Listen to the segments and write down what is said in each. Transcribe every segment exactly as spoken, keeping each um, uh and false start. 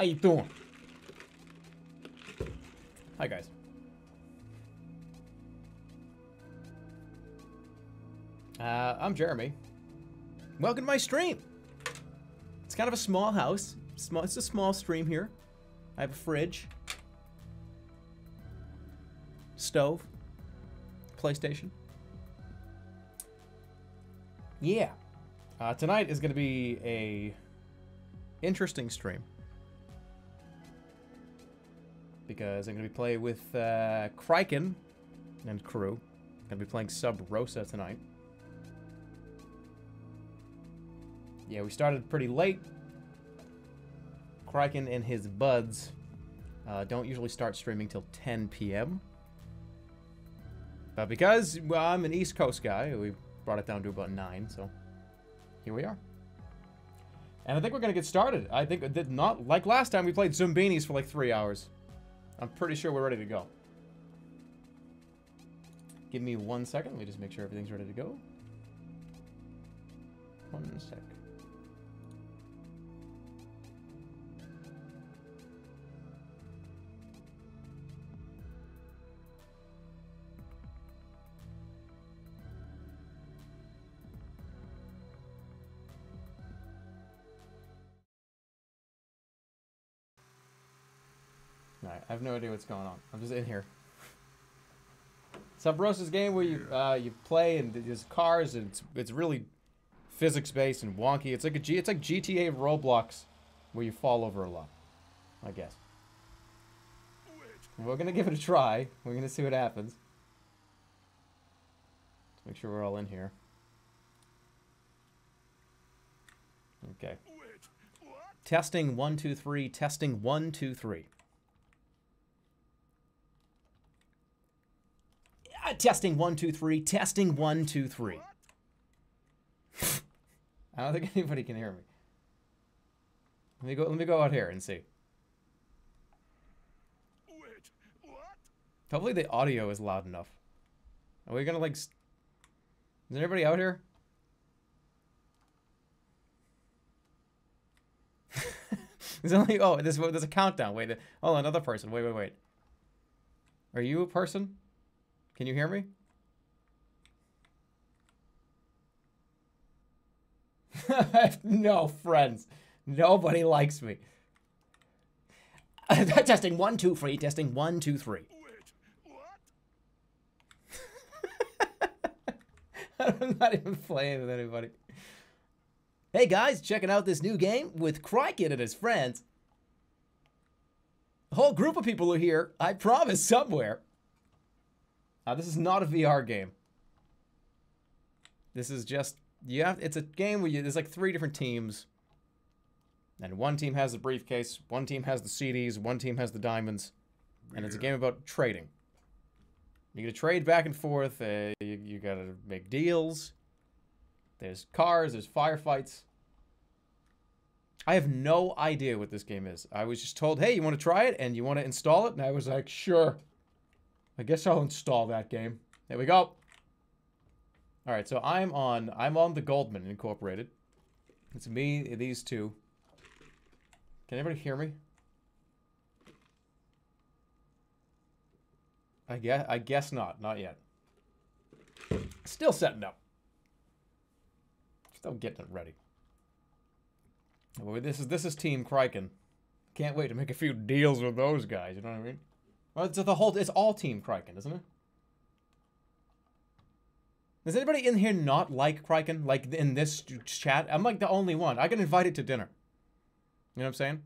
How you doing? Hi, guys. Uh, I'm Jeremy. Welcome to my stream. It's kind of a small house. Small, it's a small stream here. I have a fridge, stove, PlayStation. Yeah. Uh, tonight is going to be a interesting stream because I'm going to be playing with uh, Criken and crew. I'm going to be playing Sub Rosa tonight. Yeah, we started pretty late. Criken and his buds uh, don't usually start streaming till ten P M But because well, I'm an East Coast guy, we brought it down to about nine, so here we are. And I think we're going to get started. I think it did not... Like last time, we played Zoombinis for like three hours. I'm pretty sure we're ready to go. Give me one second. Let me just make sure everything's ready to go. One sec. I have no idea what's going on. I'm just in here. Sub Rosa's game where you uh, you play and there's cars and it's, it's really physics based and wonky. It's like a G. It's like G T A Roblox where you fall over a lot, I guess. We're gonna give it a try. We're gonna see what happens. Let's make sure we're all in here. Okay. Testing one two three. Testing one two three. Testing one, two, three. Testing one, two, three. I don't think anybody can hear me. Let me go. Let me go out here and see. Wait, what? Hopefully the audio is loud enough. Are we gonna like? Is anybody out here? There's only oh, there's there's a countdown. Wait, oh, another person. Wait, wait, wait. Are you a person? Can you hear me? I have no friends. Nobody likes me. Testing one, two, three. Testing one, two, three. Wait, what? I'm not even playing with anybody. Hey guys, checking out this new game with Criken and his friends. A whole group of people are here. I promise somewhere. Uh, this is not a V R game. This is just you have. It's a game where you, there's like three different teams, and one team has the briefcase, one team has the C Ds, one team has the diamonds, and it's a game about trading. You gotta trade back and forth. Uh, you, you gotta make deals. There's cars. There's firefights. I have no idea what this game is. I was just told, hey, you want to try it and you want to install it, and I was like, sure. I guess I'll install that game. There we go. All right, so I'm on I'm on the Goldman Incorporated. It's me, these two. Can anybody hear me? I guess I guess not, not yet. Still setting up. Still getting it ready. Boy, this is this is Team Criken. Can't wait to make a few deals with those guys. You know what I mean? Well, it's the whole, it's all Team Criken, isn't it? Does anybody in here not like Criken? Like in this chat? I'm like the only one. I get invited to dinner. You know what I'm saying?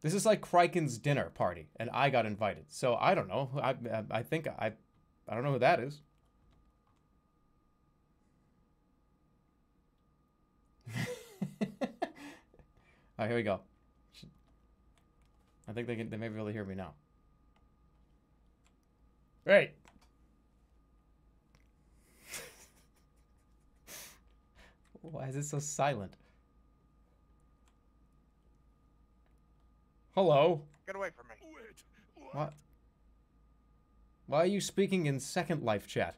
This is like Criken's dinner party, and I got invited. So I don't know. I I, I think I I don't know who that is. All right, here we go. I think they can. They may be able to hear me now. Right. Why is it so silent? Hello. Get away from me. Wait, what? What? Why are you speaking in Second Life chat?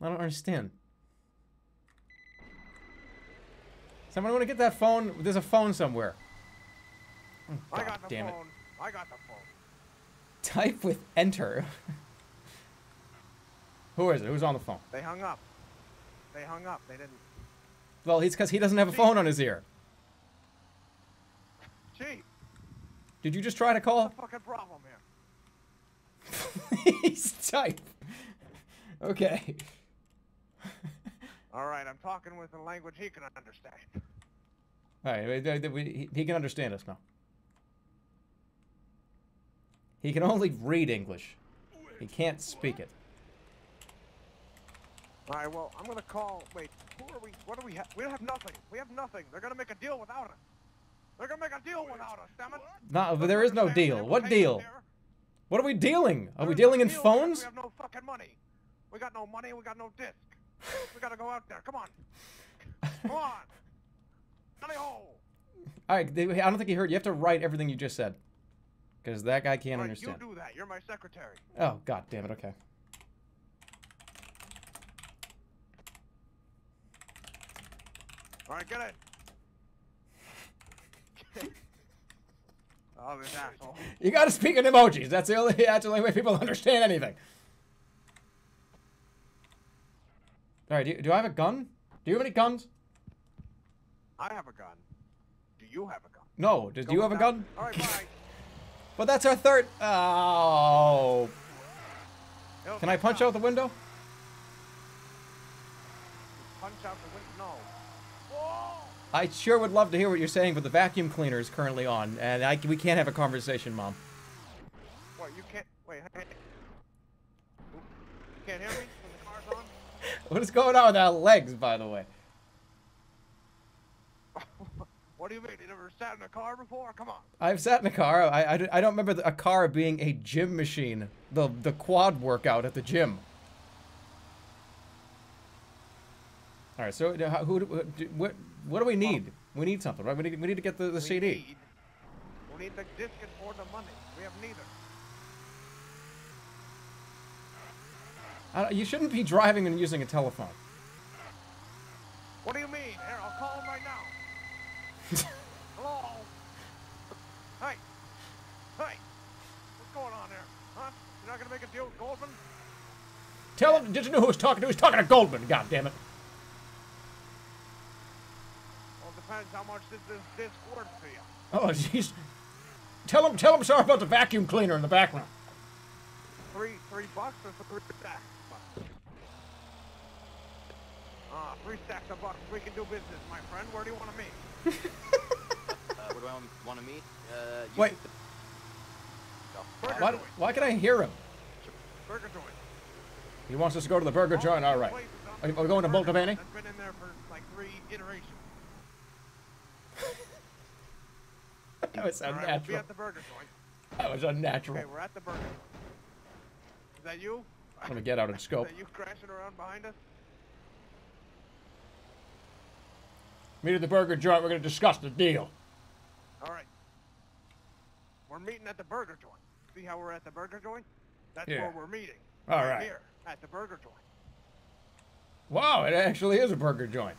I don't understand. Someone want to get that phone? There's a phone somewhere. Oh, God, I got the damn phone. It. I got the phone. Type with enter. Who is it? Who's on the phone? They hung up. They hung up. They didn't. Well, it's because he doesn't have a Chief. phone on his ear. Chief. Did you just try to call? What's the fucking problem here? Please type. Okay. All right, I'm talking with a language he can understand. All right, he can understand us now. He can only read English. He can't speak it. All right, well, I'm gonna call. Wait, who are we? What do we have? We don't have nothing. We have nothing. They're gonna make a deal without us. They're gonna make a deal without us, damn it. No, but there is no deal. What deal? What are we dealing? Are we dealing in phones? We have no fucking money. We got no money. We got no disc. We gotta go out there. Come on. Come on. All right. I don't think he heard. You have to write everything you just said, because that guy can't right, understand. You do that. You're my secretary. Oh God, damn it. Okay. All right, get it. Oh, this asshole. You gotta speak in emojis. That's the only. That's the only way people understand anything. All right, do, do I have a gun? Do you have any guns? I have a gun. Do you have a gun? No, does do you have down. a gun? All right, bye. But that's our third. Oh. It'll Can I punch out. out the window? Punch out the window? No. Whoa! I sure would love to hear what you're saying, but the vacuum cleaner is currently on, and I, we can't have a conversation, Mom. What, you can't? Wait, hey. You can't hear me? What is going on with our legs, by the way? What do you mean? You never sat in a car before? Come on. I've sat in a car. I, I, I don't remember the, a car being a gym machine. The the quad workout at the gym. All right. So who? who what? What do we need? We need something, right? We need. We need to get the, the we C D. Need, we need the disc or the money. We have neither. I, you shouldn't be driving and using a telephone. What do you mean? Here, I'll call him right now. Hello? Hey. Hey. What's going on there? Huh? You're not going to make a deal with Goldman? Tell him. Did you know who was talking to? Who's talking to Goldman? God damn it. Well, it depends how much this, this, this worth to you. Oh, jeez. Tell him, tell him sorry about the vacuum cleaner in the background. Three, three bucks or three stacks? Ah, three stacks of bucks. We can do business, my friend. Where do you want to meet? uh, where do I want to meet? Uh, you Wait. Why, why can I hear him? Burger joint. He wants us to go to the burger joint. All right. Are we going to Multivani? I've been in there for like three iterations. That was unnatural. Right, we'll be at the burger joint. That was unnatural. Okay, we're at the burger joint. Is that you? I'm gonna get out of scope. Is that you crashing around behind us? Meet at the burger joint. We're gonna discuss the deal. All right. We're meeting at the burger joint. See how we're at the burger joint? That's yeah. where we're meeting. All right, right. Here at the burger joint. Wow! It actually is a burger joint.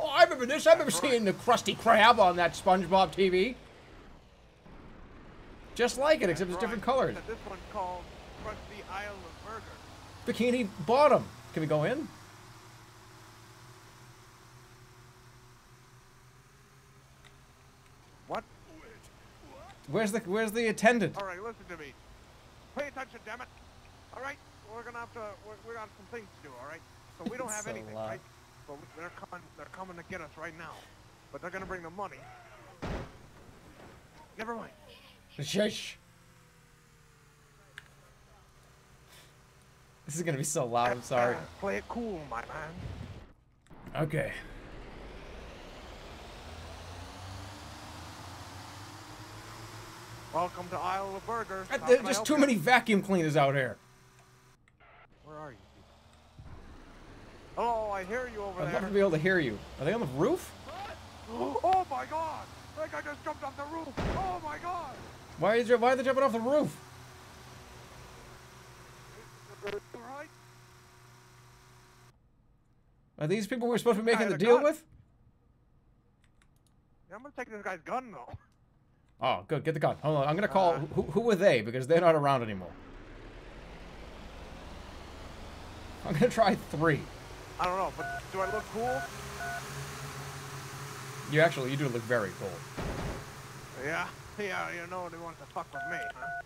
Oh, I remember this. I remember That's seeing right. the Krusty Krab on that SpongeBob T V. Just like it, except That's it's right. different colors. This one's called Crusty Isle of Burger. Bikini Bottom. Can we go in? What? Where's the Where's the attendant? All right, listen to me. Pay attention, damn it! All right, we're gonna have to. We're, we got some things to do. All right, so we don't have so anything, loud. right? But they're coming. They're coming to get us right now. But they're gonna bring the money. Never mind. Shush. This is gonna be so loud, I'm sorry. Play it cool, my man. Okay. Welcome to Isle of Burger. Uh, there's just too you? many vacuum cleaners out here. Where are you? Hello, I hear you over I'd there. I'd love to be able to hear you. Are they on the roof? What? Oh my God! That guy just jumped off the roof! Oh my God! Why is there, why are they jumping off the roof? Are these people we're supposed to be making the deal with? Yeah, I'm gonna take this guy's gun though. Oh, good. Get the gun. Hold on. I'm gonna call. Uh, who, who were they? Because they're not around anymore. I'm gonna try three. I don't know, but do I look cool? You actually, you do look very cool. Yeah, yeah, you know they want to fuck with me, huh?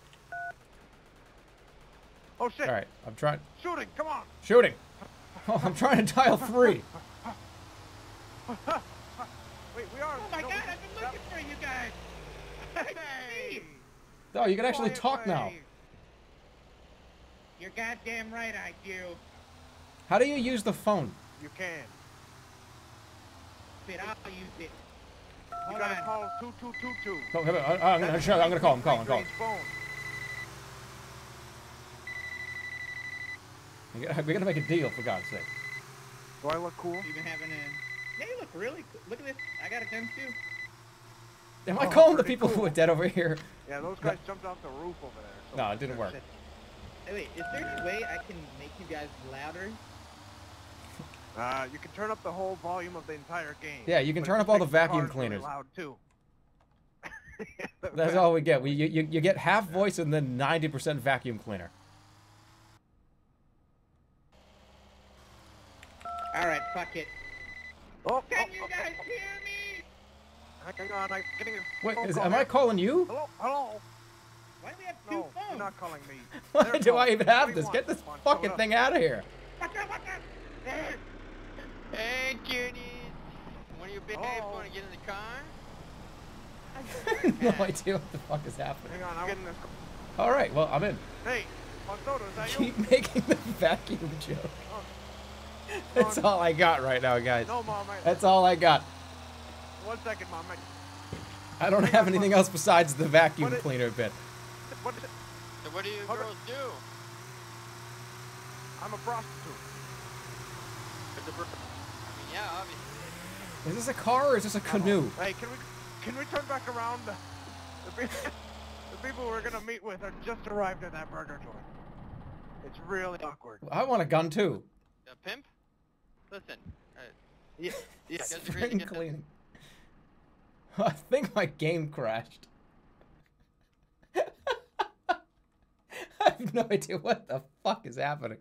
Oh shit! All right, I'm trying. Shooting, come on! Shooting! Oh, I'm trying to dial three. Wait, we are. Oh my no, god, I've been looking for you guys. Hey! Oh, you can actually Quiet talk way. now. You're goddamn right, I do. How do you use the phone? You can. I'll use it. Hold you gotta on. Call two two two two. Oh, hey, I, I'm, gonna, sure, I'm gonna call him. Call him. Call him. We gotta, we gotta make a deal, for God's sake. Do I look cool? You've been having a. Yeah, you look really cool. Look at this. I got a gun too. Am oh, I calling the people cool. who are dead over here? Yeah, those guys no. jumped off the roof over there. So no, it didn't work. Shit. Hey, wait, is there any way I can make you guys louder? Uh, you can turn up the whole volume of the entire game. Yeah, you can turn up all the vacuum cleaners. Loud too. That's all we get. We you, you, you get half voice and then ninety percent vacuum cleaner. All right, fuck it. Oh, can oh, you guys oh, hear me? Hang on, I'm getting a Wait, phone is, call am here. I calling you? Hello, hello. Why do we have two no, phones? You're not calling me. Why They're do calling. I even have what this? Get this on, fucking thing out of here. Fuck up, fuck up. Hey, cuties! One of you big apes want to get in the car? I have no idea what the fuck is happening. Hang on, I'm getting this. All right, well, I'm in. Hey, Monsoto, is that you? Keep making the vacuum joke. Oh. That's all I got right now, guys. No, Mom. I... That's all I got. One second, Mom. I, I don't have anything else besides the vacuum what cleaner it... bit. What, is it? So what do you what girls do? I'm a prostitute. I mean, yeah, obviously. Is this a car or is this a canoe? Oh. Hey, can we can we turn back around? The, the, the people we're gonna meet with are just arrived at that burger joint. It's really awkward. I want a gun too. A pimp? Listen. Uh, yeah. Yeah. Spring cleaning. I think my game crashed. I have no idea what the fuck is happening.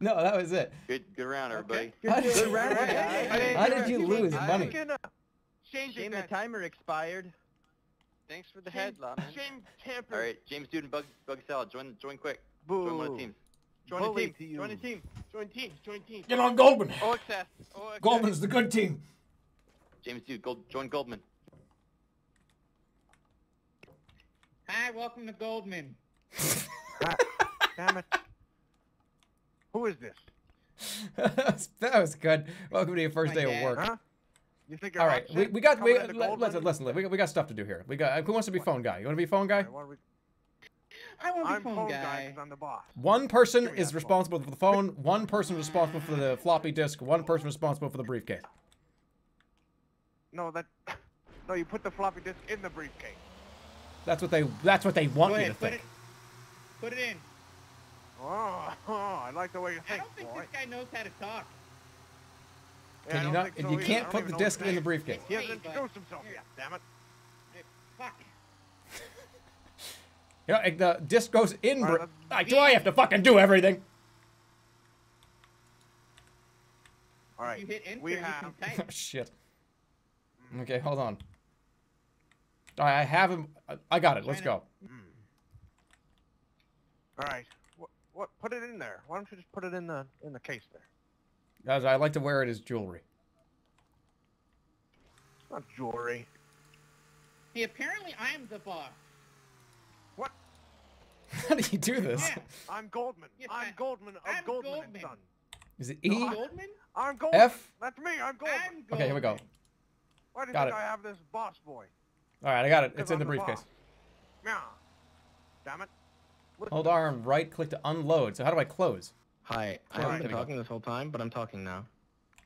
No, that was it. Good, good round, everybody. Okay. Good, good round. How did you lose money? Shame the timer expired. Thanks for the head, Lawman. Shame tamper. All right, James Dude and Bug Bug Salad, join, join quick. Boo. Join one of the teams. Join the team. team. Join the team. Join team. Join team. Get on Goldman. O S X. O S X. Goldman's the good team. James Dude, Gold, join Goldman. Hi, welcome to Goldman. Damn it. Who is this? that, was, that was good. Welcome to your first My day dad. of work. Huh? You think you're all right, we, we got. We, let, listen, listen, listen. We, we got stuff to do here. We got. Who wants to be phone guy? You want to be phone guy? Right, we... I want to be phone, phone guy. guy I'm the boss. One person is responsible phone. for the phone. One person responsible for the floppy disk. One person responsible for the briefcase. No, that. No, you put the floppy disk in the briefcase. That's what they. That's what they want Go you ahead, to put think. It, put it in. Oh, oh, I like the way you think, I don't think boy. this guy knows how to talk. Can yeah, you not? So you either. can't put the disc in the briefcase. He hasn't introduced himself yet, damn it. Fuck. You know, like the disc goes in... Right, br like, do I have to fucking do everything? All right, you hit enter, we have... Oh, shit. Okay, hold on. All right, I have him... I got it, let's go. All right. What? Put it in there. Why don't you just put it in the in the case there? Guys, I like to wear it as jewelry. It's not jewelry. See, apparently I'm the boss. What? How do you do this? Yeah. I'm Goldman. Yes, I'm I, Goldman of I'm Goldman, Goldman and Son. Is it E? No, I, Goldman? I'm Goldman. F? That's me. I'm Goldman. I'm Goldman. Okay, here we go. Why do you got think it. I have this boss boy? All right, I got it. It's in I'm the briefcase. Yeah. Damn it. Hold arm, right click to unload. So how do I close? Hi, I haven't been talking this whole time, but I'm talking now.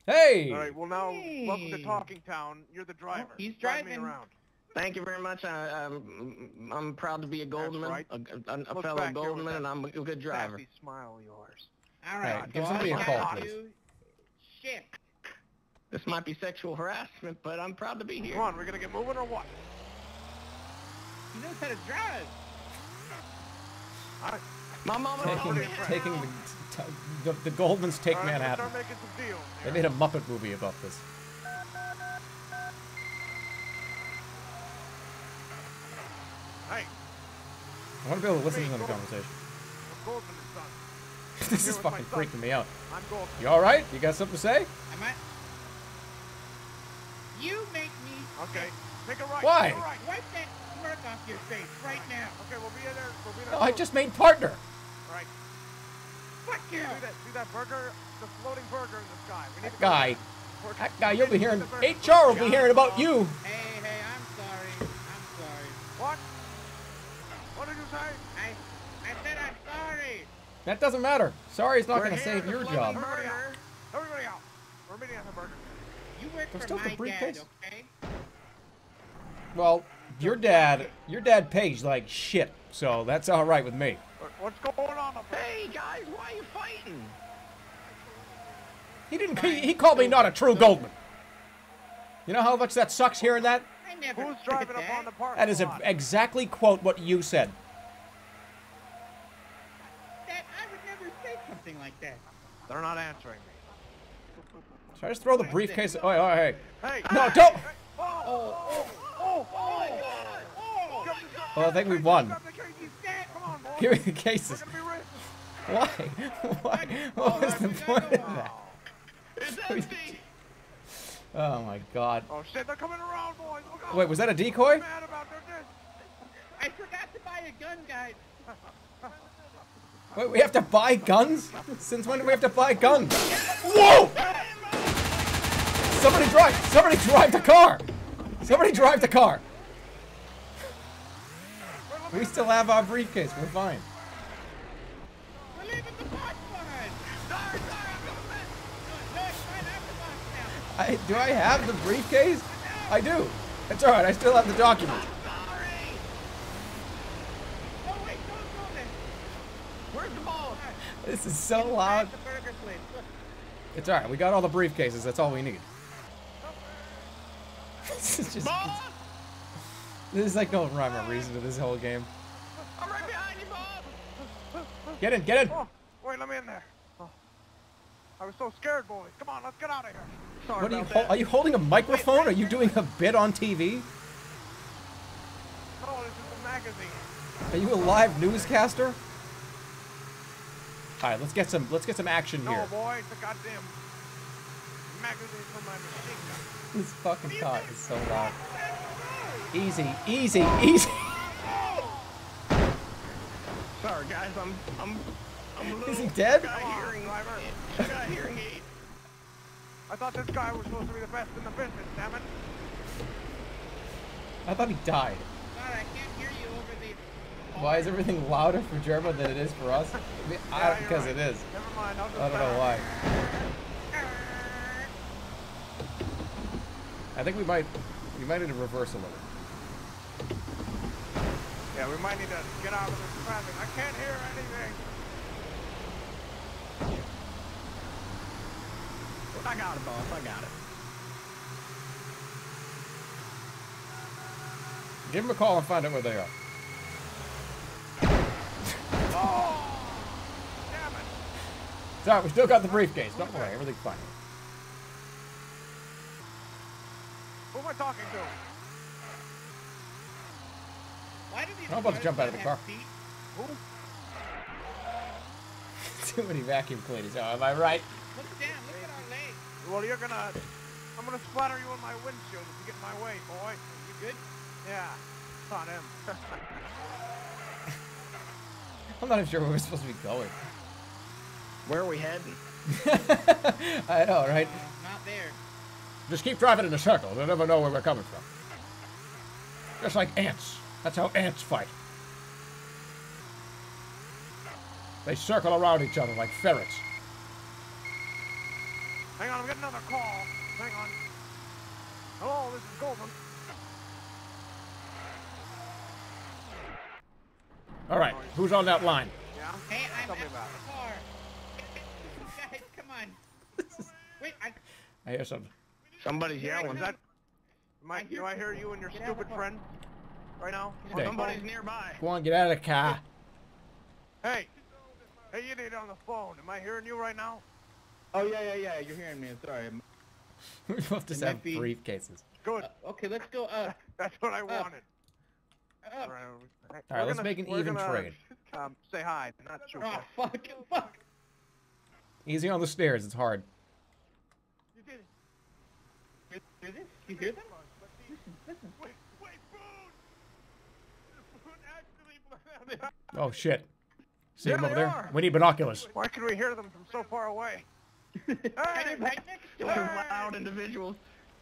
Hey! All right, well now, hey. welcome to Talking Town. You're the driver. He's driving. Drive me around. Thank you very much. I, I'm, I'm proud to be a Goldman, right. a, a, a fellow Goldman, and I'm a good driver. Happy smile yours. All right, all right give somebody a call, please. Shit. This might be sexual harassment, but I'm proud to be here. Come on, we're gonna get moving or what? He knows how to drive. All right. My mama taking, taking the, the, the Goldmans take right, Manhattan. Start making some deals. They made a Muppet movie about this. Hey. I want to be able to listen hey, to them Goldman. Conversation. Goldman is this is fucking freaking me out. I'm Goldman. You all right? You got something to say? Am I? You make me. Okay. Take a right. Why? Take a right. Wipe that smirk off your face right now. Okay, we'll be in there. We'll be in no, I just made partner. All right. Fuck you. Yeah. See that, see that burger? The floating burger in the sky. We need that guy. That guy, you'll be hearing. H R will be hearing about you. Hey, hey, I'm sorry. I'm sorry. What? What did you say? I, I said I'm sorry. That doesn't matter. Sorry is not going to save your job. Everybody out. Everybody out. We're meeting at the burger. You work for my dad, okay? Well, your dad, your dad pays like shit, so that's all right with me. What's going on? Hey guys, why are you fighting? He didn't. He, he called me not a true Goldman. You know how much that sucks hearing that? I never Who's driving that. Up on the park? That is a, exactly quote what you said. That, I would never say something like that. They're not answering me. Should I just throw the briefcase? Oh, oh, hey. Hey. No, don't! Oh, oh, oh, oh, oh my God! Oh, my God. Well, I think we won. Give me the cases. Why? Why? What was the point of that? It's empty! Oh, my God. Oh, shit, they're coming around, boys! Oh, God. Wait, was that a decoy? I forgot to buy a gun, guys. Wait, we have to buy guns? Since when do we have to buy guns? Whoa! Somebody drive! Somebody drive the car! Somebody drive the car! We still have our briefcase. We're fine. We're leaving the box behind. Sorry, sorry, I'm gonna miss. No, it's fine. I have the box now. I, do I have the briefcase? I do. That's all right. I still have the document. I'm sorry. Oh wait, don't go there. Where's the ball? This is so loud. It's all right. We got all the briefcases. That's all we need. This is just. There's like no rhyme or reason to this whole game. I'm right behind you, Bob! Get in, get in! Oh, wait, let me in there. Oh. I was so scared, boys. Come on, let's get out of here. Sorry what are you that. Are you holding a microphone? Wait, wait, are you doing a bit on T V? No, this is a magazine. Are you a live newscaster? Alright, let's get some let's get some action no, here. No boy, it's a goddamn magazine for my machine gun. This fucking car is so loud. Easy, easy, easy. Sorry, guys, I'm, I'm, I'm a little. Is he dead? Got hearing, I got hearing aid. I thought this guy was supposed to be the best in the business, damn it. I thought he died. God, I can't hear you over the. Why is everything louder for German than it is for us? Because yeah, right. It is. Never mind, I'll just I don't know why. I think we might, we might need to reverse a little. Yeah, we might need to get out of this traffic. I can't hear anything. I got it, boss. I got it. Give them a call and find out where they are. Oh! Damn it! It's alright. We still got the briefcase. Don't worry. Everything's fine. Who am I talking to? Why did I'm about to jump out of the car. Too many vacuum cleaners. Oh, am I right? Look down. Look at our legs. Well, you're gonna. I'm gonna splatter you on my windshield if you get in my way, boy. You good? Yeah. It's on him. I'm not even sure where we're supposed to be going. Where are we heading? I know, right? Uh, not there. Just keep driving in a circle. They'll never know where we're coming from. Just like ants. That's how ants fight. They circle around each other like ferrets. Hang on, I'm getting another call. Hang on. Hello, this is Goldman. All right, who's on that line? Yeah. Hey, I'm at the car. Guys, come on. Wait, I. I hear something. Somebody's yelling. Is that? Am I, do I hear you and your get stupid friend right now? Stay. Somebody's nearby. Come on, get out of the car. Hey, hey, you need on the phone. Am I hearing you right now? Oh yeah, yeah, yeah. You're hearing me. Sorry. We both just have be... briefcases. Good. Uh, okay, let's go up. That's what I wanted. Up. Up. All right, all right let's gonna, make an even gonna, trade. Um, say hi. Not true. Oh, fuck, fuck. Easy on the stairs. It's hard. You did it. You did it? You hear that? Listen, listen. Wait, wait, food! The food actually... Oh, shit. See them over there? We need binoculars. Why can we hear them from so far away? Hey! Hey! Loud individuals.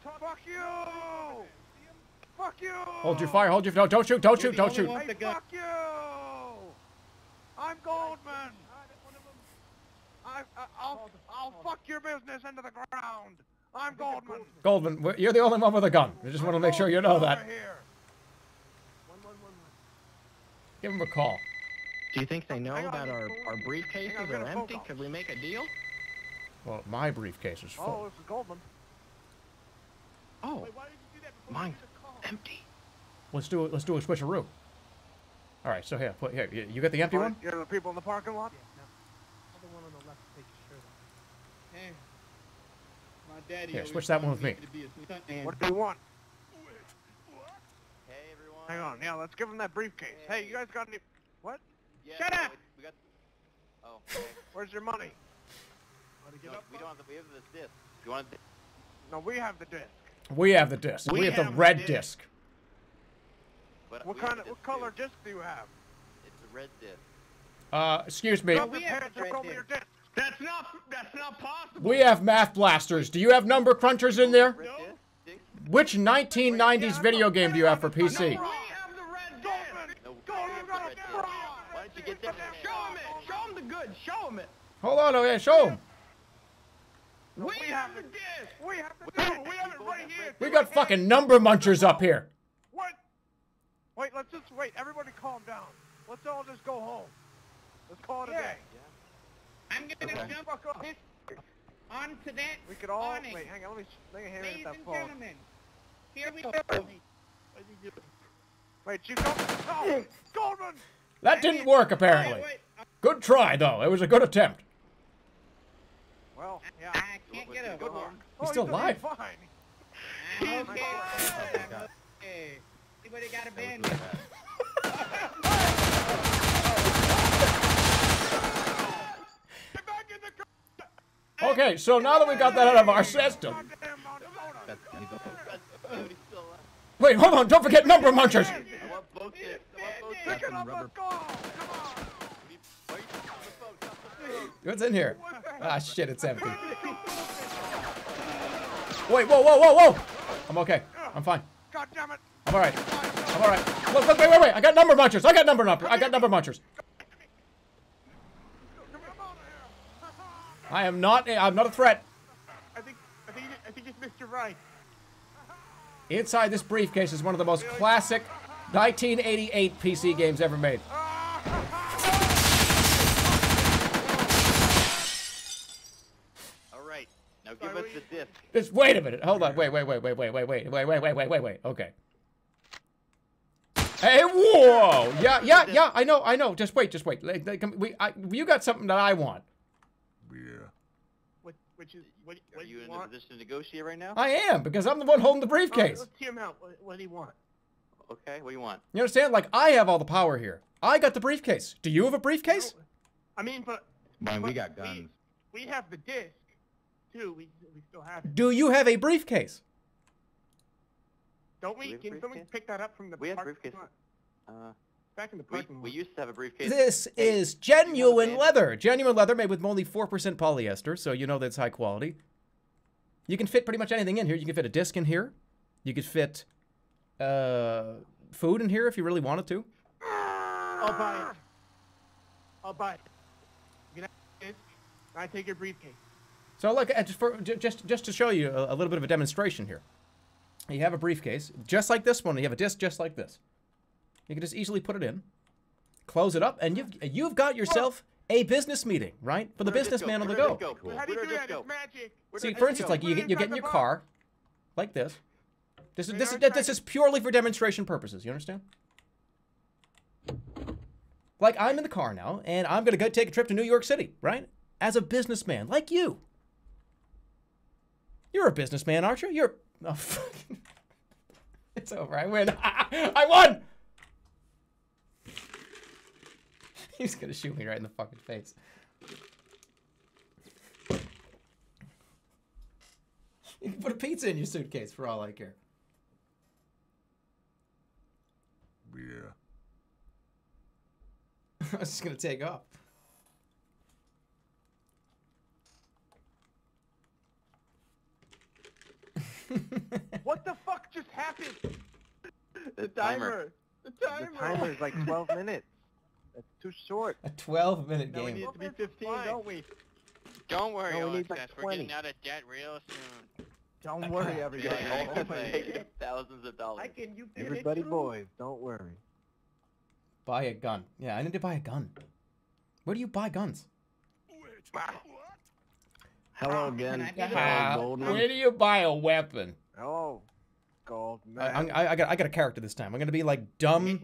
Fuck you! Fuck you! Hold your fire, hold your... No, don't shoot, don't shoot, don't shoot. Hey, fuck you! I'm Goldman! I, I, I'll, I'll fuck your business into the ground! I'm Goldman. Goldman, you're the only one with a gun. I just want to make sure you know that. Give him a call. Do you think they know that our, our briefcases are empty? Could we make a deal? Well, my briefcase is full. Oh, this is Goldman. Oh, mine's empty. Let's do it. Let's do a switcheroo. All right, so here, put, here, you got the empty one? You're the people in the parking lot? Yeah, no. Other one on the left, take your shirt off. Hey. Daddy Here, switch that one with me. What do we want? Hey, everyone. Hang on, yeah, let's give him that briefcase. Hey, hey you guys got any... What? Yeah, Shut no, up! We got... Oh, okay. Where's your money? No, we don't have the... We have the disc. You want the... No, we have the disc. We have the disc. We, we have, have the red disc. disc. But what kind of... What color disc do you have? It's the red disc. Uh, excuse me. No, we have the red disc. That's not, that's not possible. We have math blasters. Do you have number crunchers in there? No. Which nineteen nineties video game do you have for P C? No, we have the red disc. No, why did you get that? Show him it. Show him the good. Show him it. Hold on, okay, show him. We have the disc. We have the disc. We have it right here. We got fucking number munchers up here. What? Wait, let's just wait. Everybody calm down. Let's all just go home. Let's call it a day. I'm gonna okay. jump this onto that. We could all awning. Wait. Hang on. Let me let me hand that phone. Ladies and gentlemen, here we go. Wait, you go. Oh, Goldman. That didn't work apparently. Wait, wait. Good try though. It was a good attempt. Well, yeah. I can't get a good one. He's still alive. Fine. Okay. Okay. Anybody got a band? Okay, so now that we got that out of our system. Wait, hold on, don't forget number munchers! What's in here? Ah, shit, it's empty. Wait, whoa, whoa, whoa, whoa! I'm okay. I'm fine. I'm alright. I'm alright. Look, look, wait, wait, wait! I got number munchers! I got number number! I got number munchers! I am not. I'm not a threat. I think. I think. I think it's Mister Right. Inside this briefcase is one of the most classic nineteen eighty-eight P C games ever made. All right. Now give Sorry, us we... the disc. Just wait a minute. Hold on. Wait. Wait. Wait. Wait. Wait. Wait. Wait. Wait. Wait. Wait. Wait. Wait. Wait. Okay. Hey! Whoa! Yeah. Yeah. Yeah. I know. I know. Just wait. Just wait. We. I, you got something that I want. Yeah. What, which is, what, what Are you, you in want? a position to negotiate right now? I am, because I'm the one holding the briefcase. Right, let's hear him out. What, what do you want? Okay, what do you want? You understand? Like, I have all the power here. I got the briefcase. Do you have a briefcase? No, I mean, but... Man, but we got guns. We, we have the disc, too. We, we still have it. Do you have a briefcase? Don't we? we can someone pick that up from the... We have a briefcase. Uh... Back in the parking lot. We used to have a briefcase. This is genuine leather. Genuine leather made with only four percent polyester, so you know that's high quality. You can fit pretty much anything in here. You can fit a disc in here. You could fit uh, food in here if you really wanted to. I'll buy it. I'll buy it. You can have a disc, and I take your briefcase. So look, just, for, just, just to show you a, a little bit of a demonstration here. You have a briefcase just like this one. You have a disc just like this. You can just easily put it in, close it up, and you've, you've got yourself a business meeting, right? For the businessman on the go. How do you do that? It's magic. See, for instance, like, you get, you get in your car, like this. This is this is this is purely for demonstration purposes. You understand? Like, I'm in the car now, and I'm gonna go take a trip to New York City, right? As a businessman, like you. You're a businessman, aren't you? You're. Oh, fuck. It's over. I win. I, I won. He's gonna shoot me right in the fucking face. You can put a pizza in your suitcase for all I care. Yeah. I was just gonna take off. What the fuck just happened? The timer. The timer. The timer is like twelve minutes. That's too short. A twelve-minute game. No, we need it to be fifteen, don't we? Don't worry, no, we O S X. Like we're getting out of debt real soon. Don't worry, everybody. Making thousands of dollars. I can, you can everybody, boys, don't worry. Buy a gun. Yeah, I need to buy a gun. Where do you buy guns? Hello again. Hello, where do you buy a weapon? Oh, Goldman. I, I, I got. I got a character this time. I'm gonna be like dumb,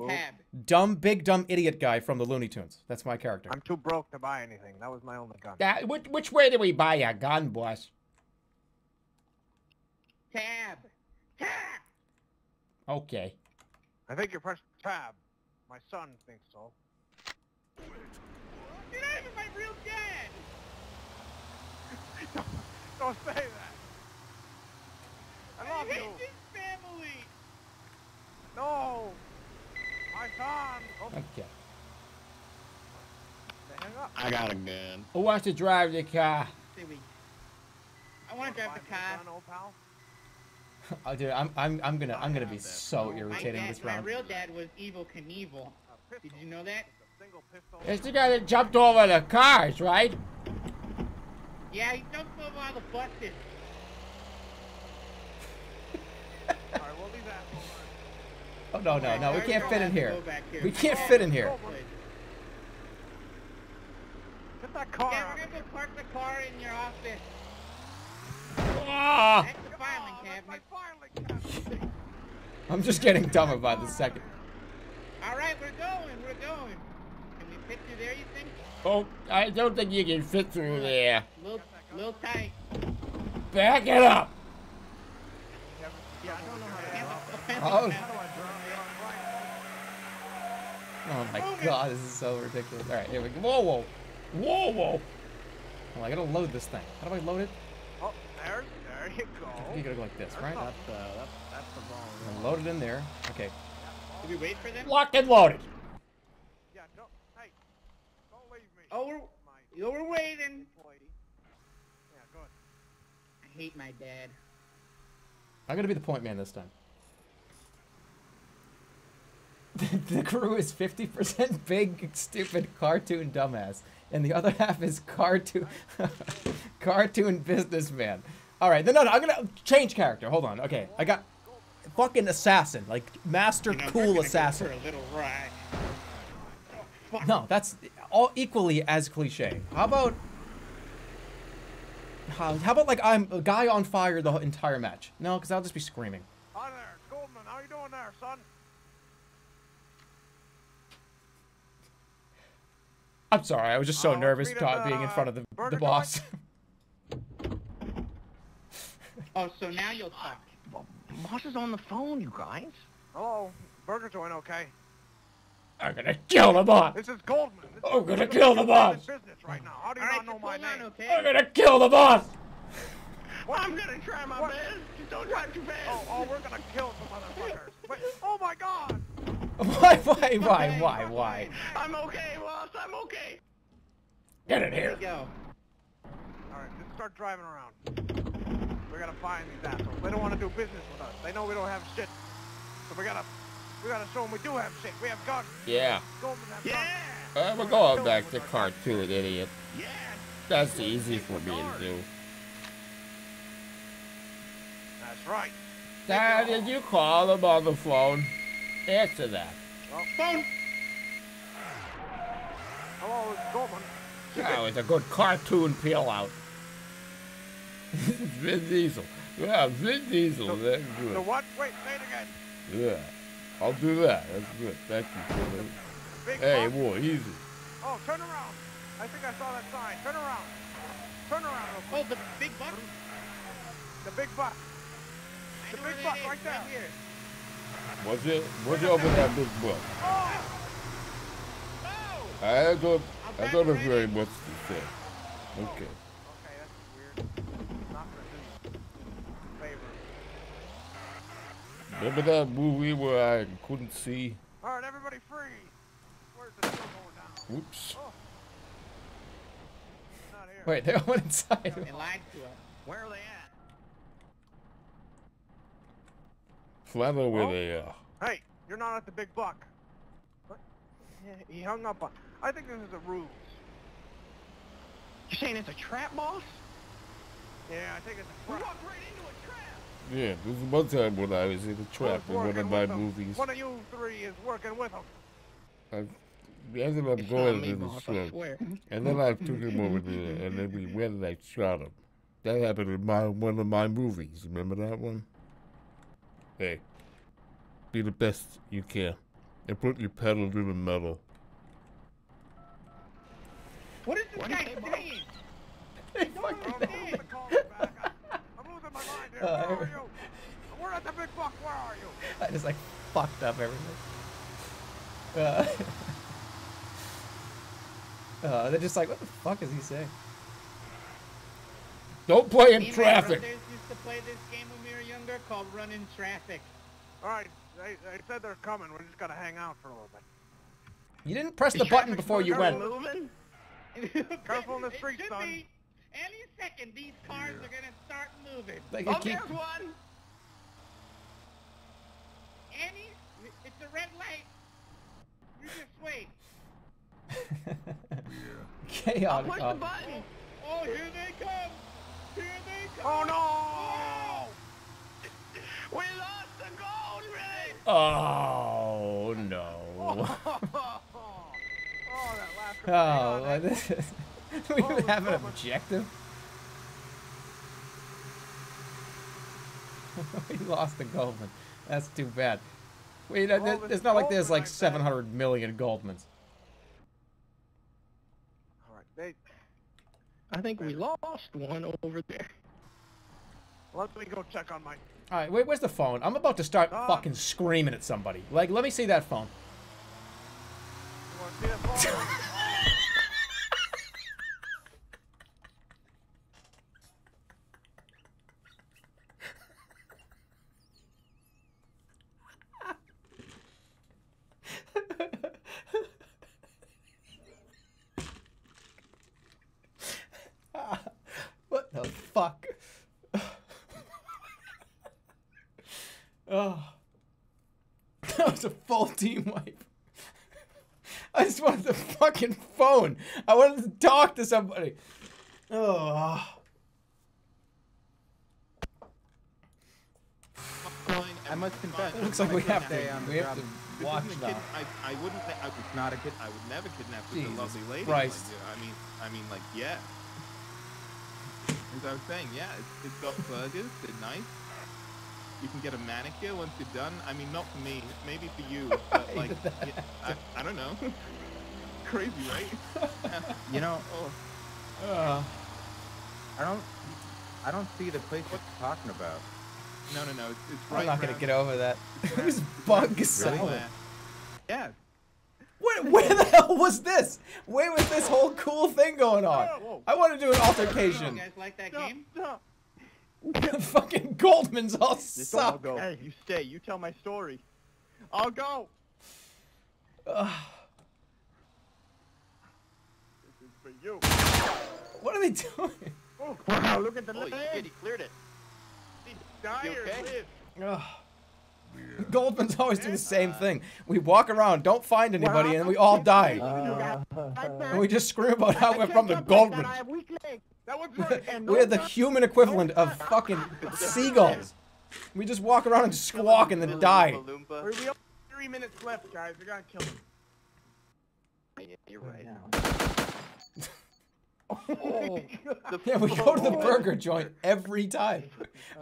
dumb, big dumb idiot guy from the Looney Tunes. That's my character. I'm too broke to buy anything. That was my only gun. That, which, which way do we buy a gun, boss? Tab. Tab. Okay. I think you pressed tab. My son thinks so. You're not even my real dad! don't, don't say that! I, I love hate you! This family! No! My son! Oh. Okay. Hang up. I got a gun. Who wants to drive the car? I want to drive the car. Gun, old pal? Oh, dude, I'm I'm I'm gonna I'm gonna be so irritating dad, this round. My real dad was Evil Knievel. Did you know that? It's the guy that jumped over the cars, right? Yeah, he jumped over all the buses. Alright, we'll leave that. Oh no no no, we can't fit in here. We can't fit in here. Get that car. Yeah, we're gonna go park the car in your office. Ah! I'm just getting dumber by the second. Alright, we're going, we're going. Can we fit through there, you think? Oh, I don't think you can fit through there. Little, little tight. Back it up! Yeah, I don't know how to. Oh my god, this is so ridiculous. Alright, here we go. Whoa, whoa. Whoa, whoa. Well, I gotta load this thing. How do I load it? Oh, there, there you go. You gotta go like this, right? That's the, that's, that's the ball. Load it in there. Okay. Did we wait for them? Locked and loaded. Yeah, don't, hey, don't leave me. Oh, we're, we're waiting. Yeah, go ahead. I hate my dad. I'm gonna be the point man this time. The crew is fifty percent big, stupid, cartoon dumbass. And the other half is cartoon cartoon businessman. All right, no, no, no, I'm gonna change character. Hold on, okay. I got fucking assassin, like master you know, cool assassin. Go for a little ride. Oh, no, that's all equally as cliche. How about how, how about like I'm a guy on fire the entire match? No, because I'll just be screaming. Hi there, Goldman. How you doing there, son? I'm sorry, I was just so uh, nervous about being in front of the, the boss. Oh, so now you'll talk. Well, boss is on the phone, you guys. Hello, burger joint, okay? I'm gonna kill the boss. This is Goldman. This I'm gonna is kill the boss. Business right now. How do you right, not know my name? Okay. I'm gonna kill the boss. Well, I'm gonna try my what? best. Just don't try too fast. Oh, oh, we're gonna kill some motherfuckers. Wait, oh my God. Why, why, why, why, why? I'm okay, boss. I'm okay. Get in here. There you go. All right, just start driving around. We're gonna find these assholes. They don't want to do business with us. They know we don't have shit, so we gotta, we gotta show them we do have shit. We have guns. Yeah. Yeah. Uh, we're going back to cartoon, idiot. Yeah. That's easy for me to do. That's right. Dad, did you call them on the phone? Answer that. Well, phone. Hello, it's Goldman. That was a good cartoon peel out. Vin Diesel. Yeah, Vin Diesel, the, that's good. The what? Wait, say it again. Yeah, I'll do that. That's good. Thank you, Billy. Big hey, boy, well, easy. Oh, turn around. I think I saw that sign. Turn around. Turn around. Oh, the big buck? The big buck. The big buck right there. Right here. What's it? What's it over that big buck? Oh! Oh! I thought, I thought it was very much to say. Okay. Okay, that's weird. Not going to do favor. Remember that movie where I couldn't see? All right, everybody free. Where's the show going down? Oops. Oh. Not here. Wait, they all went inside. They lied to us. Where are they at? Flatter where oh. they are. Hey, you're not at the big buck. What? Yeah, he hung up on. I think this is a ruse. You're saying it's a trap, boss? Yeah, I think it's a trap. You walked right into a trap. Yeah, this is one time when I was in a trap in one of my movies. One of you three is working with him. I've, and then I'm it's going me, to the boss, I swear. And then I took him over there, and then we went and I shot him. That happened in my one of my movies. Remember that one? Hey, be the best you can, and put your pedal to the metal. What is this what guy saying? Hey, no, no, no, I'm, I'm losing my mind here. Uh, where are you? We're at the big buck. Where are you? I just like fucked up everything. Uh, uh, they're just like, what the fuck is he saying? Don't play in traffic. Used to play this game when we were younger called Run in Traffic. All right, they, they said they're coming. We're just gonna hang out for a little bit. You didn't press the, the button before you went. Careful in the street, son. Be. Any second, these cars yeah. are gonna start moving. Like oh, keep... there's one. Any, it's a red light. You just wait. Chaos. Push the button. Oh, here they come. Here they come. Oh no! Oh. We lost the gold ring. Oh no! Oh, oh, oh. oh that last. Oh, like this is. We oh, even have an objective. We lost the Goldman. That's too bad. Wait, oh, th it's not like there's like seven hundred million Goldmans. All right, they. I think we lost one over there. Let me go check on my... Alright, wait, where's the phone? I'm about to start Stop. fucking screaming at somebody. Like, let me see that phone. You want to see that phone? Team wipe. I just wanted the fucking phone. I wanted to talk to somebody. Oh. I must confess. It looks like we have to. Um, we have to this watch that. I, I wouldn't. I was not a kid. I would never kidnap this lovely lady. Christ. Like, I mean, I mean, like, yeah. As I was saying, yeah, it's, it's got burgers. They're nice. You can get a manicure once you're done. I mean, not for me, maybe for you, but like, yeah, I, I don't know. Crazy, right? You know, oh. uh, I don't, I don't see the place what? you're talking about. No, no, no, it's, it's right. I'm not gonna get over that. It was bug salad. Yeah. Where, where the hell was this? Where was this whole cool thing going on? Whoa. I want to do an altercation. You guys like that no, game? No. The fucking Goldmans all this suck. I'll go. Hey, you stay. You tell my story. I'll go. Uh. This is for you. What are they doing? Oh, wow, look at the lid. He cleared it. He died or lived. Yeah. Goldman's always do the same uh, thing. We walk around, don't find anybody, well, and we all die. Uh, and we just scream about how we're from the Goldman. We're the human equivalent of fucking seagulls. We just walk around and squawk and then die. We have three minutes left, guys. We gotta kill him. You're right. Oh, yeah, we go to the burger joint every time.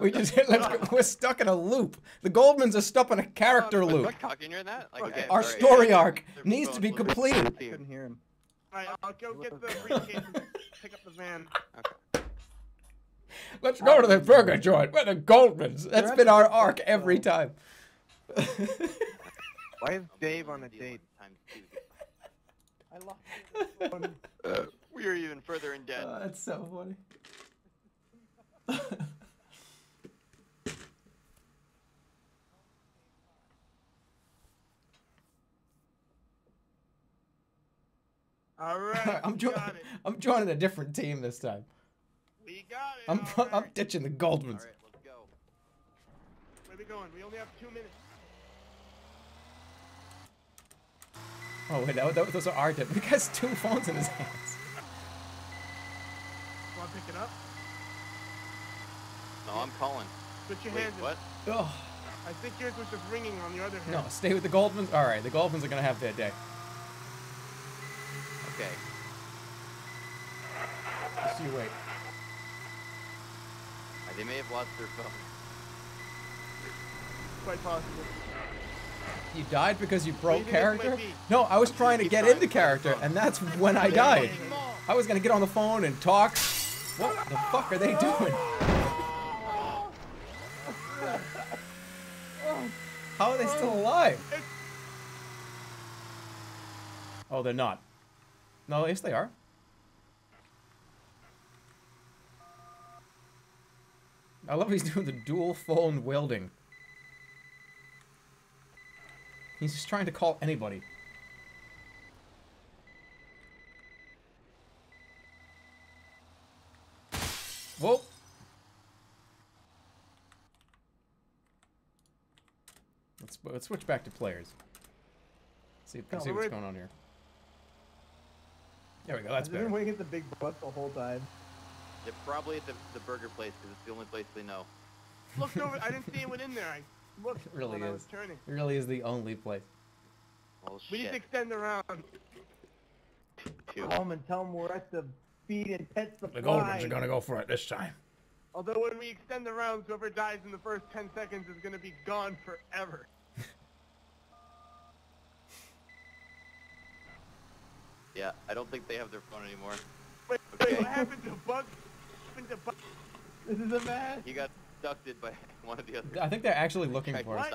We just let's go, we're stuck in a loop. The Goldmans are stuck in a character loop. What cock in that? Like, okay, our sorry, story yeah, arc needs to be completed. I couldn't hear him. All right, I'll go get the briefcase and pick up the van. Okay. Let's go to the burger joint. We're the Goldmans. That's been our arc every time. Why is Dave on a date? I locked it. Uh, we are even further in debt. Oh, that's so funny. All right, I'm joining. I'm joining a different team this time. We got it. I'm right. I'm ditching the Goldmans. All right, let's go. Where are we going? We only have two minutes. Oh wait, that, that, those are our tip. He has two phones in his hands. Want to pick it up? No, I'm calling. Put your wait, hands in. What? Oh. I think yours was just ringing on the other hand. No, stay with the Goldmans. All right, the Goldmans are gonna have their day. Okay. Just you wait. Uh, they may have lost their phone. Quite possible. You died because you broke character? No, I was trying to get into character, and that's when I died. I was gonna get on the phone and talk. What the fuck are they doing? How are they still alive? Oh, they're not. No, yes, they are. I love he's doing the dual phone wielding. He's just trying to call anybody. Whoa. Let's let's switch back to players. Let's see if can see what's going on here. There we go. That's better. I've been waiting at the big butt the whole time. They're probably at the, the burger place because it's the only place they know. Looked over. I didn't see anyone in there. I Look, it really is. It really is the only place. Oh, we need to extend around. Call him and tell him we're at the feed and pet supply. The Goldmans are gonna go for it this time. Although when we extend the rounds, whoever dies in the first ten seconds is gonna be gone forever. Yeah, I don't think they have their phone anymore. Wait, okay. Wait, what happened to Buck? What happened to Buck? This is a mess. He got abducted by one of the others. I think they're actually looking for us.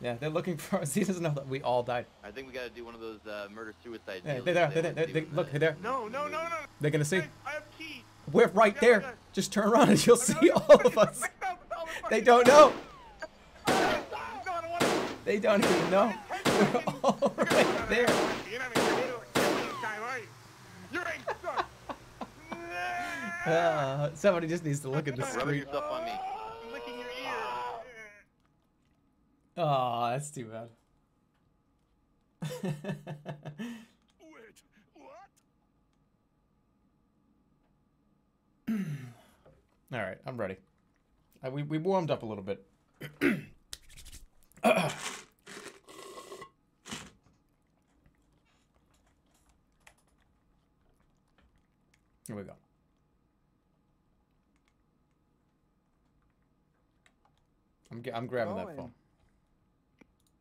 Yeah, they're looking for us. He doesn't know that we all died. I think we gotta do one of those uh, murder-suicide. Yeah, they're there. They're there. They, they, look, they're there. No, no, no, no. They're gonna see. I have key. We're right yeah, there. Just turn around and you'll see all of us. They don't know. They don't even know. We're all right there. Uh, somebody just needs to look at the screen. Oh, that's too bad. Wait, what? All right, I'm ready. Uh, we we warmed up a little bit. uh, here we go. I'm, I'm grabbing that phone.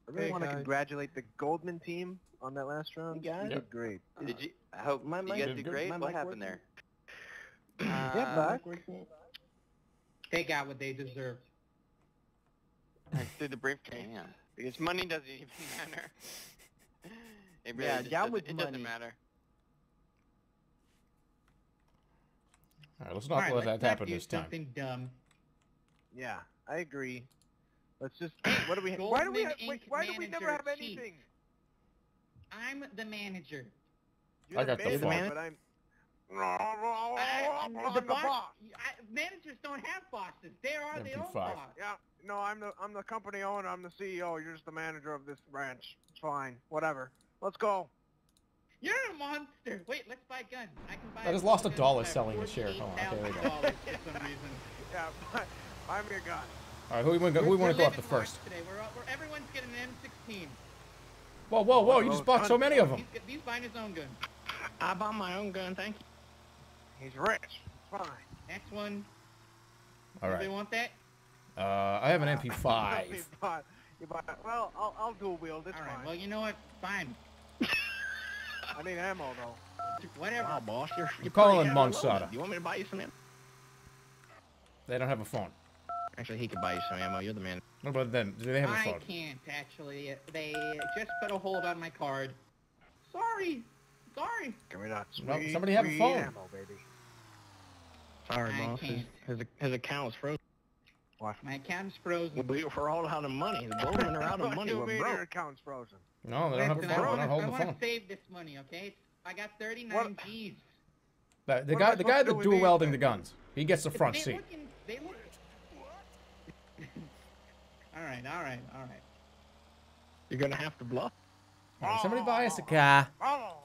I really hey, want to congratulate the Goldman team on that last round. You guys did great. Did you? How, my you guys did great. What happened there? Uh, yeah, Buck. They got what they deserved. I threw the briefcase. Yeah. Because money doesn't even matter. It really yeah, down with it money. Doesn't matter. All right, let's not right, let let's that happen this time. Something dumb. Yeah. I agree. Let's just. What do we? Goldman why do we? Have, wait, why do we never have anything? I'm the manager. You're I got the, the, the manager. But I'm. I, I'm the boss. boss. I, managers don't have bosses. They are the own boss. Yeah. No, I'm the I'm the company owner. I'm the C E O. You're just the manager of this ranch. It's fine. Whatever. Let's go. You're a monster. Wait. Let's buy guns. I can buy. I just lost a dollar selling a share. Hold on. There we go. For some reason. Yeah. But, I'm your guy. All right, who we want to go, we're, we're go up to first? Today. We're, we're, everyone's getting an M sixteen. Whoa, whoa, whoa, you just bought so many of them. He's, he's buying his own gun. I bought my own gun, thank you. He's rich. Fine. Next one. All right. Anybody want that? Uh, I have an M P five. You bought, you bought, well, I'll, I'll dual wield. It's all right. Fine. Well, you know what? Fine. I need ammo though. Whatever. Wow, boss, you're, you're calling Monsada. You want me to buy you some ammo? They don't have a phone. Actually, he could buy you some ammo. You're the man. What about them? Do they have a phone? I can't actually. They just put a hold on my card. Sorry. Sorry. Can we not? Well, somebody have a phone. Ammo, baby. Sorry, I boss. His, his, his account is frozen. What? My account's frozen. We are all out of money. The Goldman are out of money. We're broke. Their account's frozen. No, they don't have a phone. They're not holding the phone. I want to save this money, okay? I got thirty-nine what? G's. The, the guy, the guy that dual welding the guns, he gets the front they seat. Look in, they look... all right, all right, all right. You're gonna have to bluff. Right, oh, somebody buy us a car. Oh.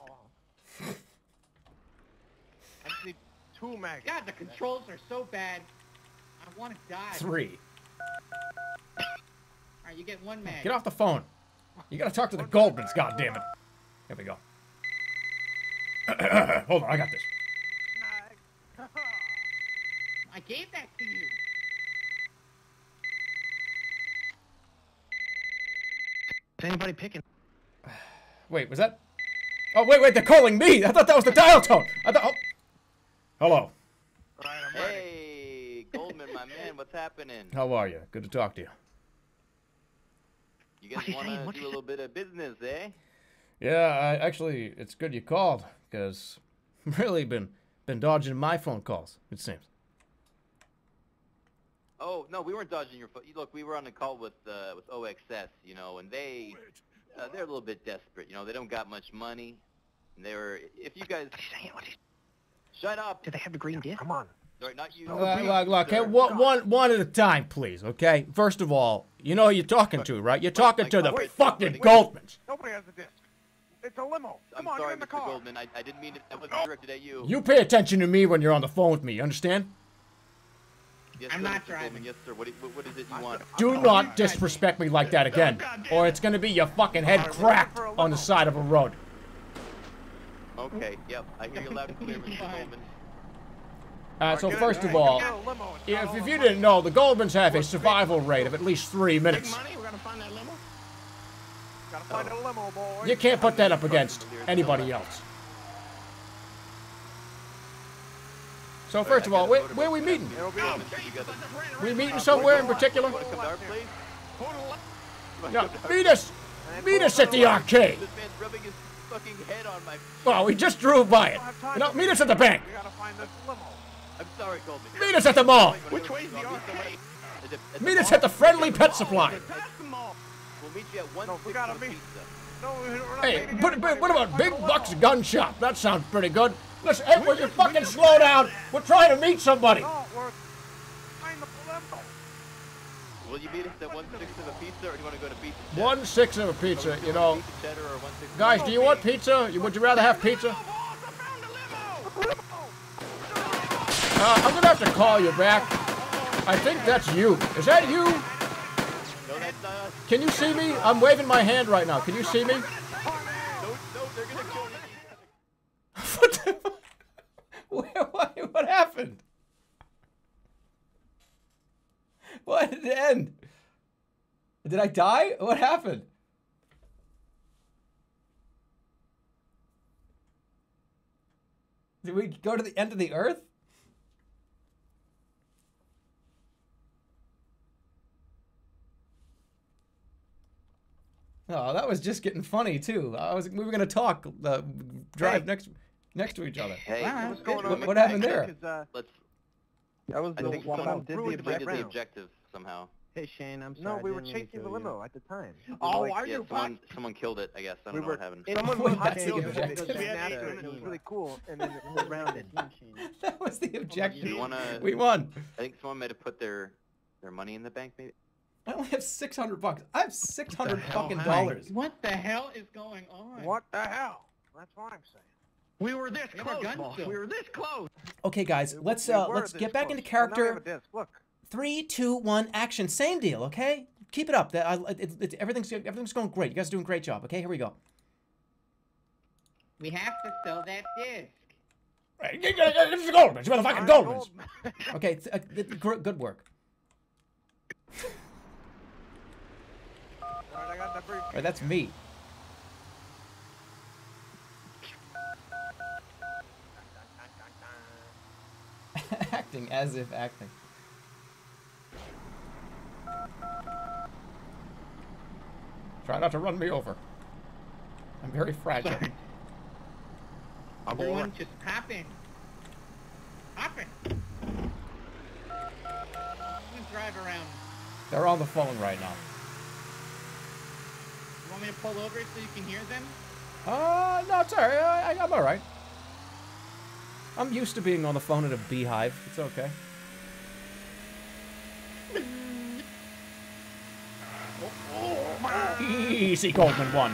I need two mags. God, the controls are so bad. I want to die. Three. All right, you get one mag. Get off the phone. You gotta talk to the Goldmans, goddammit. Here we go. Hold on, I got this. I gave that to you. Is anybody picking? Wait, was that? Oh, wait, wait, they're calling me. I thought that was the dial tone. I thought. Oh. Hello. Right, I'm hey, Goldman, my man, what's happening? How are you? Good to talk to you. You guys want to do a little bit of business, eh? Yeah, I, actually, it's good you called because I've really been been dodging my phone calls. It seems. Oh no, we weren't dodging your phone. Look, we were on the call with uh, with O S X, you know, and they uh, they're a little bit desperate. You know, they don't got much money. And they were if you guys. What are you saying? What are you... Shut up. Do they have the green dip? Come on. Sorry, not you. Look, look, look. Hey, one, one, one at a time, please, okay? First of all, you know who you're talking to, right? You're talking to the wait, fucking wait, Goldmans. Nobody has a disc. It's a limo. Come I'm on, sorry, get in the Mister car. Goldman, I, I didn't mean it. That wasn't oh. directed at you. You pay attention to me when you're on the phone with me, you understand? Yes, I'm sir, not Mister driving. Goldman, yes, sir. What, what, what is it you want? Do not disrespect me like that again, oh, or it's going to be your fucking head cracked on the side of a road. Okay, yep. I hear you loud and clear, Mister Goldman. Uh, so first of all, if, if you didn't know, the Goldmans have a survival rate of at least three minutes. You can't put that up against anybody else. So first of all, where, where are we meeting? We meeting somewhere in particular? No, meet us! Meet us at the arcade! Well, we just drove by it. No, meet us at the bank! I'm sorry, Goldman. Meet us at the mall. Which way is the arcade? Meet us at the friendly pet supply. We'll meet you at one. No, we gotta meet. No, we're not. Hey, but, but what about Big Buck's gun shop? That sounds pretty good. Listen, hey, will you fucking slow down? We're trying to meet somebody. No, we're behind the limo. Will you meet us at one sixth of a pizza, or do you want to go to pizza? One sixth of a pizza, you know. Guys, do you want pizza? Would you rather have pizza? Uh, I'm gonna have to call you back. I think that's you. Is that you? No, that's not us. Can you see me? I'm waving my hand right now. Can you see me? No, no, they're gonna kill me. What the fuck? What, what happened? What did it end? Did I die? What happened? Did we go to the end of the earth? No, that was just getting funny too. I was we were gonna talk, uh, drive hey. next next to each other. Hey, wow. what's going on? What, what happened there? Is, uh, Let's. That was I the think one someone did the, did the objective somehow. Hey Shane, I'm sorry. No, we were chasing the limo you. at the time. Oh, like, are yeah, you? Someone, someone killed it, I guess. I don't we know were, what happened. Someone was hiding it. It was really cool, and then it rounded. That was the objective. We won. I think someone might have put their their money in the bank, maybe. I only have six hundred bucks. I have six hundred fucking dollars. What the hell is going on? What the hell? That's what I'm saying. We were this we close. Were we were this close. Okay, guys, let's uh, we let's get back close. into character. Look. Three, two, one, action. Same deal. Okay, keep it up. That it, it, everything's everything's going great. You guys are doing a great job. Okay, here we go. We have to sell that disc. Right. It's Goldman's, motherfucking Goldman's. Okay, it's, uh, it's good work. All right, I got the brief. Right, that's me. Acting as if acting. Try not to run me over. I'm very fragile. Sorry. I'm Everyone over. just hop in. Hop in. Let's drive around. They're on the phone right now. You want me to pull over so you can hear them? Uh, no, it's alright. I, I, I'm alright. I'm used to being on the phone at a beehive. It's okay. Oh, oh, my. Easy, Goldman one.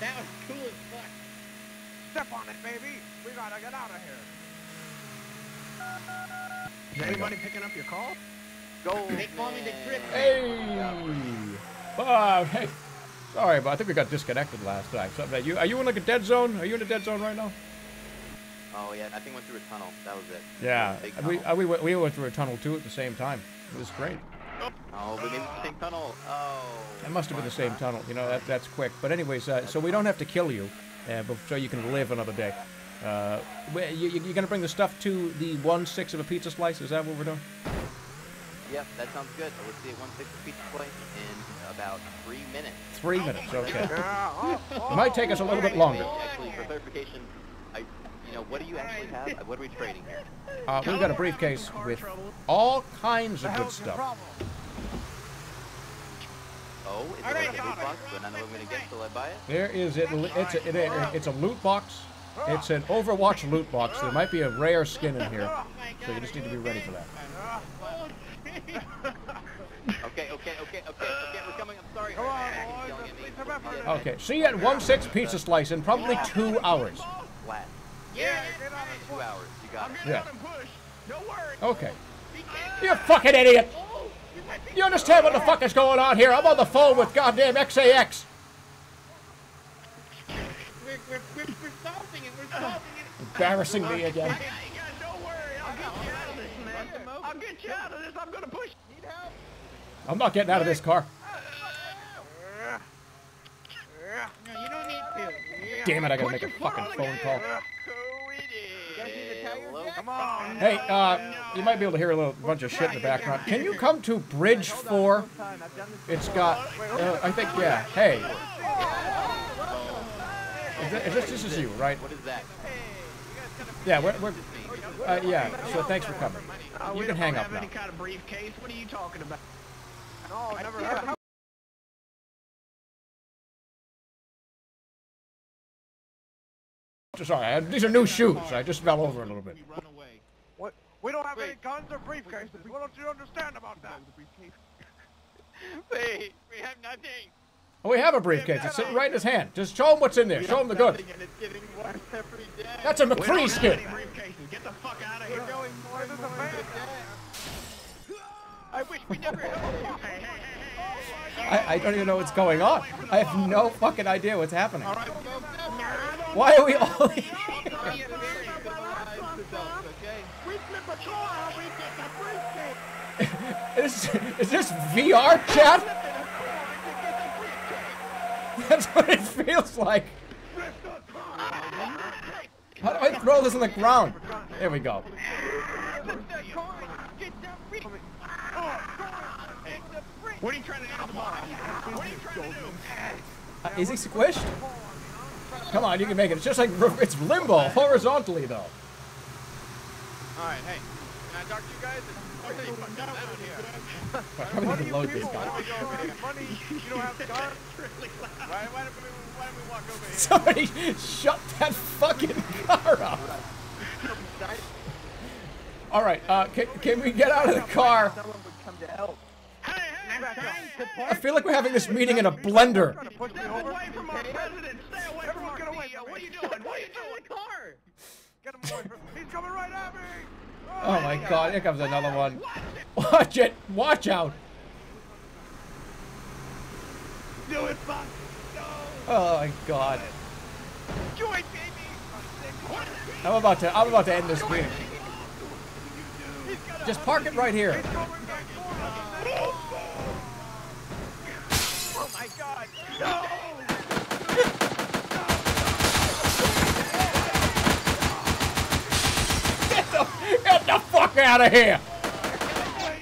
That was cool as fuck. Step on it, baby. We gotta get out of here. Is anybody go. picking up your call? Go. They call me the grip. Hey. Oh, hey. Sorry, but I think we got disconnected last time. So, are you, are you in like a dead zone? Are you in a dead zone right now? Oh yeah, I think we went through a tunnel. That was it. Yeah, we, uh, we, we went through a tunnel too at the same time. It was great. Oh, we made the same tunnel. Oh. It must have been the same God. tunnel. You know, that, that's quick. But anyways, uh, so we don't have to kill you, uh, but so you can live another day. Uh, you, you're gonna bring the stuff to the one six of a pizza slice. Is that what we're doing? Yep, that sounds good. We'll see at one six of a pizza slice in about three minutes. Three minutes. Okay. It might take us a little bit longer. Actually, for clarification, I. You know, what do you actually have? What are we trading here? Uh, we've got a briefcase with all kinds of good stuff. Oh, is it like a loot box? But I know I'm going to get till I buy it? There is it. It's a, it, it, it's a loot box. It's an Overwatch loot box. There might be a rare skin in here, so you just need to be ready for that. Okay, okay, okay, okay, okay, we're coming. I'm sorry. Okay, see you at one six Pizza Slice in probably two hours. Flat. Yeah, get on in two hours. You got it. I'm getting on and push. Don't worry. Okay. You fucking idiot! You understand what the fuck is going on here? I'm on the phone with goddamn X A X. We're, we're, we're, we're solving it. We're solving it. Embarrassing me again. Don't worry. I'll get you out of this, man. I'll get you out of this. I'm gonna push. Need help? I'm not getting out of this car. No, you don't need to. Damn it! I gotta make a fucking phone call. Hey, uh, you might be able to hear a little bunch of shit in the background. Can you come to Bridge four? It's got, uh, I think, yeah. Hey. Is, that, is this, this is you, right? What is that? Yeah, we're, we're uh, yeah, so thanks for coming. You can hang up now. Kind of briefcase. What are you talking about? No, I never heard. Sorry, these are new shoes. I just fell over a little bit. What? We don't have Wait. any guns or briefcases. What don't you understand about that? Wait, we have nothing. Oh, we have a briefcase. It's sitting right in his hand. Just show him what's in there. Show him the good. That's a McCree skin. Get the fuck out of here. I wish we never helped you. I, I don't even know what's going on. I have no fucking idea what's happening. Why are we all here? is, is this V R chat? That's what it feels like. How do I throw this on the ground? There we go. What are you trying to do? What are you trying to do? Uh, is he squished? Come on, you can make it. It's just like, it's limbo, horizontally, though. Alright, hey. Can I talk to you guys? What are you fucking doing here? I probably need to load this guy. You don't have money, you don't have guns. Why don't we walk over here? Somebody shut that fucking car up. Alright, uh, can, can we get out of the car? Someone would come to help. I feel like we're having this meeting in a blender. Oh my god, here comes another one. Watch it! Watch out! Oh my god. Join, baby. I'm about to. I'm about to end this meeting. Just park it right here. Oh my God! No! Get the get the fuck out of here! How do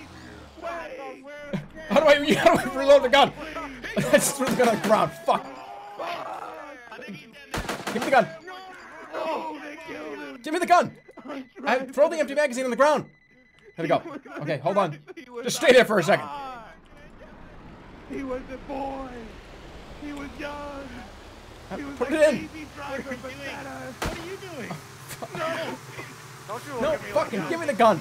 I? How do I reload the gun? I just threw the gun on the ground. Fuck! Give me the gun! Give me the gun! I throw the empty magazine on the ground. Here we go. Okay, hold on. Just stay there for a second. He was a boy. He was young. He was Put like it in. Driver, what, are what are you doing? No. Don't you no, fucking like give me the gun.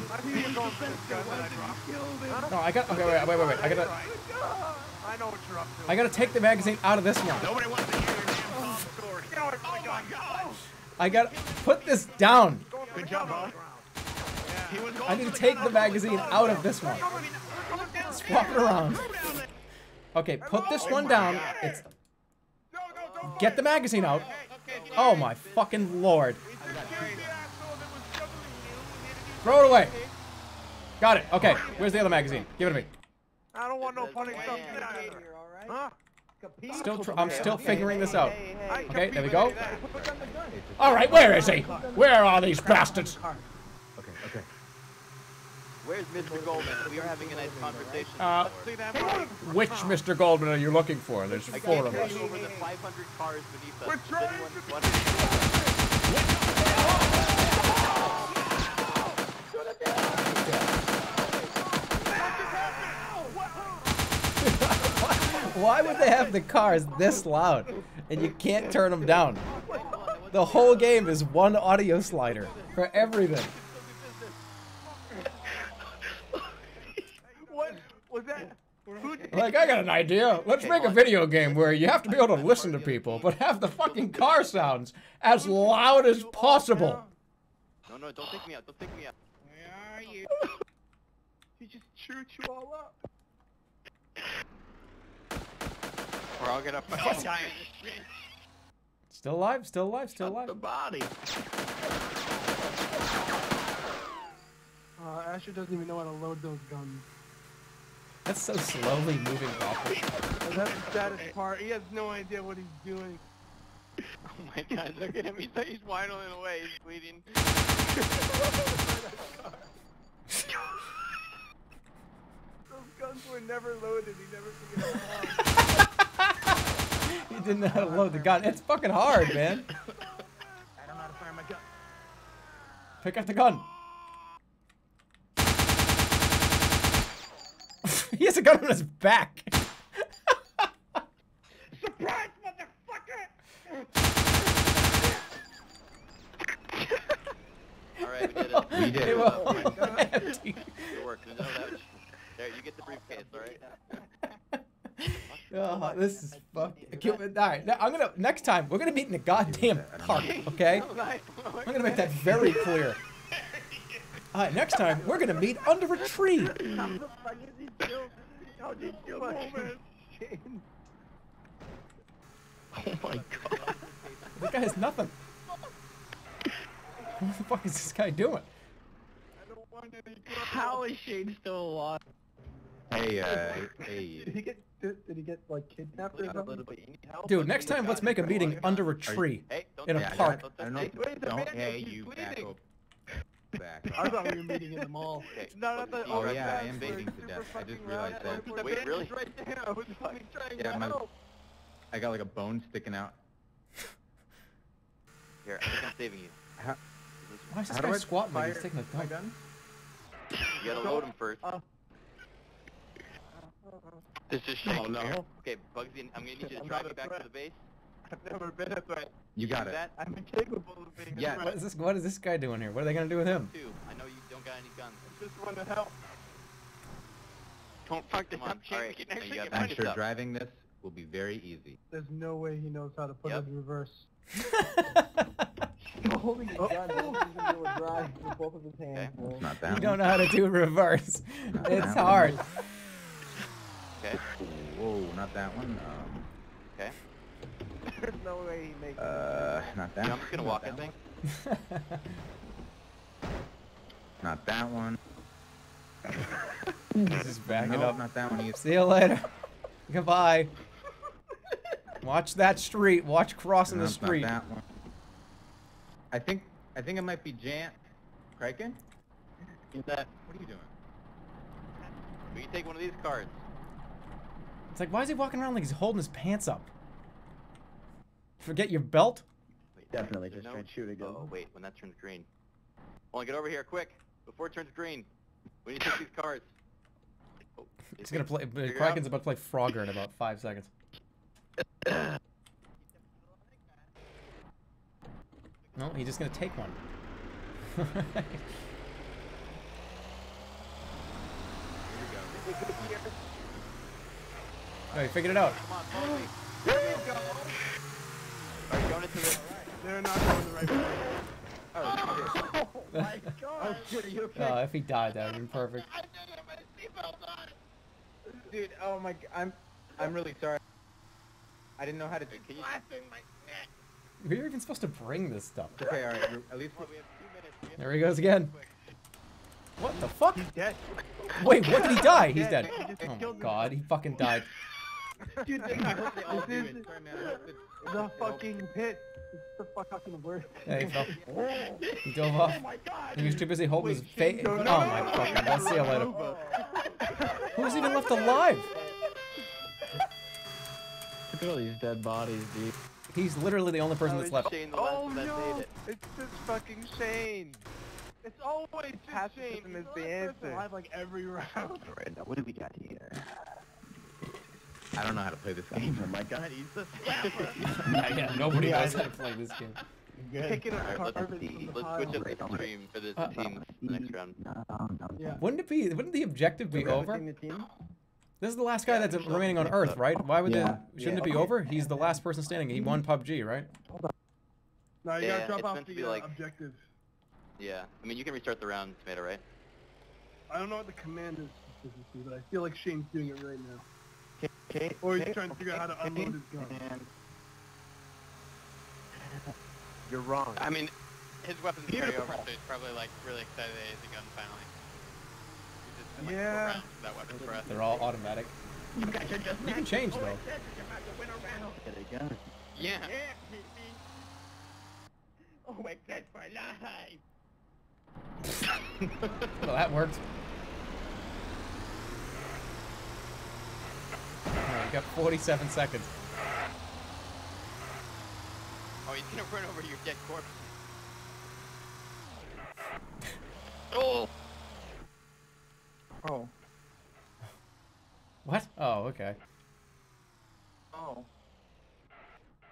No, I got. Okay, wait, wait, wait, wait. I gotta. I know what you're up to. I gotta take the magazine out of this one. Nobody wants to hear your damn story. Oh my God. I gotta put this down. Good job, huh? I need to take the magazine out of this one. Swap it around. Okay, put this one down. It's get the magazine out. Oh my fucking Lord. Throw it away. Got it. Okay, where's the other magazine? Give it to me. I don't want no funny stuff either. Huh? Still, tr I'm still figuring this out. Okay, there we go. All right, where is he? Where are these bastards? Okay, okay. Where's Mister Goldman? We are having a nice conversation. Uh, which Mister Goldman are you looking for? There's four of us. We're trying to... Why would they have the cars this loud? And you can't turn them down. The whole game is one audio slider for everything. Like, I got an idea. Let's make a video game where you have to be able to listen to people, but have the fucking car sounds as loud as possible. No, no, don't take me out. Don't take me out. Where are you? He just chewed you all up. Or I'll get up my own time. Still alive, still alive, still alive. The body. Uh, Asher doesn't even know how to load those guns. That's so slowly moving off. That's the saddest part. He has no idea what he's doing. Oh my God, look at him. He's, he's whining away. He's bleeding. Those guns were never loaded. He never figured out how. He didn't know how to load the gun. It's fucking hard, man. I don't know how to fire my gun. Pick up the gun. He has a gun on his back. Surprise, motherfucker! All right, we did it. We did it. Oh, good work. No, that was... There, you get the briefcase, all right? Oh, this is fucking. All right, now I'm gonna. Next time, we're gonna meet in a goddamn park, okay? I'm gonna make that very clear. All right, next time, we're going to meet under a tree. How did you Oh my God. This guy has nothing. What the fuck is this guy doing? How is Shane still alive? Hey, uh, hey. Did he get, did, did he get like, kidnapped or something? Dude, next time, let's make a meeting under a tree in a park. Don't hey, you back up. Back. I thought we were meeting in the mall. Okay. No, not the, oh, oh yeah, I am baiting to death. I just realized that. Wait, wait, really? Right I was fucking trying yeah, to my, help. I got like a bone sticking out. Here, I think I'm saving you. How, Why is this guy squatting like he's taking a gun? You gotta load him first. Uh, this is shit. Oh, no. Here. Okay, Bugsy, I'm gonna need you to drive me back threat. to the base. I've never been a threat. You got it. I'm incapable of being yeah. a threat. What is this? What is this guy doing here? What are they gonna do with him? I know you don't got any guns. Just want to help. Don't fuck them up. Right. Get I'm sure up. driving this will be very easy. There's no way he knows how to put yep. it in reverse. Holding a gun, he doesn't know how to drive with both of his hands. Okay. It's not that. You one. don't know how to do reverse. It's hard. Okay. Whoa, not that one. Um, okay. There's no way he makes it. Uh, not that. Yeah, I'm just gonna walk, I think. Not that one. He's just backing no, up. Not that one either. See you later. Goodbye. Watch that street. Watch crossing no, the street. Not that one. I think. I think it might be Jan. Criken? What are you doing? We can take one of these cards. It's like, why is he walking around like he's holding his pants up? Forget your belt? Wait, definitely just no... try and shoot again. Oh, wait, when that turns green. I want to get over here quick, before it turns green. We need to take these cards. Oh, he's gonna play, Kraken's about to play Frogger in about five seconds. No, he's just gonna take one. Here we go. Oh, he figured it out. Come on, follow me. There you go. Are you going into the... They're not going the right way. Oh, oh my god. Oh, are you okay? Oh, if he died, that would be perfect. I did it. My seatbelt on. Dude, oh my... I'm... I'm really sorry. I didn't know how to... do it. We were even supposed to bring this stuff. Okay, alright. At least we have two minutes. There he goes again. What the fuck? He's dead. Wait, what did he die? He's dead. Oh my god, he fucking died. Dude, they hope they all do it. Sorry, man. The fucking pit. It's the fucking worst. Yeah, he fell. He dove off. He was too busy holding his face. Oh my fucking god. See you later. Who's even left alive? Look at all these dead bodies, dude. He's literally the only person oh, that's left. Shane, the oh that no! It. It's just fucking Shane. It's always just Shane. It's is the, the answer. Alive like every round. Right, now what do we got here? I don't know how to play this game. Oh my god, he's the slapper. yeah, yeah, nobody knows how to play this game. Pick it up. Right, let's see. Let's switch up the stream for this uh, team no, the next round. No, no, no, yeah. Wouldn't it be? Wouldn't the objective be over? This is the last guy that's remaining on Earth, right? Why would yeah, they? Shouldn't yeah, it be okay. over? He's the last person standing. He won P U B G, right? No, you yeah, gotta drop off the uh, like, objective. Yeah, I mean you can restart the round, Tomato, right? I don't know what the command is specifically, but I feel like Shane's doing it right now. K K or he's K trying to figure K out how to unload his gun. You're wrong. I mean, his weapons carry over, so he's probably like really excited that he has a gun finally. Like yeah. That they're all automatic. You, guys are just you can change though. Get a gun. Yeah. Yeah, baby. Oh my god, my life. Well, that worked. Alright, we got forty-seven seconds. Oh, he's gonna run over to your dead corpse. Oh. Oh. What? Oh, okay. Oh.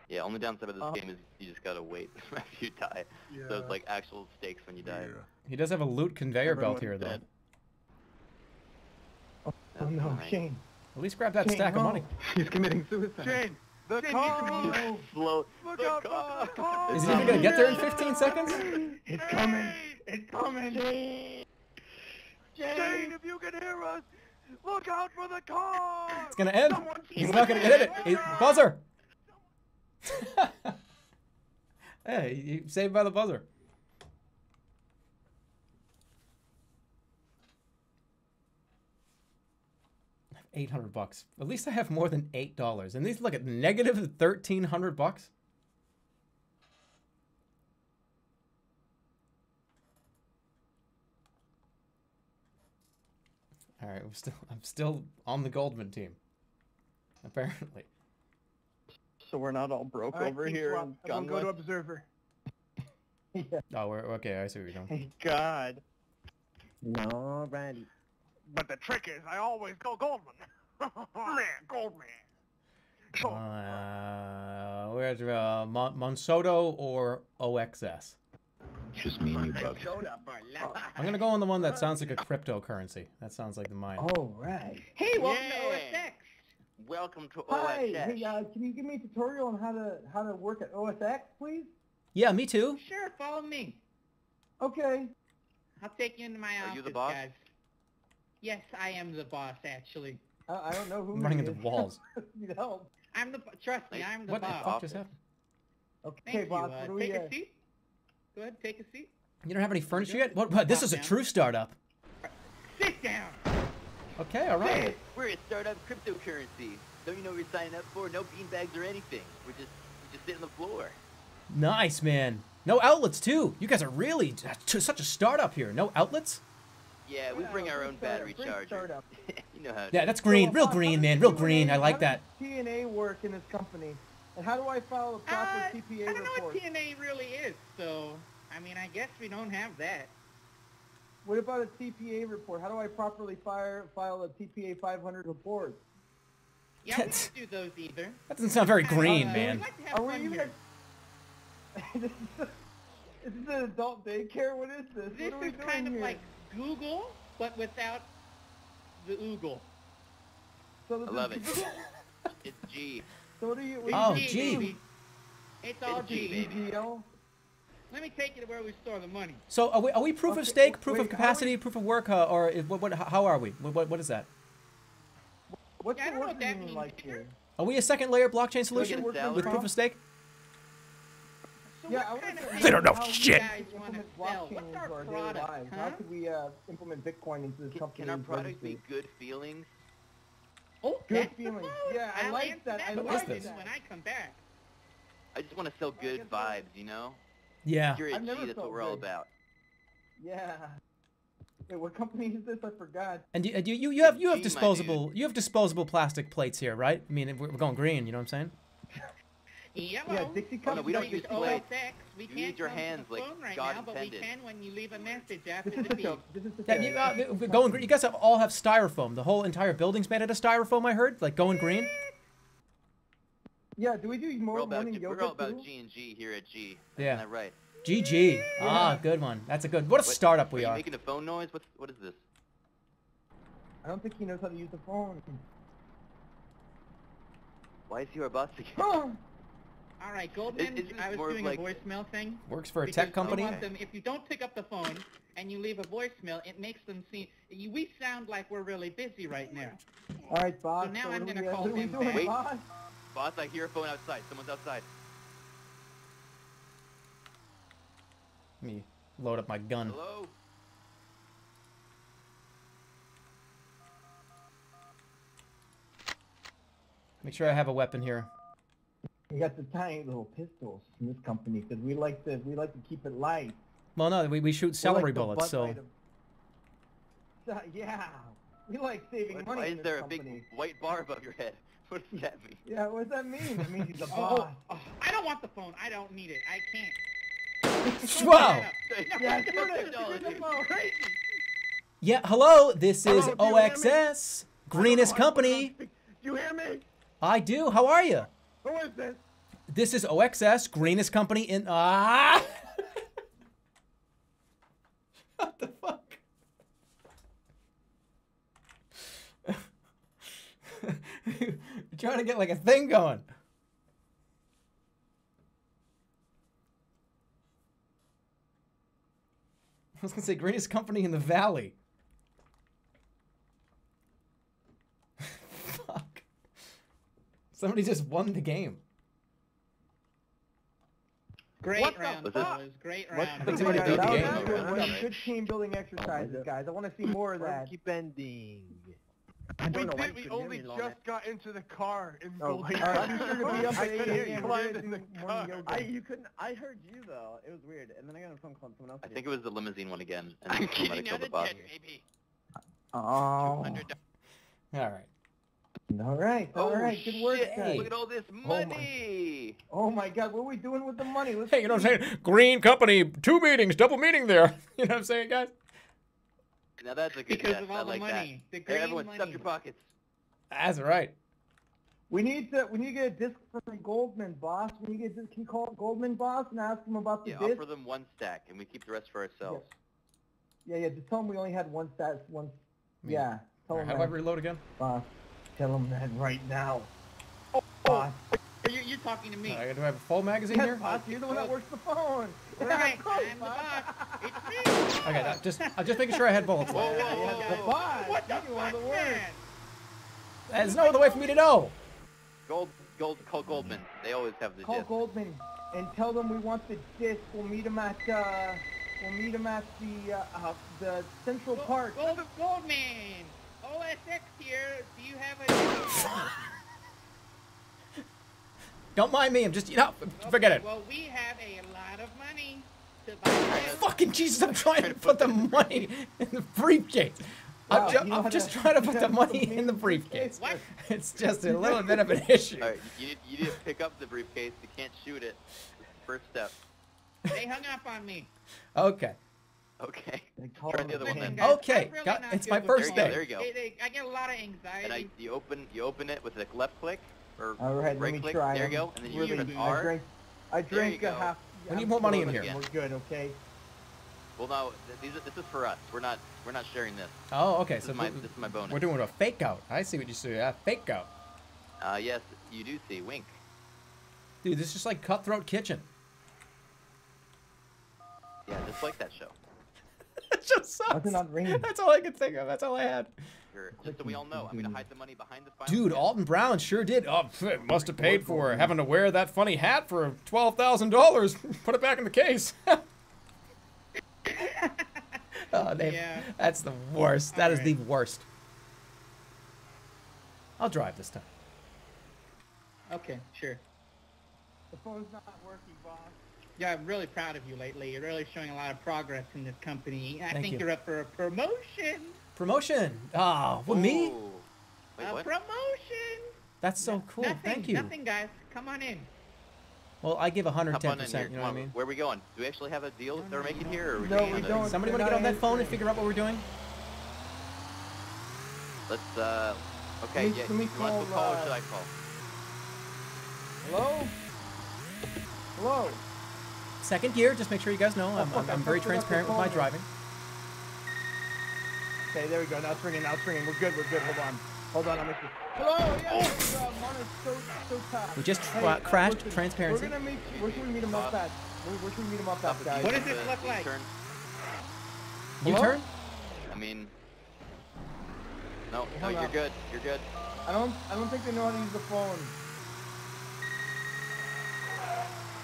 Yeah, only downside of this oh. game is you just gotta wait after you die. Yeah. So it's like actual stakes when you die. Yeah. He does have a loot conveyor Everyone's belt here, dead. though. Oh, oh no, fine. Shane. At least grab that Shane, stack no. of money. He's committing suicide. Shane, the car! Look the car! Is he even gonna get there in fifteen seconds? It's coming! It's coming! Shane. Shane, Shane, if you can hear us, look out for the car! It's gonna end. Someone He's not gonna hit it. He's buzzer. Hey, you saved by the buzzer. I have eight hundred bucks. At least I have more than eight dollars. And these look at negative thirteen hundred bucks. All right, I'm still I'm still on the Goldman team, apparently. So we're not all broke all right, over here. I'm gonna go to Observer. yeah. Oh, we're okay. I see what you're doing. Thank God. No, Randy. But the trick is, I always go Goldman. Man, Goldman. Goldman. Uh, where's uh, Mon Monsoto or O X S? Just me and you, bug. I'm gonna go on the one that sounds like a cryptocurrency. That sounds like the mine. All right. Hey, welcome yeah. to O S X. Welcome to Hi. O S X. Hey, uh, can you give me a tutorial on how to how to work at O S X, please? Yeah, me too. Sure, follow me. Okay. I'll take you into my Are office, you the boss? guys. Yes, I am the boss, actually. Uh, I don't know who. I'm running into walls. Need help. I'm the. Trust me, I'm the what boss. What the fuck just happened? Okay, Thank Bob, you. Uh, what take we, uh... a seat. Go ahead, take a seat. You don't have any furniture yet? What? what this is a down. true startup. Sit down. Okay, all right. Hey, we're a startup cryptocurrency. Don't you know what we're signing up for? No beanbags or anything. We're just, we just sit on the floor. Nice, man. No outlets too. You guys are really such a startup here. No outlets? Yeah, we bring our own battery charger. You know how. Yeah, that's green. Real green, man. Real green. I like that. T N A work in this company, and how do I follow a proper T P A report? I don't know what T N A really is, so I mean, I guess we don't have that. What about a T P A report? How do I properly fire file a T P A five hundred report? Yeah, we don't do those either. That doesn't sound very green, man. Are we even? This is an adult daycare. What is this? This is kind of like Google, but without the oogle. So I love it. It's G. So what are you? What oh, G. G. Baby. It's, it's all G, G baby. G L. Let me take you to where we store the money. So are we? Are we proof okay. of stake, proof Wait, of capacity, proof of work, uh, or what, what? How are we? What? What, what is that? What's yeah, the I don't know what that means like here? Are we a second layer blockchain solution with proof of stake? So yeah, kind of they don't know shit. What's our product? Huh? How could we uh, implement Bitcoin into this company? Can our product be good feelings? Oh, good feelings. Yeah, I like that. I like this when I come back. I just want to sell good vibes, you know? Yeah. That's what we're all about. Yeah. Wait, what company is this? I forgot. And you, you, you have, you have disposable, you have disposable plastic plates here, right? I mean, we're going green. You know what I'm saying? Yellow. Yeah, Dixie oh, no, we don't use O S X. We can't use your hands like right God now, intended. But we can when you leave a message after the beep. Yeah, you, uh, going green. You guys have, all have styrofoam. The whole entire building's made out of styrofoam. I heard. Like going green. Yeah. Do we do more morning yoga? We're all about G and G here at G. Yeah. Isn't that right? G G. Yeah. Ah, good one. That's a good. What a what, startup we are. Are you making a phone noise? What? What is this? I don't think he knows how to use the phone. Why is he our boss again? Oh. All right, Goldman, it, I was doing like a voicemail thing. Works for a tech company. Them, if you don't pick up the phone and you leave a voicemail, it makes them see. You, we sound like we're really busy right now. All right, boss. So now so I'm going to call him back. Wait, boss? boss, I hear a phone outside. Someone's outside. Let me load up my gun. Hello? Make sure I have a weapon here. We got the tiny little pistols in this company because we like to we like to keep it light. Well, no, we we shoot celery like bullets, so. so. Yeah, we like saving what, money. Why in is this there company. a big white bar above your head? What does that mean? Yeah, what does that mean? It means he's a boss. Oh, oh, I don't want the phone. I don't need it. I can't. Wow. Yeah, yeah. Hello, this is hello, O X S, greenest company. Do you hear me? I do. How are you? Who is this? This is O X S, greenest company in ah. What the fuck? Trying to get like a thing going. I was gonna say greenest company in the valley. Somebody just won the game. Great round, fellas. Great round. I think somebody beat the game. Good team building exercises, guys. I want to see more of that. Keep ending. I don't know why we only just got into the car in Goldman. I'm sure to be up at eight a m You couldn't. I heard you though. It was weird. And then I got a phone call from someone else. I think it was the limousine one again. I'm kidding. Out of debt, baby. Oh. All right. All right, all oh, right, good work, shit. guys. Look at all this money. Oh my, oh my God, what are we doing with the money? Let's hey, you know what I'm saying? Green company, two meetings, double meeting there. You know what I'm saying, guys? Now that's a good because guess. of all I the like money. That. The green hey, everyone, money. Stuff your pockets. That's right. We need to. We need to get a disc from Goldman, boss. We need to get a disc. Can you call Goldman, boss, and ask them about the yeah, disc? Yeah, offer them one stack, and we keep the rest for ourselves. Yeah, yeah. yeah just tell them we only had one stack. One. Yeah. yeah. Tell right, them. How do I reload again? Boss. Tell him that right now. Oh, boss. Are you, you're talking to me. Uh, do I have a full magazine yes, here? Boss, you're the one that works the phone. Right, I'm the boss. It's me. Okay, no, just, I'm just making sure I had bullets. Whoa, whoa, whoa. The boss. What the fuck, the man? There's no other way for me to know. Gold, gold, call Goldman. They always have the Call gist. Goldman. and tell them we want the disc. We'll meet them at uh, we'll meet them at the uh, uh, the Central Gold, Park. Gold, Goldman, O S X here. Do you have a? Don't mind me. I'm just you know. Okay, forget it. Well, we have a lot of money to buy. Fucking Jesus! I'm trying to put the money in the briefcase. Wow, I'm, ju I'm just to, trying to put the money in the briefcase. What? It's just a little bit of an issue. All right, you, need, you need to pick up the briefcase. You can't shoot it. First step. They hung up on me. Okay. Okay. Try the other one then. Okay. Really got, it's my first day. There you go. There you go. They, they, I get a lot of anxiety. And I, you open you open it with a left click or All right, right let me click. Try there you go. And then really you use an R. I drank, I drank a go. half. We need more money in here. Again. We're good. Okay. Well, no, these are, this is for us. We're not, we're not sharing this. Oh, okay. This so is my, this is my bonus. We're doing a fake out. I see what you see. A fake out. Uh, yes, you do see. Wink. Dude, this is just like Cutthroat Kitchen. Yeah, just like that show. It just sucks. Not That's all I could think of. That's all I had. Sure. Just so we all know, I'm gonna hide the money behind the file. Dude, Alton Brown sure did. Oh, pff, must have paid for it. Having to wear that funny hat for twelve thousand dollars. Put it back in the case. Oh, yeah. That's the worst. That All is right. the worst. I'll drive this time. Okay, sure. The phone's not working, boss. Yeah, I'm really proud of you lately. You're really showing a lot of progress in this company. I Thank think you. you're up for a promotion. Promotion? Oh, with Ooh. me? Wait, a what? promotion. That's so no, cool. Nothing, Thank you. Nothing, guys. Come on in. Well, I give one hundred ten percent, you know what I mean? Where are we going? Do we actually have a deal that they're making here? Or we no, we don't. Somebody want to get on that phone and figure out what we're doing? Let's, uh... Okay, yeah, you want to call or should I call? Hello? Hello? Second gear, just make sure you guys know. I'm, I'm, I'm very transparent with my driving. Okay, there we go. Now it's ringing, now it's ringing. We're good, we're good. Hold on. Hold on, I'm gonna... Hello, yes, oh. uh, so, so tough. We just tra hey, uh, crashed listen, transparency. We're gonna meet, where should we meet him up at? Where, where should we meet him up at, guys? What does this look like? U-turn? I mean... No, no, you're good, you're good. I don't, I don't think they know how to use the phone.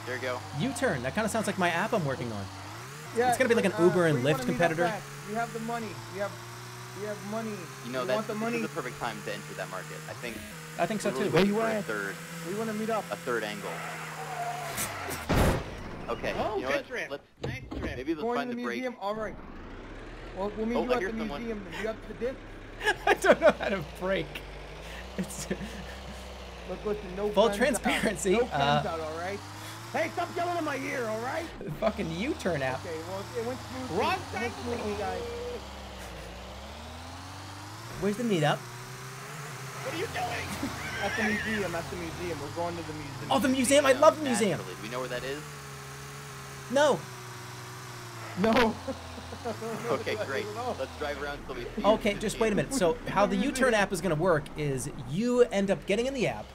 There you go. U-turn, that kind of sounds like my app I'm working on. Yeah, it's gonna be like an uh, Uber and Lyft competitor. We have the money, we have... We have money. You know, that's the, money. This is the perfect time to enter that market. I think. I think so too. Where you want a third? We want to meet up. A third angle. Okay. Oh, you know good trip. Let's, nice trip. Maybe let's Going find to the, the museum. Break. All right. Well, we'll meet oh, you I at the someone. museum. You have the disc. I don't know how to break. It's. Look, listen, no Full transparency. Out. No uh, out, all right. Hey, stop yelling in my ear, all right? The fucking U-turn app. Okay. Well, it went smoothly. Wrong side, guys. Where's the meetup? What are you doing? At the museum, at the museum. We're going to the museum. Oh, the museum? I love the museum. Naturally. We know where that is? No. No. Okay, great. Let's drive around until we see Okay, just museum. wait a minute. So how the U-turn app is going to work is you end up getting in the app,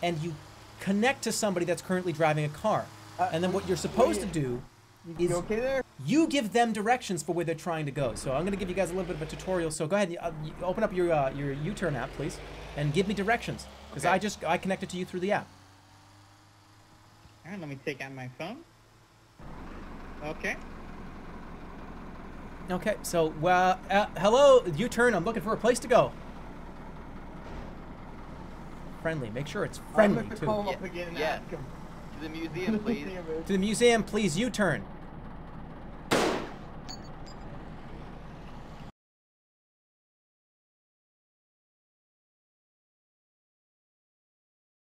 and you connect to somebody that's currently driving a car. Uh, and then what you're supposed to do is... You okay there? You give them directions for where they're trying to go. So I'm going to give you guys a little bit of a tutorial. So go ahead, uh, open up your uh, your U-turn app, please, and give me directions. Because okay. I just I connected to you through the app. All right, let me take out my phone. Okay. Okay. So well, uh, hello U-turn. I'm looking for a place to go. Friendly. Make sure it's friendly I'm too. Call yeah. up again and yeah. ask him. To the museum, please. To the museum, please. U-turn.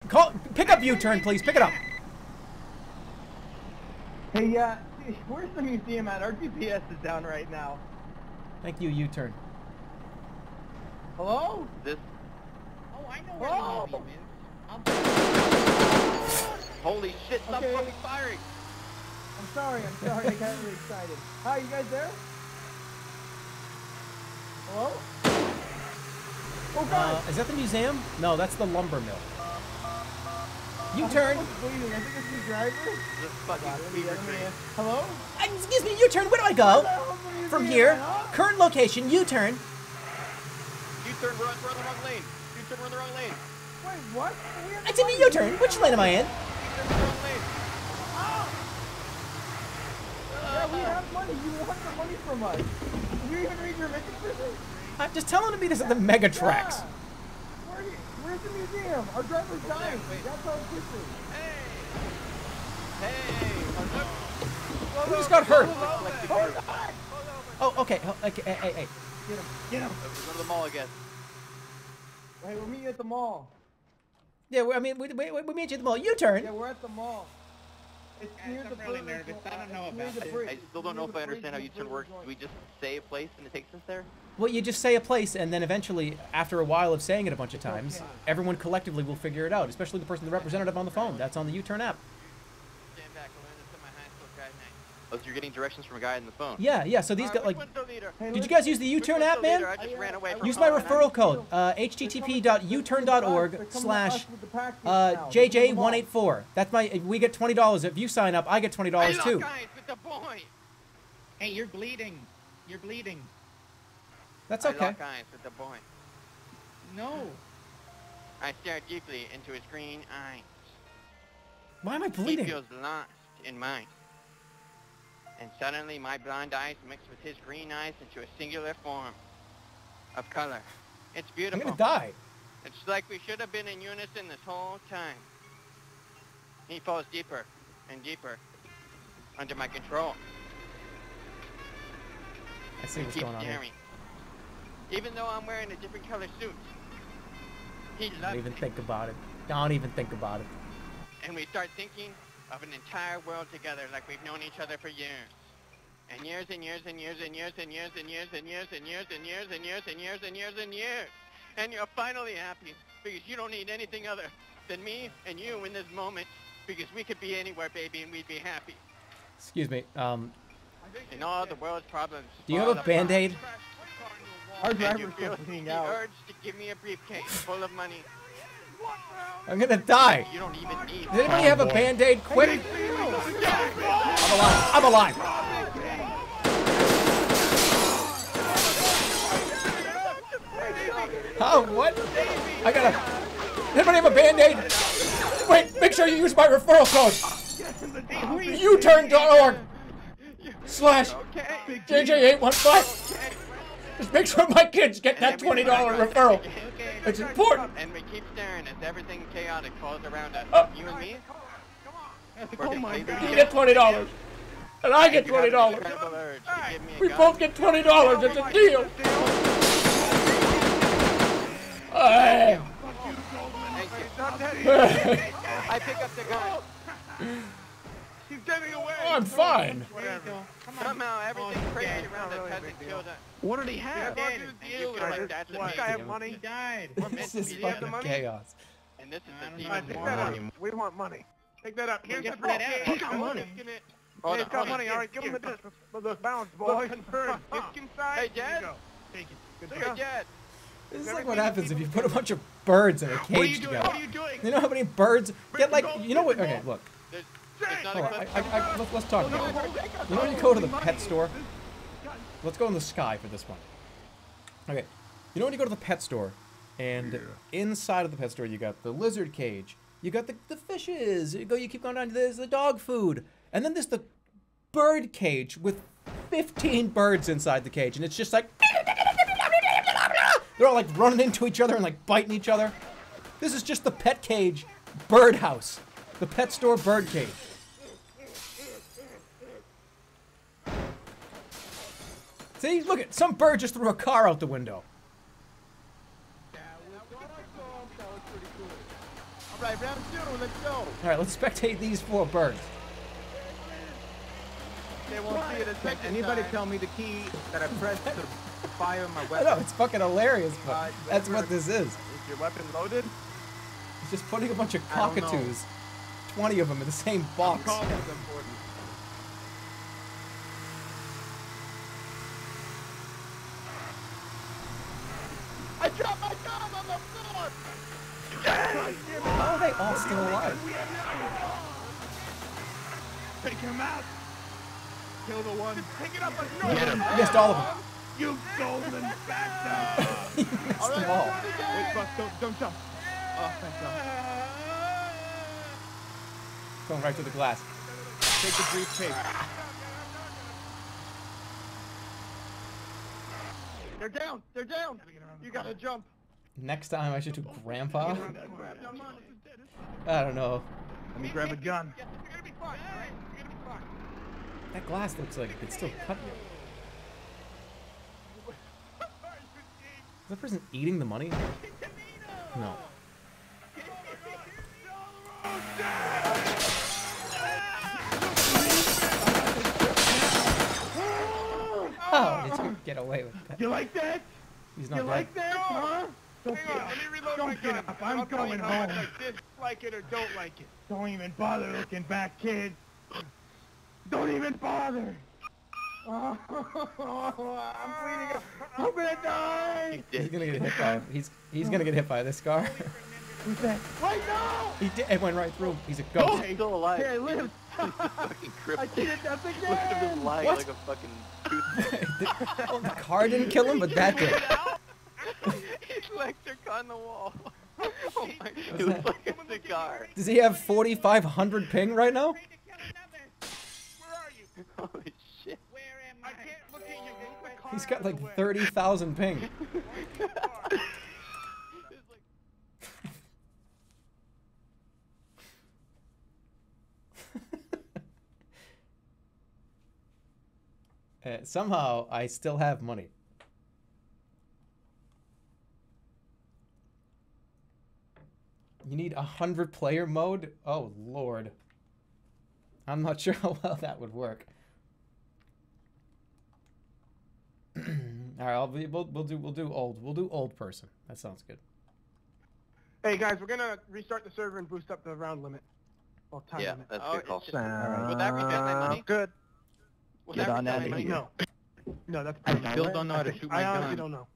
Call, pick up U-turn, please. Pick it up. Hey, uh, where's the museum at? Our G P S is down right now. Thank you, U-turn. Hello? This. Oh, I know where oh. the museum is. I'm... Holy shit! Stop okay. fucking firing. I'm sorry. I'm sorry. I got really excited. Hi, you guys there? Hello? Oh God! Uh, is that the museum? No, that's the lumber mill. U-turn. I think it's the driver. Just fucking God, Hello? Excuse me, U-turn. Where do I go? From here. Current location. U-turn. U-turn. We're, we're on the wrong lane. U-turn. We're on the wrong lane. Wait, what? I said U-turn. Which lane am I in? U-turn. We're on the wrong lane. You have money. You want the money from us. Did you even read your message person? I'm just telling him to meet us at the Mega Tracks. Yeah. Where are you? Where's the museum? Our driver's dying. That's all twisted. Hey. Hey. Whoa, who's got hurt? Oh, okay. Okay. Hey, hey, hey. Get him. Get him. Go to the mall again. Hey, we'll meet you at the mall. Yeah, we, I mean, we, we, we meet you at the mall. U-turn. Yeah, we're at the mall. It's yeah, near the really nervous. I don't know about it. I still don't know if I understand how U-turn works. Do we just say a place and it takes us there? Well, you just say a place, and then eventually, after a while of saying it a bunch of times, okay. everyone collectively will figure it out, especially the person, the representative on the phone. That's on the U-turn app. Oh, so you're getting directions from a guy on the phone? Yeah, yeah, so these right, got like... Hey, did you guys use the U-turn app, man? I just I, ran away from use my referral code, uh, http.uturn.org slash J J one eight four. That's my... We get twenty dollars. If you sign up, I get twenty dollars I too. Guys, with the boy. Hey, you're bleeding. You're bleeding. That's okay. I lock eyes with the boy. No. I stare deeply into his green eyes. Why am I bleeding? He feels lost in mine. And suddenly my blonde eyes mix with his green eyes into a singular form of color. It's beautiful. I'm gonna die. It's like we should have been in unison this whole time. He falls deeper and deeper under my control. I see what's going on here. Even though I'm wearing a different color suit, he loves me. Don't even think about it. Don't even think about it. And we start thinking of an entire world together like we've known each other for years. And years and years and years and years and years and years and years and years and years and years and years and years and years. And you're finally happy because you don't need anything other than me and you in this moment because we could be anywhere, baby, and we'd be happy. Excuse me. Um. And all the world's problems. Do you have a Band-Aid? Our driver's freaking out. The urge to give me a briefcase full of money. I'm gonna die. You don't even need Does anybody oh, have boy. a Band-Aid? Quick! I'm alive. I'm alive. Oh, what? I gotta... Anybody have a Band-Aid? Wait, make sure you use my referral code. U-turn.org slash J J eight one five. Just make sure my kids get that twenty dollar referral. It's important. And we keep staring as everything chaotic falls around us. Oh. You and me? Oh my God. You get twenty dollars. And I get twenty dollars. We both get twenty dollars. It's a deal. I pick up the gun. He's getting away. Oh, I'm fine. Somehow everything crazy around us hasn't killed us. What did he have? He deal like that. This guy had money. He died. This is fucking chaos. And this is the money. We want money. Take that up. Here's the ball. He got money. He's got money. All right, give him the disc. The bounce, boy. Hey, Jed. Take it. Hey, Jed. This is like what happens if you put a bunch of birds in a cage together. What are you doing? You know how many birds get like? You know what? Okay, look. All right, I, I, I, let's talk about it. You know when you go to the pet store? Let's go in the sky for this one. Okay, you know when you go to the pet store, and yeah. inside of the pet store you got the lizard cage, you got the, the fishes, you go, you keep going down, there's the dog food, and then there's the bird cage with fifteen birds inside the cage, and it's just like, they're all like running into each other and like biting each other. This is just the pet cage birdhouse. The pet store bird cage. See, look at some bird just threw a car out the window. Alright, round two, let's go. Alright, let's spectate these four birds. They won't see it. Can anybody tell me the key that I pressed to fire my weapon? I know, it's fucking hilarious, but uh, that's what this is. Is your weapon loaded? It's just putting a bunch of cockatoos. twenty of them in the same box. I dropped my gun on the floor! How are they all still alive? Take him out! Kill the one. Pick it up and get him! You missed all of them. You golden bastard! You missed all right, them all. Wait, Buck, don't, don't jump. Oh, thank God. Going right to the glass. Take the briefcase. They're down. They're down. You gotta jump. Next time I should do Grandpa. I don't know. Let me grab a gun. That glass looks like it's still cutting it. Is that person eating the money? No. Oh, did you get away with that? You like that? He's not you dead. Like that, huh? Don't Hang get on, up. Let me reload don't my gun. Get up. I'm I'll going home. I like it or don't like it. Don't even bother looking back, kid. Don't even bother. Oh, I'm bleeding out. I'm gonna die. He's gonna get hit by. He's he's gonna get hit by this car. Who's that? Wait, no! He did. It went right through him. He's a ghost. Oh, he's still alive. Yeah, he lived. He's a fucking cripple. I did it. That's again. Look at him lying what? like a fucking toothpick. Oh, the car didn't kill him, but that did. His legs are on the wall. Oh my God. It was like a cigar. Does he have forty-five hundred ping right now? Where are you? He's got like thirty thousand ping. uh, somehow, I still have money. You need a hundred player mode? Oh, Lord. I'm not sure how well that would work. All right, I'll be, we'll, we'll do we'll do old we'll do old person. That sounds good. Hey guys, we're gonna restart the server and boost up the round limit. Well, time yeah, limit. that's oh, good call. Just, uh, would that reset my money? Good. Would Get that on that money? No. No, that's. I still don't know how to shoot my gun. I honestly don't know.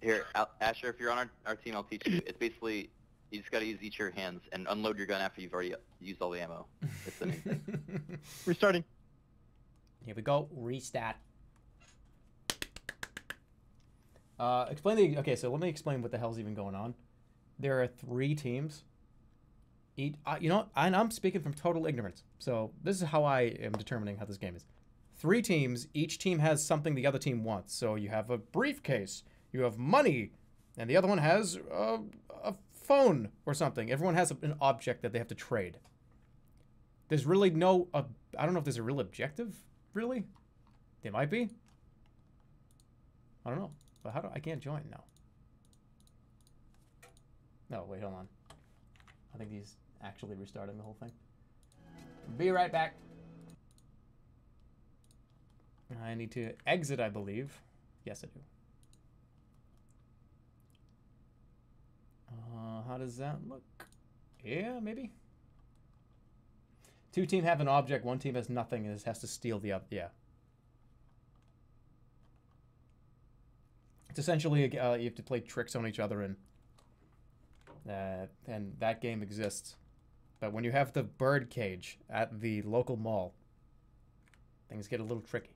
Here, Al Asher, if you're on our, our team, I'll teach you. It's basically you just gotta use each of your hands and unload your gun after you've already used all the ammo. It's the main thing. Restarting. Here we go. Restart. Uh, explain the, okay, so let me explain what the hell's even going on. There are three teams. Each, uh, you know, and I'm speaking from total ignorance, so this is how I am determining how this game is. Three teams, each team has something the other team wants. So you have a briefcase, you have money, and the other one has a, a phone or something. Everyone has an object that they have to trade. There's really no, uh, I don't know if there's a real objective, really? There might be. I don't know. But how do I can't join now? No, wait, hold on. I think he's actually restarting the whole thing. Be right back. I need to exit, I believe. Yes, I do. Uh, how does that look? Yeah, maybe. Two team have an object. One team has nothing, and has to steal the other. Yeah. It's essentially uh, you have to play tricks on each other, and uh, and that game exists. But when you have the bird cage at the local mall, things get a little tricky.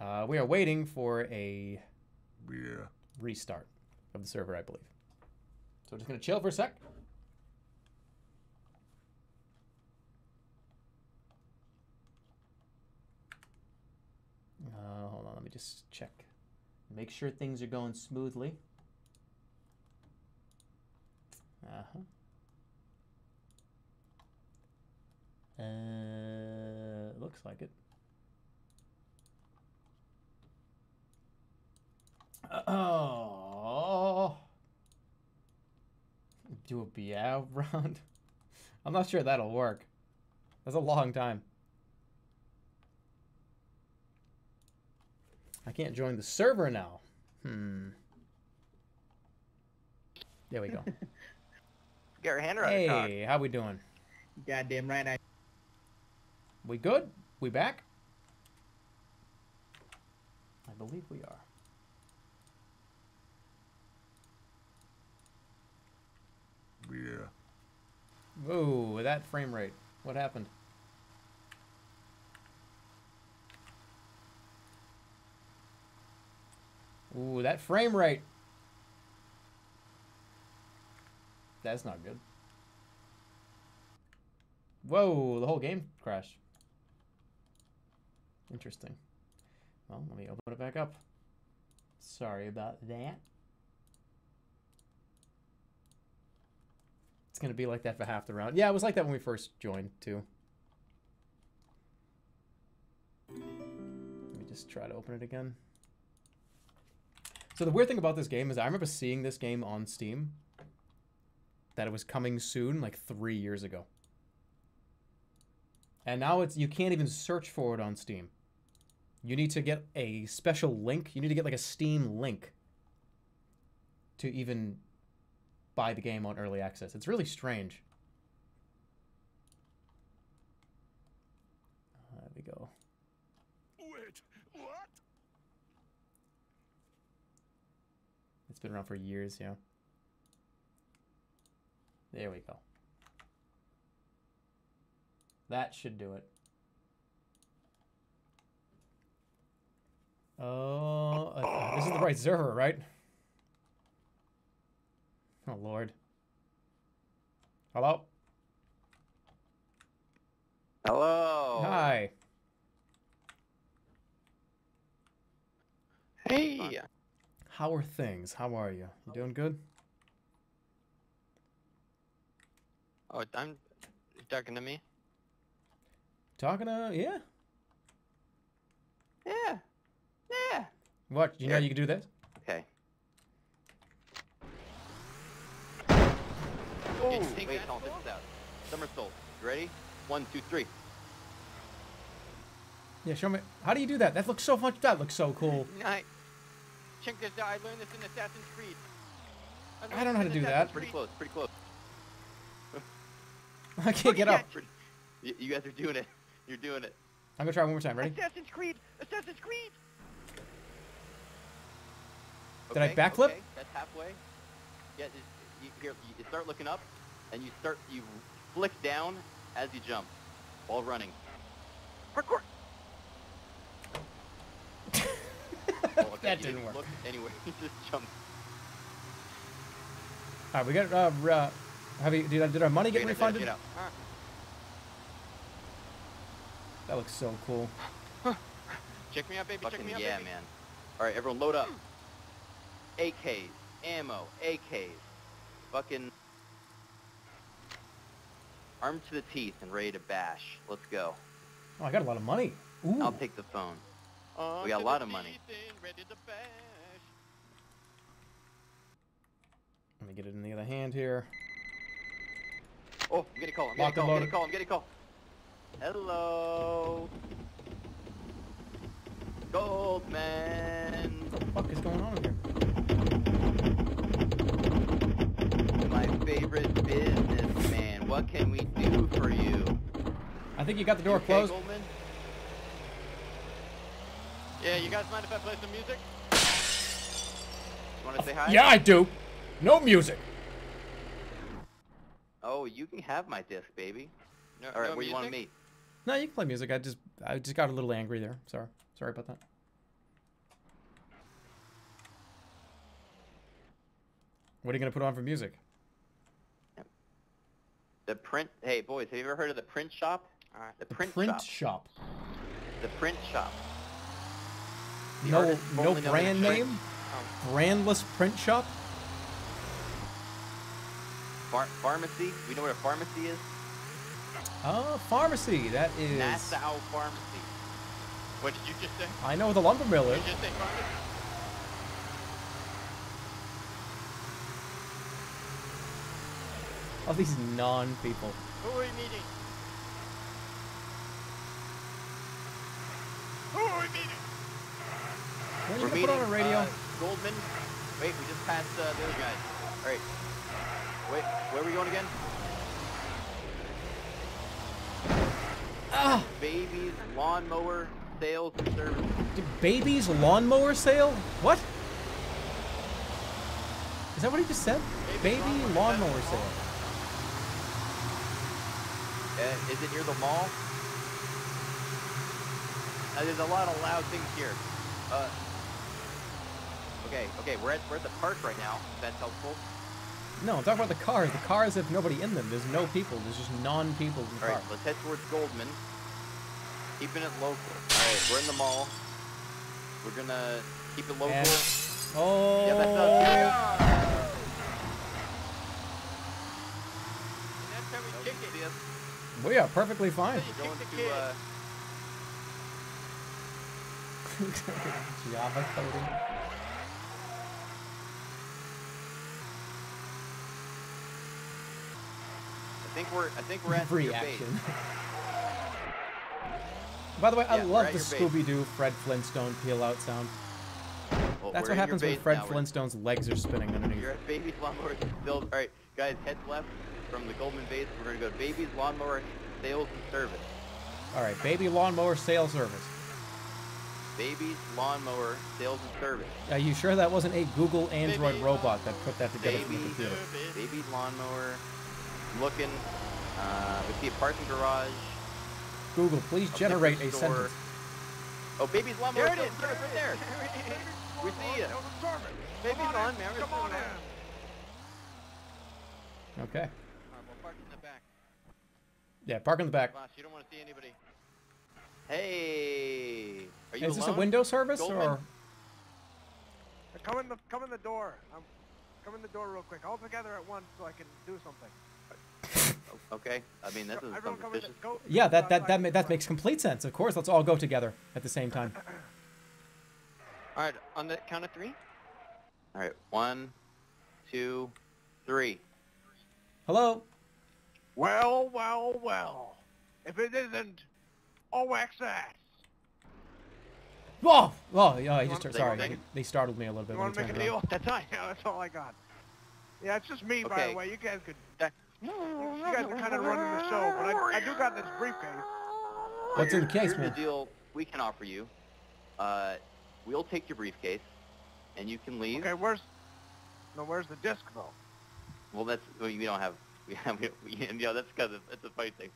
uh, we are waiting for a yeah. restart of the server, I believe. So we're just gonna chill for a sec. Uh, hold on, let me just check. Make sure things are going smoothly. Uh-huh. Uh, looks like it. Oh. Do a B L round. I'm not sure that'll work. That's a long time. I can't join the server now. Hmm. There we go. Get your hand right. Hey, how we doing? Goddamn right. I we good? We back? I believe we are. Yeah. Whoa, that frame rate. What happened? Ooh, that frame rate. That's not good. Whoa, the whole game crashed. Interesting. Well, let me open it back up. Sorry about that. It's going to be like that for half the round. Yeah, it was like that when we first joined, too. Let me just try to open it again. So the weird thing about this game is I remember seeing this game on Steam, that it was coming soon, like three years ago. And now it's, you can't even search for it on Steam. You need to get a special link. You need to get like a Steam link to even buy the game on early access. It's really strange. Uh, there we go. Wait, what? It's been around for years, yeah. There we go. That should do it. Oh, uh, this is the right server, right? Oh, Lord. Hello? Hello. Hi. Hey. How are things? How are you? You doing good? Oh, I'm you're talking to me? Talking to, yeah. Yeah. Yeah. What? You yeah. know you can do this? Okay. Oh, wait, no, this is out. Somersault. You ready? One, two, three. Yeah, show me. How do you do that? That looks so much. That looks so cool. Nice. Check this out. I learned this in Assassin's Creed. I, I don't know how to do that. Pretty close. Pretty close. I can't get up. You, you guys are doing it. You're doing it. I'm gonna try one more time. Ready? Assassin's Creed. Assassin's Creed. Did okay, I backflip? Okay. That's halfway. Yeah. Just, you, here, you start looking up, and you start you flick down as you jump while running. Parkour. Well, okay, that didn't, didn't work. Look anyway, you just jumped. All right, we got. Uh, uh, have you? Did, did our money get refunded? Get out. All right. That looks so cool. Check me out, baby. Fucking check me out, yeah, baby. Man. All right, everyone, load up. A Ks, ammo, A Ks, fucking armed to the teeth and ready to bash. Let's go. Oh, I got a lot of money. Ooh. I'll take the phone. Armed we got a lot of money. Let me get it in the other hand here. Oh, I'm getting a call. I'm getting a call. I'm getting a call. I'm getting a call. Hello, Goldman. What the fuck is going on here? My favorite businessman. What can we do for you? I think you got the door closed. Okay, Goldman? Yeah, you guys mind if I play some music? You want to say hi? Yeah, I do. No music. Oh, you can have my disc, baby. No, all right, no where music? You want to meet? No, you can play music. I just, I just got a little angry there. Sorry, sorry about that. What are you gonna put on for music? The print. Hey, boys, have you ever heard of the print shop? All right, the, the print, print shop. shop. The print shop. The no, no brand name. Oh. Brandless print shop. Phar pharmacy. We know what a pharmacy is. Oh, pharmacy. That is... Nassau Pharmacy. What did you just say? I know the lumber mill is. Did you just say pharmacy? All these non-people. Who are we meeting? Who are we meeting? What are you going to put on a radio? Uh, Goldman. Wait, we just passed uh, the other guys. All right. Wait, where are we going again? Ah. Baby's lawnmower sales and service. Baby's lawnmower sale? What? Is that what he just said? Baby's Baby lawnmower, lawnmower sale. Uh, is it near the mall? Uh, there's a lot of loud things here. Uh, okay, okay, we're at we're at the park right now. If that's helpful. No, I'm talking about the cars. The cars have nobody in them. There's no people. There's just non-people in the car. All right, let's head towards Goldman. Keeping it local. Alright, we're in the mall. We're gonna keep it local. And oh! Yeah, that's not serious. That's how we kick it, yeah. We are perfectly fine. You're going to, uh... Java coding. I think we're I think we're at free action. By the way, yeah, I love the Scooby-Doo Fred Flintstone peel-out sound. Well, that's what happens when Fred now. Flintstone's legs are spinning underneath. You're at Baby's Lawnmower Sales. Alright, guys, head left from the Goldman base. We're going to go to Baby's Lawnmower Sales and Service. Alright, Baby Lawnmower Sales Service. Baby's Lawnmower Sales and Service. Are you sure that wasn't a Google Android Baby robot that put that together Baby from the computer? Baby's Lawnmower. I'm looking. Uh, we see a parking garage. Google, please a generate a sentence. Oh, Baby's Lawnmower. There it is. There it is. Right there. We see it. Baby's Lawnmower. Come on in. Okay. All right, we'll park in the back. Yeah, park in the back. Boss, you don't want to see anybody. Hey. Are you is alone? This a window service Goldman? Or? Come in the come in the door. I'm come in the door real quick. All together at once so I can do something. Okay, I mean that doesn't sound suspicious. Yeah, that that that, ma that makes complete sense. Of course, let's all go together at the same time. All right, on the count of three. All right, one, two, three. Hello. Well, well, well. If it isn't O S X. Whoa! Whoa! Yeah, I just sorry. They, they startled me a little bit. You want to make a deal? That's all. Yeah, that's all I got. Yeah, it's just me. Okay. By the way, you guys could. That, You guys are kind of running the show, but I, I do got this briefcase. What's in the case, man? Here's the deal we can offer you. Uh, we'll take your briefcase, and you can leave. Okay, where's? No, where's the disc though? Well, that's well, we don't have. We have. We, we, you know, that's because it's a fight thing.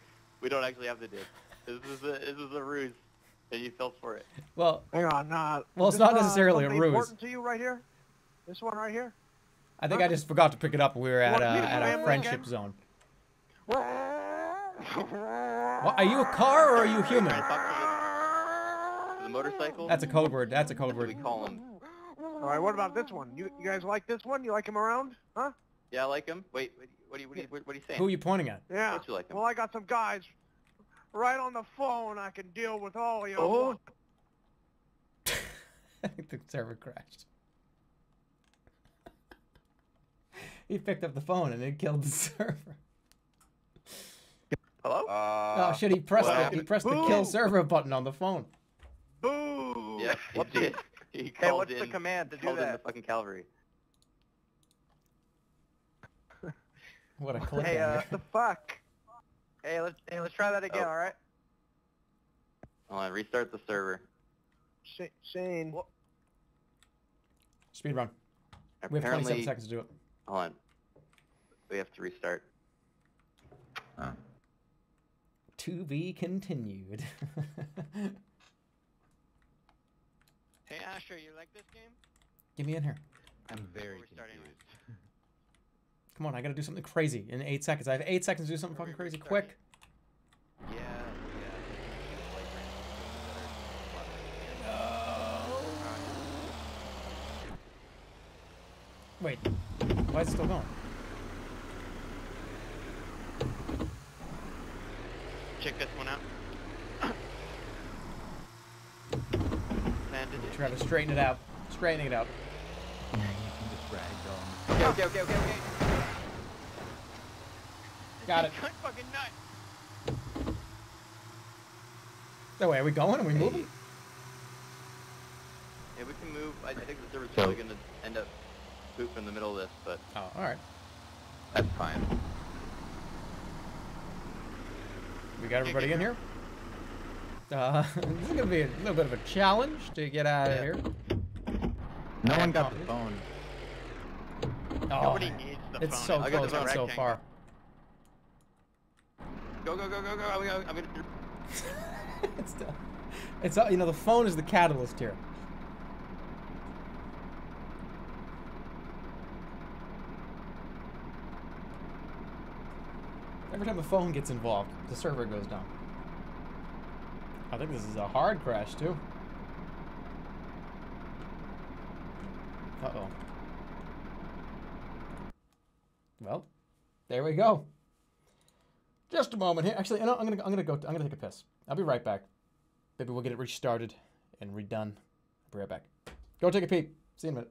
We don't actually have the disc. This is a this is a ruse, and you fell for it. Well, hang on, not. Well, it's not necessarily a ruse. Important to you right here? This one right here. I think I just forgot to pick it up when we were at, uh, at a friendship zone. Well, are you a car or are you human? The motorcycle? That's a code word. That's a code word. We call him. All right. What about this one? You, you guys like this one? You like him around? Huh? Yeah, I like him. Wait. What are you? What are you, what are you saying? Who are you pointing at? Yeah. Don't you like him? Well, I got some guys right on the phone. I can deal with all of you. Oh. I think the server crashed. He picked up the phone and it killed the server. Hello? Uh, oh shit! He pressed well, it. He pressed boom. the kill server button on the phone. Boo! Yeah, he did. He hey, what's in, the command to do that? In the fucking cavalry. What a clip! Hey, uh, what the fuck? Hey, let's hey, let's try that again. Oh. All right. Hold on, restart the server. Sh Shane. What? Speed run. Apparently, we have twenty-seven seconds to do it. Hold on. We have to restart. Huh. To be continued. Hey Asher, you like this game? Get me in here. I'm very confused. Come on, I gotta do something crazy in eight seconds. I have eight seconds to do something fucking crazy, quick. Yeah, yeah. No. Wait. Why is it still going? Check this one out. Try to straighten it out. Straightening it out. Yeah, you can just ragdoll. Okay, okay, okay, okay, okay. Got it. Cut fucking nut. So wait, are we going? Are we moving? Yeah, we can move. I, I think the server's probably going to end up poop in the middle of this, but oh, all right, that's fine. We got everybody in here. Uh, this is gonna be a little bit of a challenge to get out of yeah. here. No I one got the phone. Oh, nobody needs the it's phone. It's so close and so far. Go go go go go! I'm gonna. I'm gonna... it's done. It's you know the phone is the catalyst here. Every time the phone gets involved, the server goes down. I think this is a hard crash, too. Uh-oh. Well, there we go. Just a moment here. Actually, no, I'm gonna I'm gonna go. I'm gonna take a piss. I'll be right back. Maybe we'll get it restarted and redone. I'll be right back. Go take a peep. See you in a minute.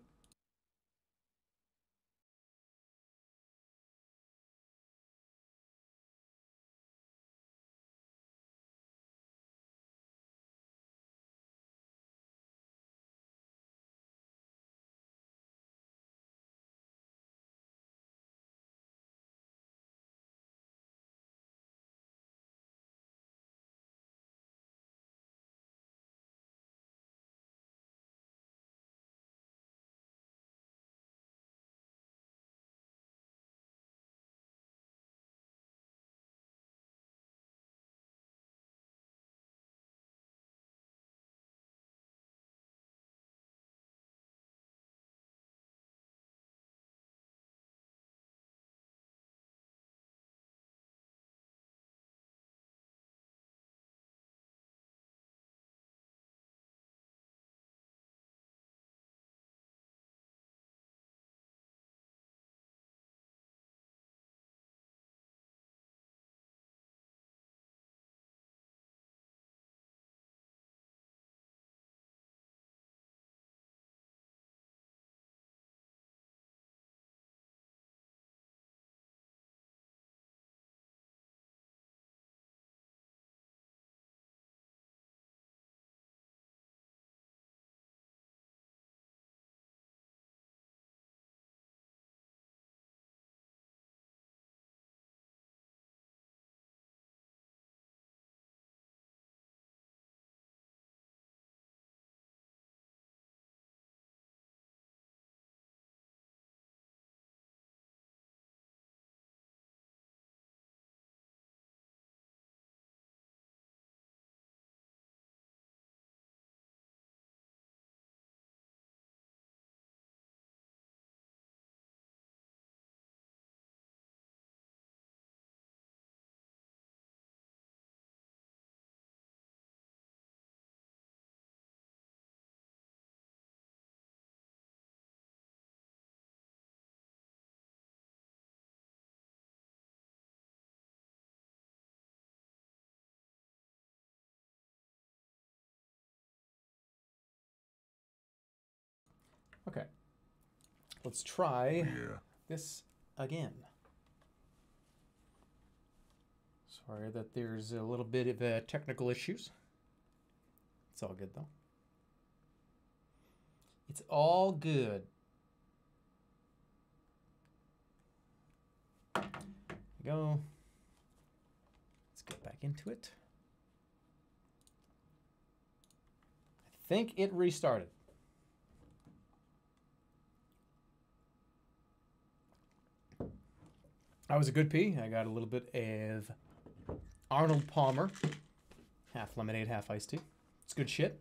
Okay, let's try yeah. this again. Sorry that there's a little bit of uh, technical issues. It's all good though. It's all good. There we go. Let's get back into it. I think it restarted. I was a good pee. I got a little bit of Arnold Palmer. Half lemonade, half iced tea. It's good shit.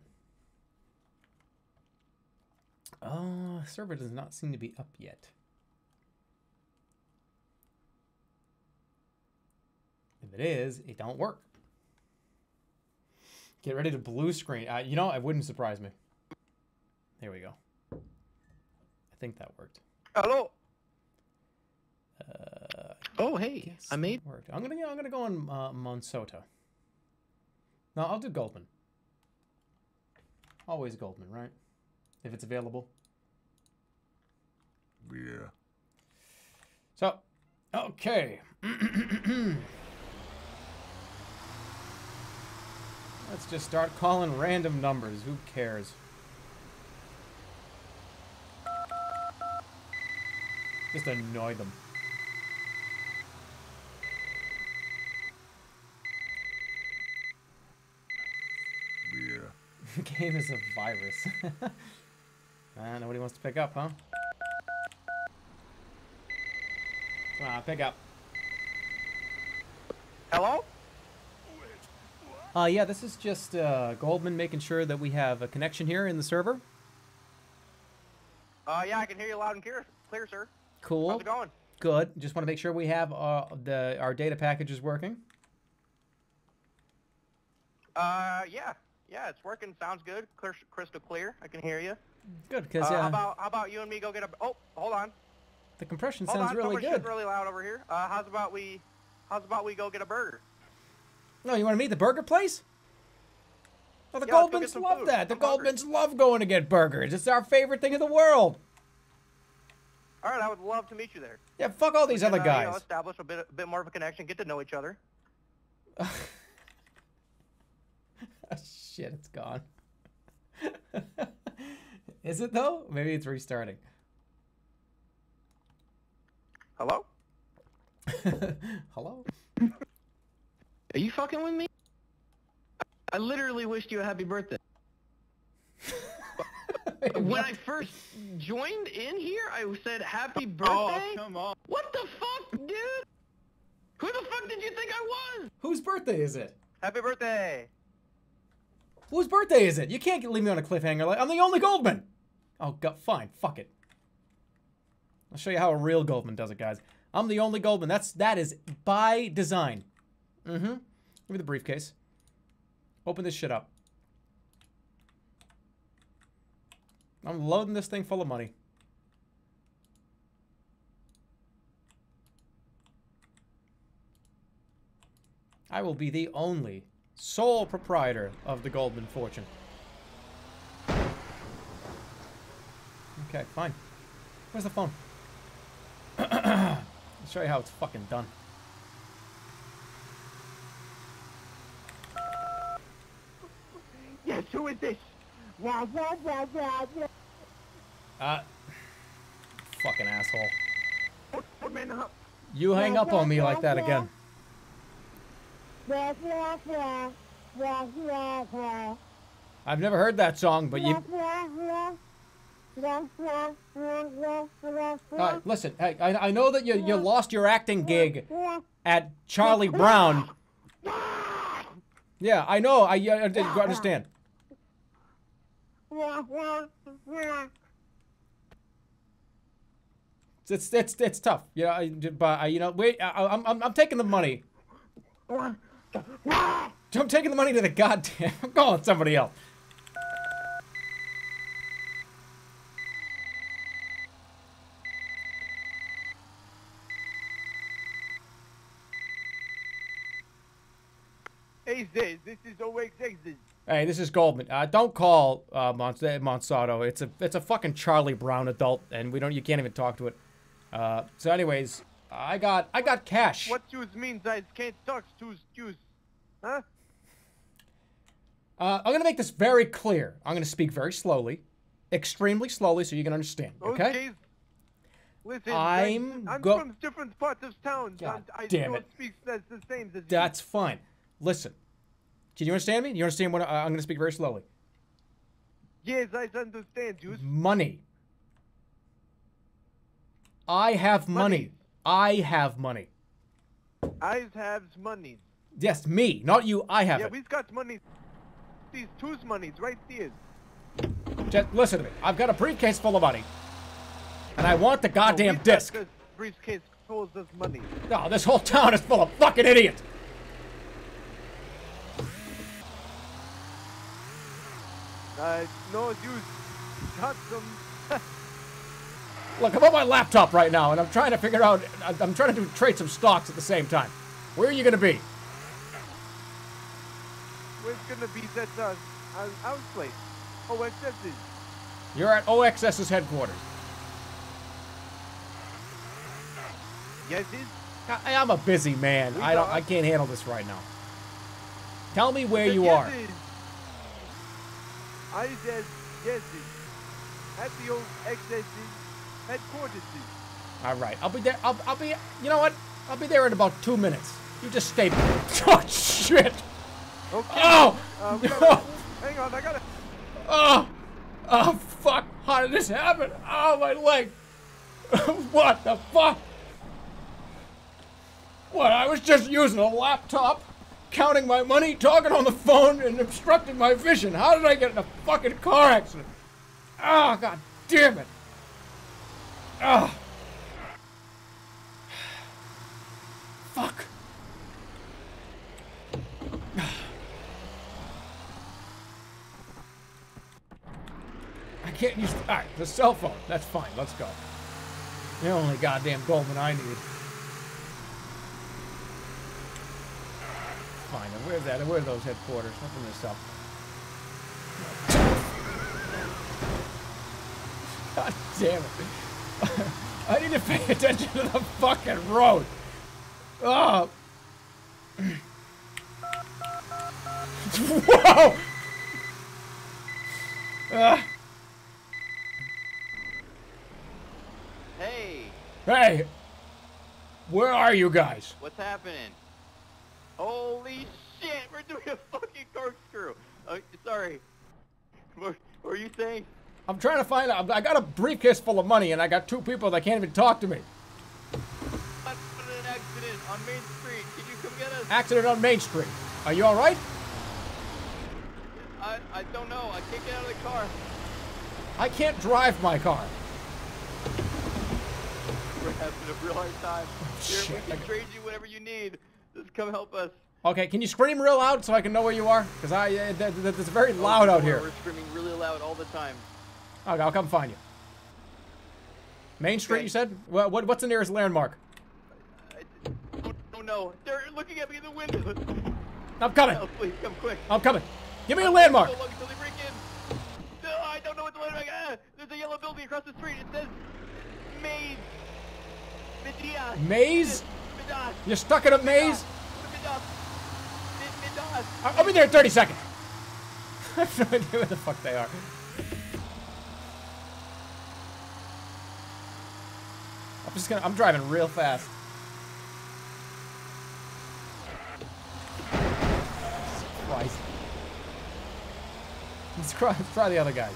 Uh, server does not seem to be up yet. If it is, it don't work. Get ready to blue screen. Uh, you know, it wouldn't surprise me. There we go. I think that worked. Hello? Uh... Oh hey, yes, I made. Worked. I'm gonna yeah, I'm gonna go on uh, Monsanto. No, I'll do Goldman. Always Goldman, right? If it's available. Yeah. So, okay. Let's just start calling random numbers. Who cares? Just annoy them. The game is a virus. uh, nobody wants to pick up, huh? Come on, pick up. Hello? Uh, yeah, this is just uh, Goldman making sure that we have a connection here in the server. Uh, yeah, I can hear you loud and clear, clear sir. Cool. How's it going? Good. Just want to make sure we have uh, the our data package is working. Uh, yeah. Yeah, it's working. Sounds good. Crystal clear. I can hear you. Good, because, uh, yeah. How about, how about you and me go get a... Oh, hold on. The compression hold sounds on, really good. really loud over here. Uh, how's about we... How's about we go get a burger? No, you want to meet the burger place? Oh, the yeah, Goldmans love food. that. The I'm Goldmans hungry. love going to get burgers. It's our favorite thing in the world. All right, I would love to meet you there. Yeah, fuck all these can, other guys. Uh, you know, establish a bit, a bit more of a connection, get to know each other. Oh, shit, it's gone. Is it, though? Maybe it's restarting. Hello? Hello? Are you fucking with me? I literally wished you a happy birthday. When I first joined in here, I said happy birthday. Oh, come on. What the fuck, dude? Who the fuck did you think I was? Whose birthday is it? Happy birthday. Whose birthday is it? You can't leave me on a cliffhanger. Like I'm the only Goldman. Oh, God, fine. Fuck it. I'll show you how a real Goldman does it, guys. I'm the only Goldman. That's, that is by design. Mm-hmm. Give me the briefcase. Open this shit up. I'm loading this thing full of money. I will be the only sole proprietor of the Goldman fortune. Okay, fine. Where's the phone? I'll show you how it's fucking done. Yes, who is this? Wah, wah, wah, wah, wah. Uh, fucking asshole. You hang up on me like that again. I've never heard that song, but you... Uh, listen, I, I know that you, you lost your acting gig at Charlie Brown. Yeah, I know. I, I, I understand. It's it's it's tough, yeah. I, but I, you know, wait. I, I'm I'm I'm taking the money. I'm taking the money to the goddamn. I'm calling somebody else. Hey, this this is O S X. Hey, this is Goldman. Uh, don't call uh, Mons Monsanto. It's a it's a fucking Charlie Brown adult, and we don't. You can't even talk to it. Uh, so, anyways, I got I got cash. What you means I can't talk to you, huh? Uh, I'm gonna make this very clear. I'm gonna speak very slowly, extremely slowly, so you can understand. Okay. okay. Listen, I'm I'm from different parts of town. God I, damn I don't it. Speak the same as That's you. fine. Listen. Can you understand me? You understand what I, I'm going to speak very slowly? Yes, I understand you. Money. I have money. money. I have money. I have money. Yes, me, not you. I have yeah, it. Yeah, we've got money. These two's monies right there. Just listen to me. I've got a briefcase full of money, and I want the goddamn no, disc. This briefcase full of money. No, oh, this whole town is full of fucking idiots. Uh, no, you got some. Look, I'm on my laptop right now, and I'm trying to figure out. I'm trying to do, trade some stocks at the same time. Where are you gonna be? Where's gonna be that uh, house place? O S S's. You're at O S X's headquarters. Yes, it's. I, I'm a busy man. We I don't. Are. I can't handle this right now. Tell me where yes, you yes, are. It. I said yes, at the old excesses headquarters. All right, I'll be there. I'll, I'll be. You know what? I'll be there in about two minutes. You just stay. Oh shit! Okay. Oh. Uh, no. gotta, hang on, I gotta. Oh. Oh fuck! How did this happen? Oh my leg! What the fuck? What? I was just using a laptop. Counting my money, talking on the phone, and obstructing my vision. How did I get in a fucking car accident? Oh, god damn it. Oh. Fuck. can't use... All right, the cell phone. That's fine. Let's go. The only goddamn Goldman I need. Fine. And where's that? And where are those headquarters? Nothing this up. God damn it. I need to pay attention to the fucking road. Oh. Whoa! Uh. Hey! Hey! Where are you guys? What's happening? Holy shit! We're doing a fucking corkscrew! Uh, sorry. What, what are you saying? I'm trying to find out. I got a briefcase full of money and I got two people that can't even talk to me. What, what an accident on Main Street. Did you come get us? Accident on Main Street. Are you alright? I, I don't know. I can't get out of the car. I can't drive my car. We're having a real hard time. Oh, Here, shit. We can trade you whatever you need. Just come help us. Okay, can you scream real loud so I can know where you are? Because I, uh, that, that, that's very loud oh, out here. We're screaming really loud all the time. Okay, I'll come find you. Main Street, okay. You said? Well, what, what's the nearest landmark? I, I don't, don't know. They're looking at me in the window. I'm coming. Oh, please, come quick. I'm coming. Give me a landmark. So long until they break in. No, I don't know what the landmark is. Ah, there's a yellow building across the street. It says Maze. Midas. Maze? Midas. You're stuck in a maze? Midas. Midas. I'll be there in thirty seconds. I have no idea where the fuck they are. I'm just gonna, I'm driving real fast. Christ. Let's try, try the other guy.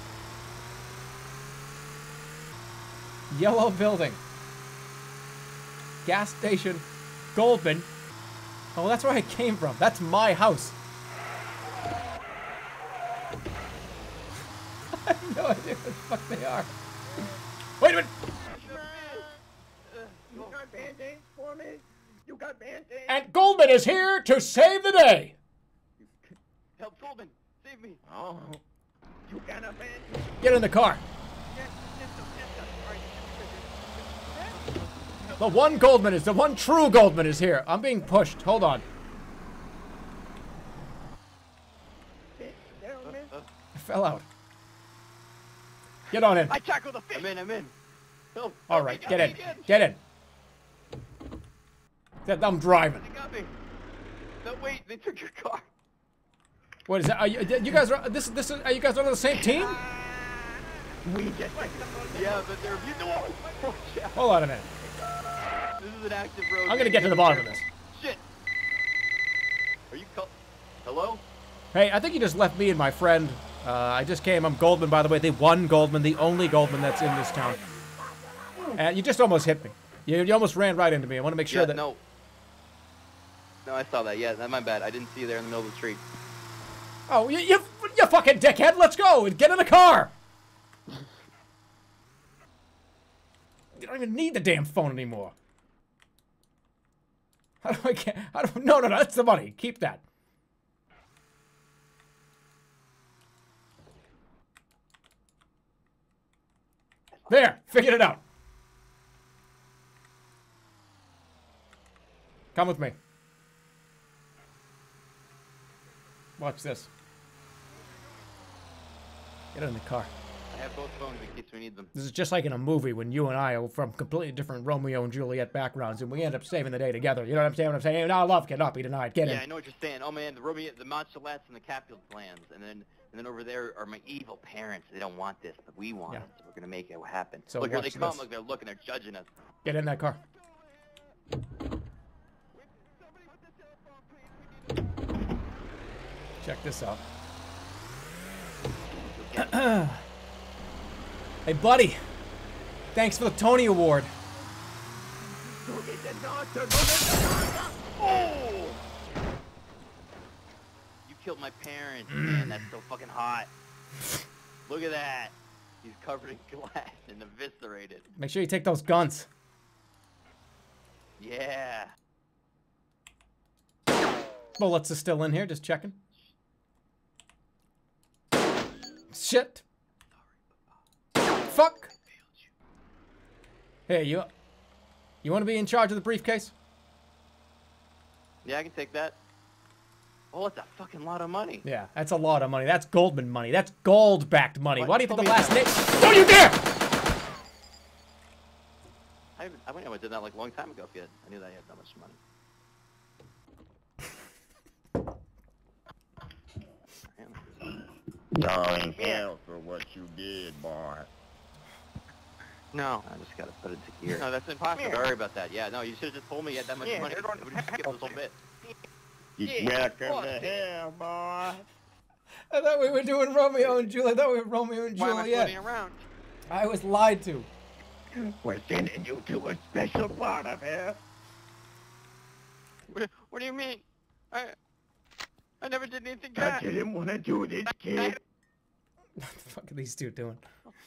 Yellow building. Gas station. Goldman. Oh, that's where I came from. That's my house. I have no idea what the fuck they are. Wait a minute! You got band-aids for me? You got band-aids? And Goldman is here to save the day! Help Goldman! Save me! Oh. You got a band-aid? Get in the car! The one Goldman is, the one true Goldman is here. I'm being pushed. Hold on. I fell out. Get on in. I tackled the fish. I'm in, I'm in. Help. All right, get in. Get in. I'm driving. They got me. No, wait, they took your car. What is that? Are you, you guys are this this are you guys on the same team? We get yeah, but they're you know, oh, yeah. Hold on a minute. This is an active road. I'm gonna get to the bottom of this. Shit. Are you call hello? Hey, I think you just left me and my friend. Uh, I just came. I'm Goldman, by the way. The one Goldman, the only Goldman that's in this town. And you just almost hit me. You, you almost ran right into me. I want to make sure yeah, that. No. No, I saw that. Yeah, that's my bad. I didn't see you there in the middle of the street. Oh, you, you, you fucking dickhead! Let's go and get in the car. You don't even need the damn phone anymore. How do I get? I don't. No, no, no. That's the money. Keep that. There. Figured it out. Come with me. Watch this. Get in the car. I have both phones in case we need them. This is just like in a movie when you and I are from completely different Romeo and Juliet backgrounds and we end up saving the day together. You know what I'm saying? What I'm saying? Now love cannot be denied. Get yeah, in. Yeah, I know what you're saying. Oh man, the Romeo, the Montchalats and the Capulet lands, and then and then over there are my evil parents. They don't want this, but we want yeah. it. So we're gonna make it happen. So look, here they come. This. Look, they're looking. They're judging us. Get in that car. Check this out. Hey, buddy. Thanks for the Tony Award. Oh! You killed my parents, man. That's so fucking hot. Look at that. He's covered in glass and eviscerated. Make sure you take those guns. Yeah. Bullets are still in here. Just checking. Shit. fuck? Hey, you you want to be in charge of the briefcase? Yeah, I can take that. Oh, that's a fucking lot of money. Yeah, that's a lot of money. That's Goldman money. That's gold-backed money. What? Why do you put the last name? Don't you dare! I, I went and did that like a long time ago, kid. I knew that I had that much money. Going hell for what you did, boy. No. I just gotta put it to gear. No, that's impossible. Don't worry about that. Yeah, no, you should've just told me you had that much yeah, money. It would just skip this whole bit. Yeah, welcome to hell, boy. I thought we were doing Romeo and Juliet. I thought we were Romeo and Juliet. Why am I floating around? I was lied to. We're sending you to a special part of hell. What, what do you mean? I... I never did anything bad. I didn't want to do this, kid. What the fuck are these two doing?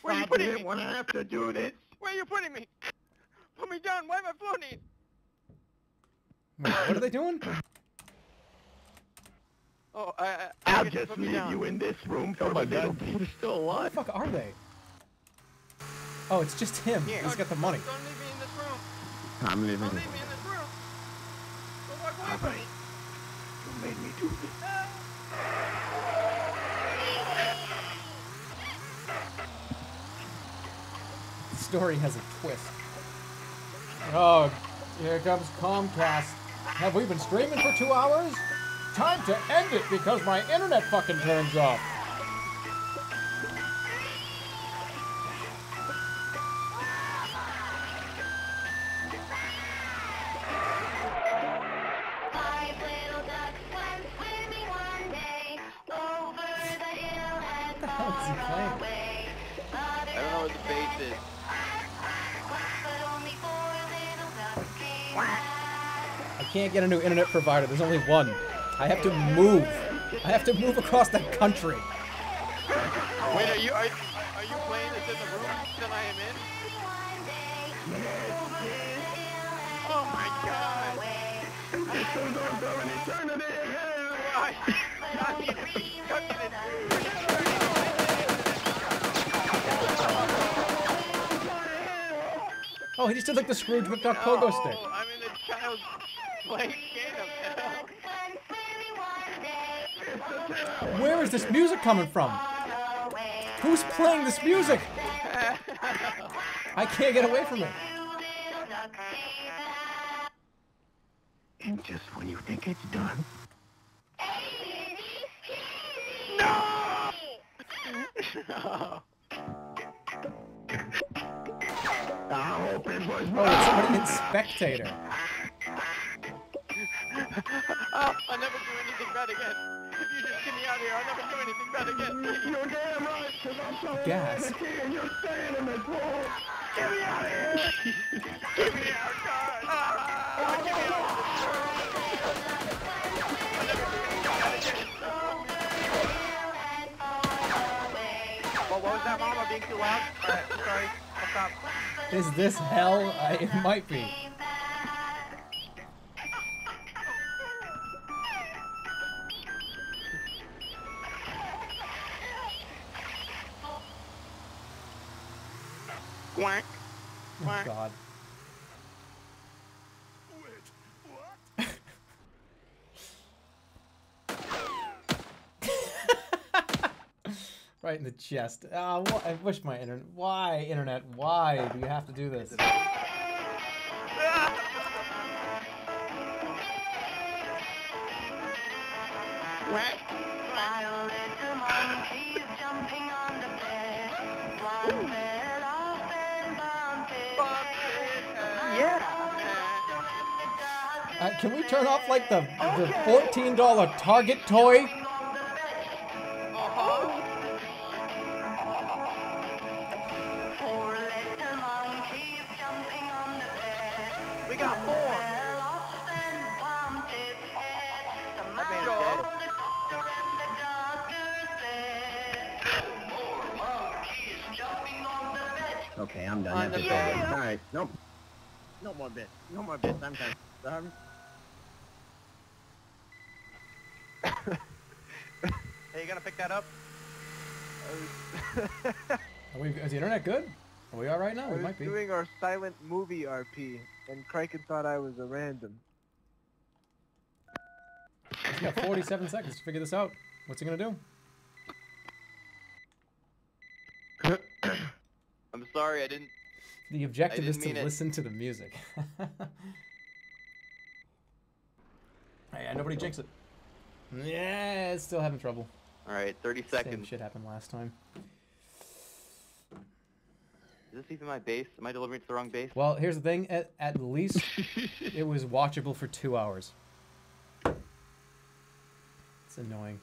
Where are you putting me? I didn't want to have to do this. Where are you putting me? Put me down. Why am I floating? What are they doing? Oh, I... I I'll just leave down. you in this room for oh my God. You're still alive. What the fuck are they? Oh, it's just him. Yeah. He's got the money. Don't leave me in this room. I'm leaving. Don't leave me in this room. Don't walk away from me. You made me do this. The story has a twist. Oh, here comes Comcast. Have we been streaming for two hours? Time to end it because my internet fucking turns off. Can't get a new internet provider. There's only one. I have to move. I have to move across the country. Wait, are you are, are you playing this in the room that I am in? Oh my God! Oh, he just did like the Scrooge McDuck pogo oh, stick. I'm in a child's Where is this music coming from? Who's playing this music? I can't get away from it. And just when you think it's done. No! No! I hope it was wrong. Oh, it's somebody in Spectator. Oh, I'll never do anything bad again. If you just get me out of here, I'll never do anything bad again. You're damn right, because I'm so in and you're staying in this world. Get me out of here. Get me out, God. Ah, get me out of this world. I'll never do anything bad again. Well, what was that, Mom? I'm being too loud? All right, sorry. I'll stop. Is this hell? I, it might be. Quack. Quack. Oh God. Wait, what? Right in the chest. Ah, oh, I wish my internet. Why, internet? Why do you have to do this? Quack. Uh, can we turn off like the, the fourteen dollar Target toy? Uh-huh. We got four. Okay, I'm done. That's yeah. All right, no, no more bits. No more bits. I'm done. Sorry. Hey, you gonna pick that up? Are we, is the internet good? Are we alright now? We might be. We were doing our silent movie R P, and Criken thought I was a random. He's got forty-seven seconds to figure this out. What's he gonna do? I'm sorry, I didn't... The objective didn't is to listen it. to the music. Hey, nobody jinx it. Yeah, it's still having trouble. Alright, thirty seconds. Same shit happened last time. Is this even my base? Am I delivering to the wrong base? Well, here's the thing. At, at least it was watchable for two hours. It's annoying.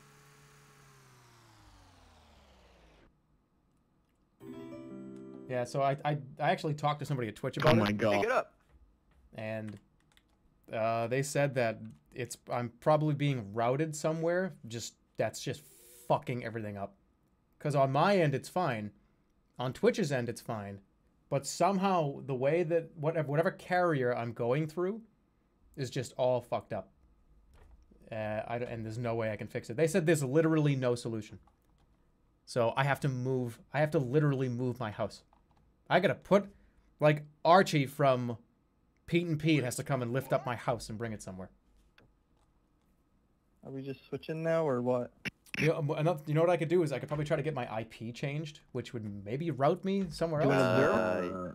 Yeah, so I, I, I actually talked to somebody at Twitch about it. Oh my god. Pick it up. And uh, they said that it's I'm probably being routed somewhere. Just That's just fucking everything up. Because on my end, it's fine. On Twitch's end, it's fine, but somehow the way that whatever whatever carrier I'm going through is just all fucked up, uh, I, and there's no way I can fix it. They said there's literally no solution, so I have to move. I have to literally move my house. I gotta put like Archie from Pete and Pete has to come and lift up my house and bring it somewhere. Are we just switching now or what? You know, you know what I could do is I could probably try to get my I P changed, which would maybe route me somewhere else. Uh,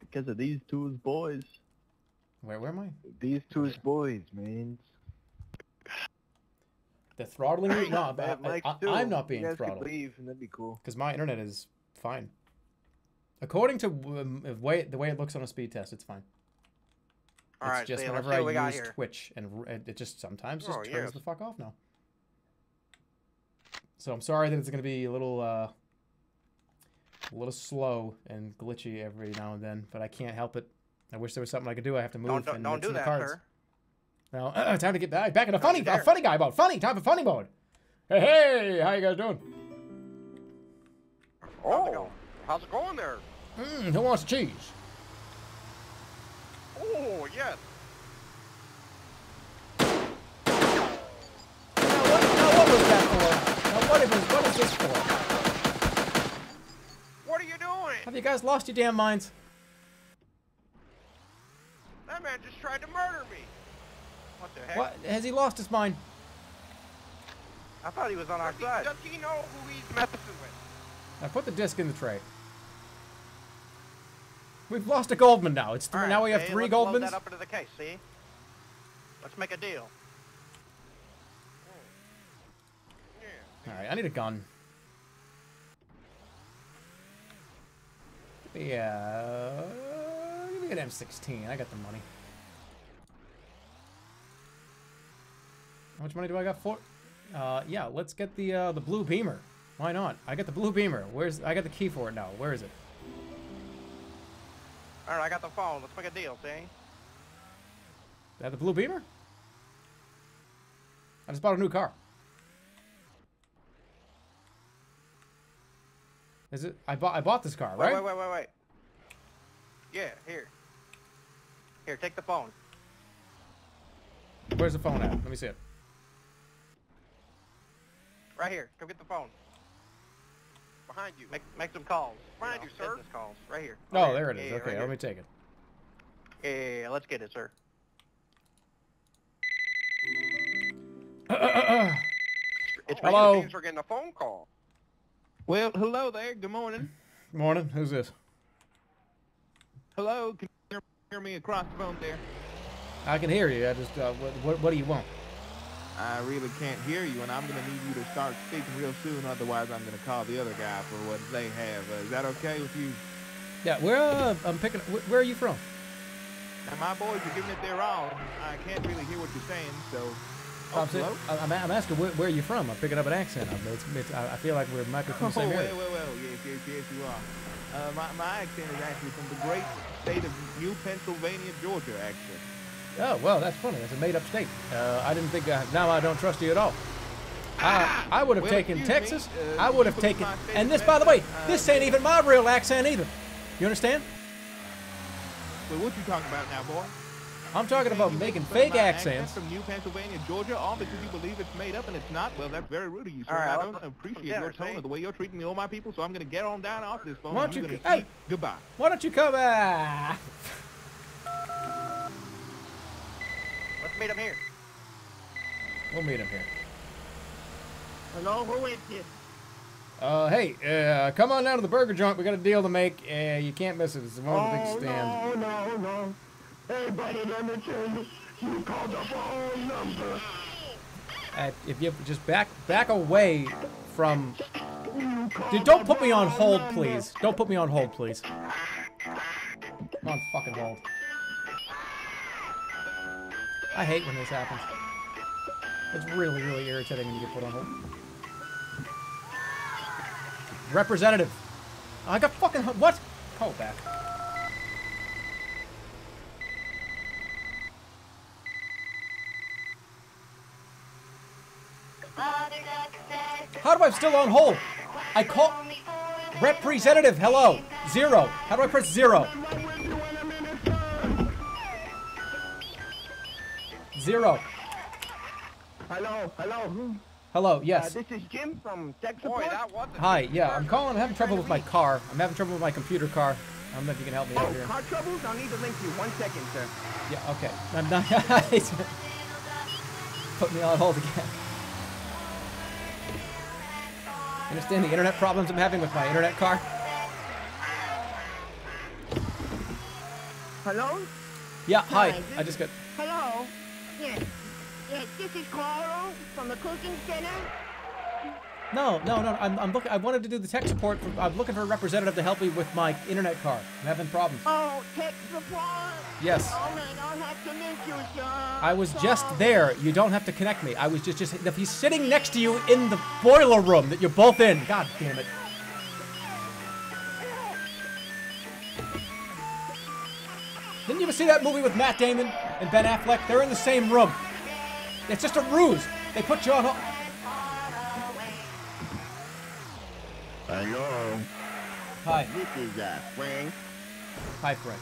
because of these two boys. Where, where am I? These two boys, man. They're throttling me? No, I'm, I, I, I'm not being you throttled. Leave, and that'd be cool. Because my internet is fine. According to um, way, the way it looks on a speed test, it's fine. All it's right, just so whenever I use got here. Twitch, and it just sometimes just oh, turns yes. the fuck off now. So I'm sorry that it's going to be a little, uh, a little slow and glitchy every now and then, but I can't help it. I wish there was something I could do. I have to move. Don't, don't, and don't do that, sir. Now, uh, time to get back in a funny, a funny guy mode. Funny time for funny mode. Hey, hey, how you guys doing? Oh, how's it going there? Mm, who wants cheese? Oh, yes. Now what, now what was that for? Now what, was, what is this for? What are you doing? Have you guys lost your damn minds? That man just tried to murder me. What the heck? What? Has he lost his mind? I thought he was on our does side. He, does he know who he's messing with? Now put the disc in the tray. We've lost a Goldman now. It's th right, now we have see, three let's Goldmans. Let's load that up into the case, see? Let's make a deal. Yeah. All right, I need a gun. Yeah, give me an M sixteen. I got the money. How much money do I got for? Uh, yeah, let's get the uh, the blue beamer. Why not? I got the blue beamer. Where's? I got the key for it now. Where is it? Alright, I got the phone. Let's make a deal, see? Is that the blue beamer? I just bought a new car. Is it? I bought I bought this car, wait, right? Wait, wait, wait, wait. Yeah, here. Here, take the phone. Where's the phone at? Let me see it. Right here. Come get the phone. Behind you. Make, make some calls. Behind you, know, you sir. Calls. Right here. Oh, there it is. Yeah, okay, right let me take it. Yeah, yeah, yeah, let's get it, sir. Uh, uh, uh. It's oh, hello. We're getting a phone call. Well, hello there. Good morning. Good morning. Who's this? Hello. Can you hear me across the phone there? I can hear you. I just, uh, what, what, what do you want? I really can't hear you, and I'm going to need you to start speaking real soon, otherwise I'm going to call the other guy for what they have. Uh, is that okay with you? Yeah, where, uh, I'm picking, wh where are you from? Now, my boys are giving it their all. I can't really hear what you're saying, so... Oh, hello? Saying, I'm, I'm asking where, where are you from? I'm picking up an accent. I'm, it's, it's, I feel like we're might be from the same area. Oh, well, well, well, yes, yes, yes, you are. Uh, my, my accent is actually from the great state of New Pennsylvania, Georgia, actually. Oh, well, that's funny. That's a made-up state. Uh, I didn't think... I, now I don't trust you at all. I, I would have well, taken Texas. Uh, I would have taken... And this, by the way, uh, this ain't even my real accent either. You understand? Well, what you talking about now, boy? I'm talking about making fake accents from New Pennsylvania, Georgia, all because you believe it's made up and it's not. Well, that's very rude of you, sir. I don't appreciate your tone or the way you're treating me, all my people. So I'm going to get on down off this phone. Why don't you? Hey, goodbye. Why don't you come back? Let's meet him here. We'll meet him here. Hello, who is this? Uh, hey, uh, come on down to the burger joint. We got a deal to make. Uh, you can't miss it. It's one of the big stands. Oh, no, no, no. Hey, buddy, let me tell you, you called the wrong number. Uh, if you just back back away from... Dude, don't put me on hold, please. Don't put me on hold, please. I'm on fucking hold. I hate when this happens. It's really, really irritating when you get put on hold. Representative. I got fucking... What? Call back. How do I still on hold? I call... Representative, hello. Zero. How do I press zero? Zero. Hello, hello. Hello, yes. Uh, this is Jim from Tech Support. Hi, yeah, I'm calling. I'm having trouble with my car. I'm having trouble with my computer car. I don't know if you can help me oh, out here. Car troubles? I'll need to link you. One second, sir. Yeah, okay. I'm not... Put me on hold again. Understand the internet problems I'm having with my internet car? Hello? Yeah, hi. hi. I just got... Hello? Yes. Yes, this is Carl from the Cooking Center. No, no, no. I'm, I'm looking... I wanted to do the tech support. For, I'm looking for a representative to help me with my internet car. I'm having problems. Oh, tech support? Yes. Oh, man, I'll have to miss you, sir. I was so... just there. You don't have to connect me. I was just... just. If he's sitting next to you in the boiler room that you're both in. God damn it. Didn't you ever see that movie with Matt Damon and Ben Affleck? They're in the same room. It's just a ruse. They put you on hold. Hello. Hi. This is uh, Frank. Hi, Frank.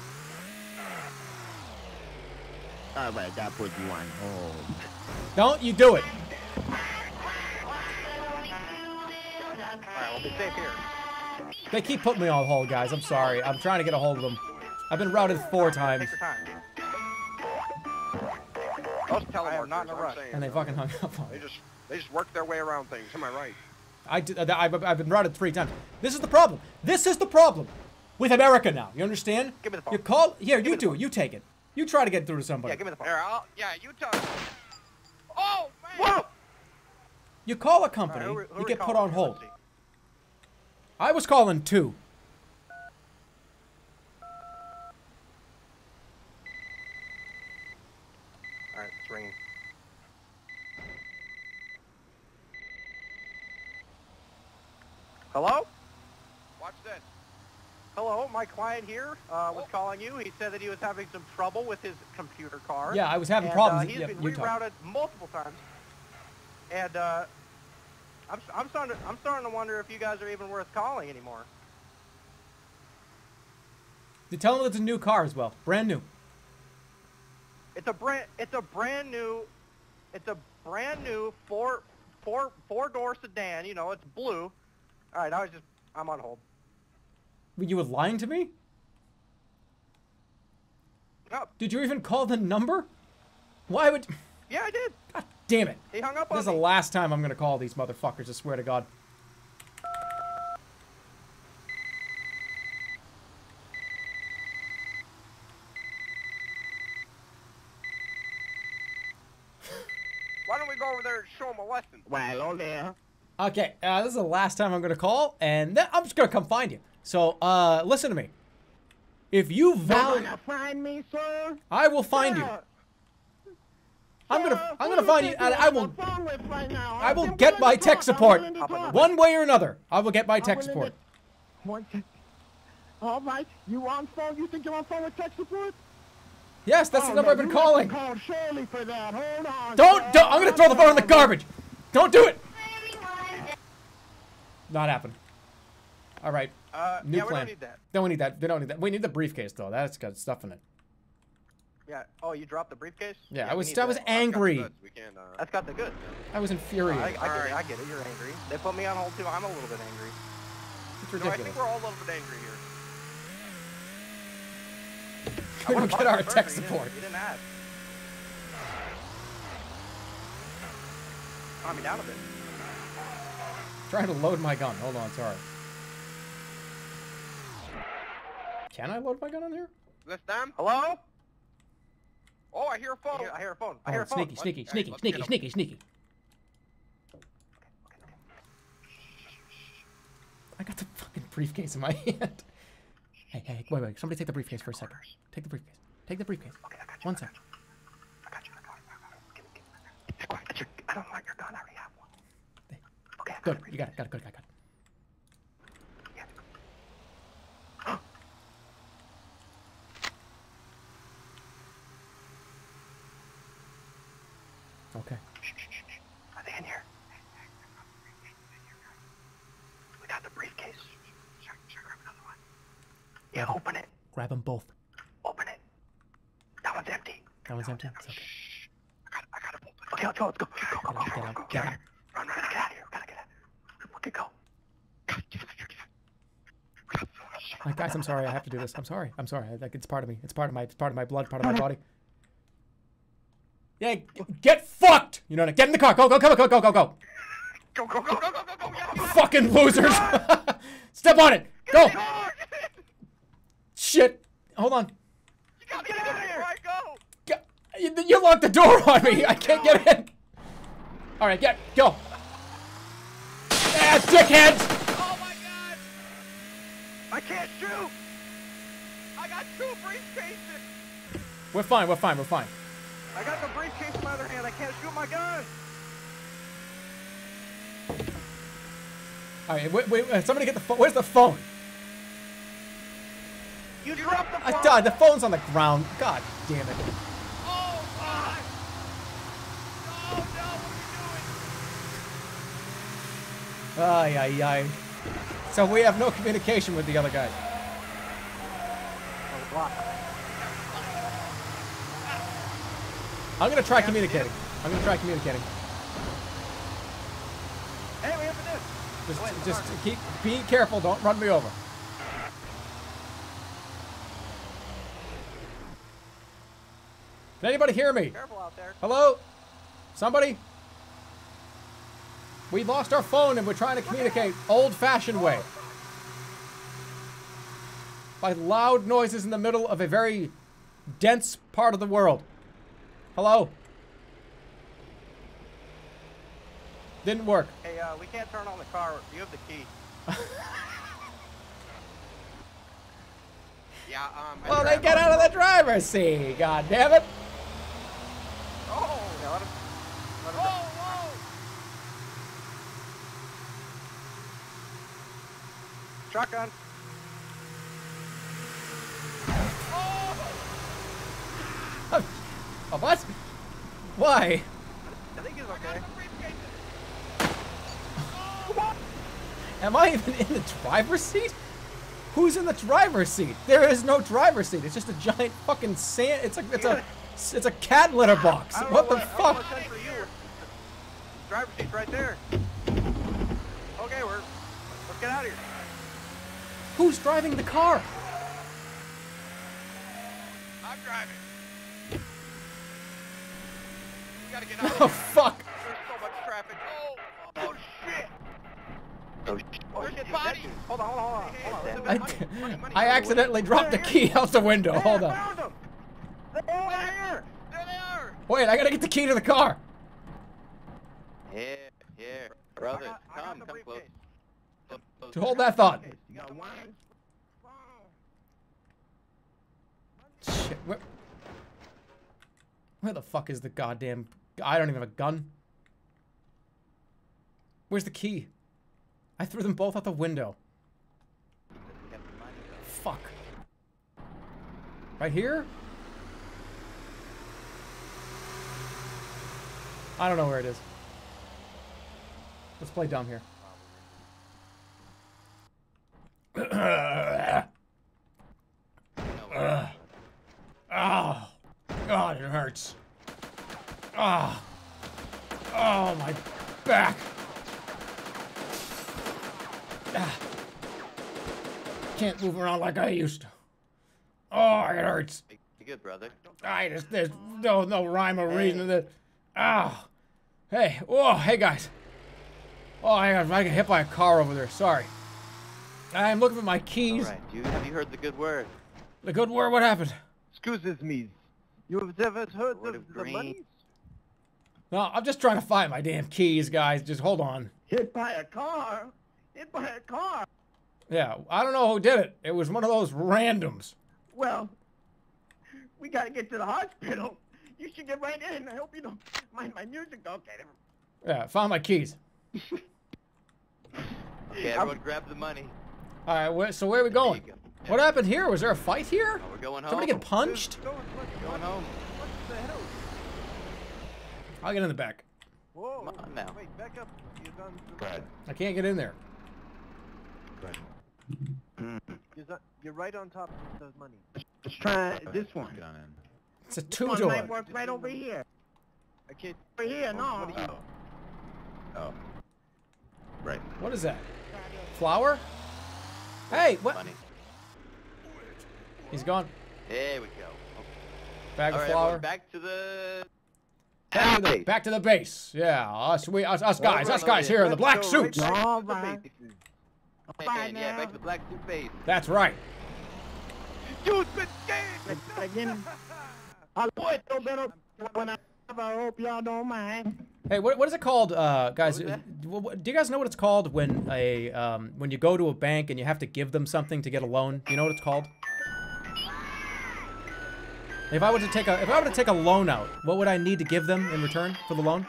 All right, I put you on hold. Don't you do it. All right, we'll be safe here. They keep putting me on hold, guys. I'm sorry. I'm trying to get a hold of them. I've been routed four times. Most tell them we're not in a rush. And they fucking hung up on me. They just, they just work their way around things. Am I right? I did, I've, I've been routed three times. This is the problem. This is the problem with America now. You understand? Give me the phone. You call. Here, give you do it. You take it. You try to get through to somebody. Yeah, give me the phone. Here, I'll, yeah, you talk. Oh, man. Whoa! You call a company, right, who, who you get put on hold. I was calling two. Hello? Watch this. Hello, my client here uh, was oh. calling you. He said that he was having some trouble with his computer car. Yeah, I was having and, problems. Uh, he's yeah, been rerouted multiple times, and uh, I'm I'm starting to, I'm starting to wonder if you guys are even worth calling anymore. You tell him it's a new car as well, brand new. It's a brand it's a brand new, it's a brand new four four four door sedan. You know, it's blue. All right, I was just, I'm on hold. You were lying to me? No. Did you even call the number? Why would... Yeah, I did. God damn it. He hung up on me. This is the last time I'm going to call these motherfuckers, I swear to God. Why don't we go over there and show them a lesson? Well, hello there. Okay, uh, this is the last time I'm going to call, and then I'm just going to come find you. So, uh, listen to me. If you value... You're gonna find me, sir? I will find yeah. you. I'm going to I'm gonna find you, and I will... Right now. I will get my tech talk. support. One way or another, I will get my I'm tech support. To... All right, you on phone? You think you're on phone with tech support? Yes, that's oh, the number no, I've been calling. Call Shirley for that. Hold on, don't, don't... I'm going to throw the phone in the garbage. Don't do it. Not happen. All right. Uh, New yeah, plan. We don't need that. Don't we need that. They don't need that. We need the briefcase though. That's got stuff in it. Yeah. Oh, you dropped the briefcase? Yeah, yeah I was I was that. angry. That's got the goods. We can, uh... That's got the goods. I was infuriated. Oh, I, I, get right. it, I get it. You're angry. They put me on hold too. I'm a little bit angry. It's ridiculous. No, I think we're all a little bit angry here. I want to get our tech support. You didn't ask. Calm me down a bit. Trying to load my gun. Hold on, sorry. Can I load my gun on here? This time? Hello? Oh, I hear a phone. I hear, I hear a phone. I oh, hear a phone. Sneaky, sneaky, sneaky, right, sneaky, sneaky, sneaky. I got the fucking briefcase in my hand. Hey, hey, wait, wait. Somebody take the briefcase for a second. Take the briefcase. Take the briefcase. Okay, I got you. One second. I got you. I got you. I got you. I don't want your gun. I already have one. Okay, I got it. You got it. Got it. Got it. Got it. Okay. Shh, shh, shh. Are they in here? We got the briefcase. Should I grab another one? Yeah, open it. Grab them both. Open it. That one's empty. That one's empty? It's okay. Shh. I got it. I got it. Okay, let's go. Let's go. Go, go, go, go, go, go. Get out. Run, run. Get out of here. We gotta get out. We can go. Like, guys, I'm sorry. I have to do this. I'm sorry. I'm sorry. Like, it's part of me. It's part of my, it's part of my blood, part of my body. Yeah, get fucked! You know what? Get in the car. Go, go, go, go, go, go, go. Go, go, go, go, go, go, go. Yes, yes. Fucking losers. Step on it. Go. Shit. Hold on. You gotta get out of here. Go. You, you locked the door on me. I can't get in. All right, get. Go. Ah, dickheads. Oh, my God. I can't shoot. I got two briefcases. We're fine. We're fine. We're fine. I got the briefcase in my other hand. I can't shoot my gun. All right, wait, wait. Somebody get the phone. Where's the phone? You dropped the phone. I died. The phone's on the ground. God damn it. Oh, God. Oh, no. What are you doing? Ay, ay, ay. So we have no communication with the other guy. Oh, God. I'm gonna try communicating. I'm gonna try communicating. Hey, we have to do. Just, Wait, just keep, be careful. Don't run me over. Can anybody hear me? Careful out there. Hello? Somebody? We lost our phone and we're trying to communicate old-fashioned way. By loud noises in the middle of a very dense part of the world. Hello? Didn't work. Hey, uh, we can't turn on the car. You have the key. Yeah, um... Well, they get out of the driver's seat, God damn it! Oh! Yeah, let him, let him whoa, go. Whoa! Shotgun! Oh, what? Why? I think it's okay. What? Am I even in the driver's seat? Who's in the driver's seat? There is no driver's seat. It's just a giant fucking sand. It's like it's a it's a cat litter box. What the fuck? Driver's seat's right there. Okay, we're let's get out of here. Who's driving the car? I'm driving. Oh fuck! There's so much traffic. Oh, oh shit! Oh shit! Oh, shit. Hold on, hold on, hold on. Hold on. I, money, money, money, I accidentally dropped the key out the window. There, hold on. Found them. They're here. There they are. Wait, I gotta get the key to the car. Here, yeah, here, yeah. Brother, I got, come, come close. Close, close. To hold that thought. You got one. Shit. Where, where the fuck is the goddamn? I don't even have a gun. Where's the key? I threw them both out the window. Fuck. Right here? I don't know where it is. Let's play dumb here. Ah. hurts. Ah! Oh, my back! Ah. Can't move around like I used to. Oh, it hurts. You good, brother? I just there's no no rhyme or reason to this. Ah! Hey! Whoa! Hey, guys! Oh, I got I got hit by a car over there. Sorry. I'm looking for my keys. All right, dude. Have you heard the good word? The good word? What happened? Excuses me. You have never heard of, of the money? No, I'm just trying to find my damn keys, guys. Just hold on. Hit by a car? Hit by a car? Yeah, I don't know who did it. It was one of those randoms. Well, we gotta get to the hospital. You should get right in. I hope you don't mind my music. Okay. Yeah, found my keys. Okay, everyone I'm... grab the money. All right, where, so where are we going? Go. Yeah. What happened here? Was there a fight here? Oh, we're going home. Somebody get punched? We're going, we're going home. What the hell? I'll get in the back. Whoa. Come on now. Wait, back up. You're done. Right. I can't get in there. Right. You're, not, you're right on top of the money. Let's try right. this one. Get on in. It's a two-door. This one might work right over here. I can't. Over here, no. What are you? Oh. oh. Right. What is that? Flower? Hey, what? Money. He's gone. There we go. Okay. Bag All of right, flour. Back to the... Back to the, back to the base. Yeah, us, we, us, us guys, us guys here in the black suits. All right. Hey, yeah, back to the black suit base. That's right. Dude, good game. Again. I hope y'all don't mind. Hey, what, what is it called, uh, guys? Do you guys know what it's called when a um, when you go to a bank and you have to give them something to get a loan? Do you know what it's called? If I were to take a if I were to take a loan out, what would I need to give them in return for the loan?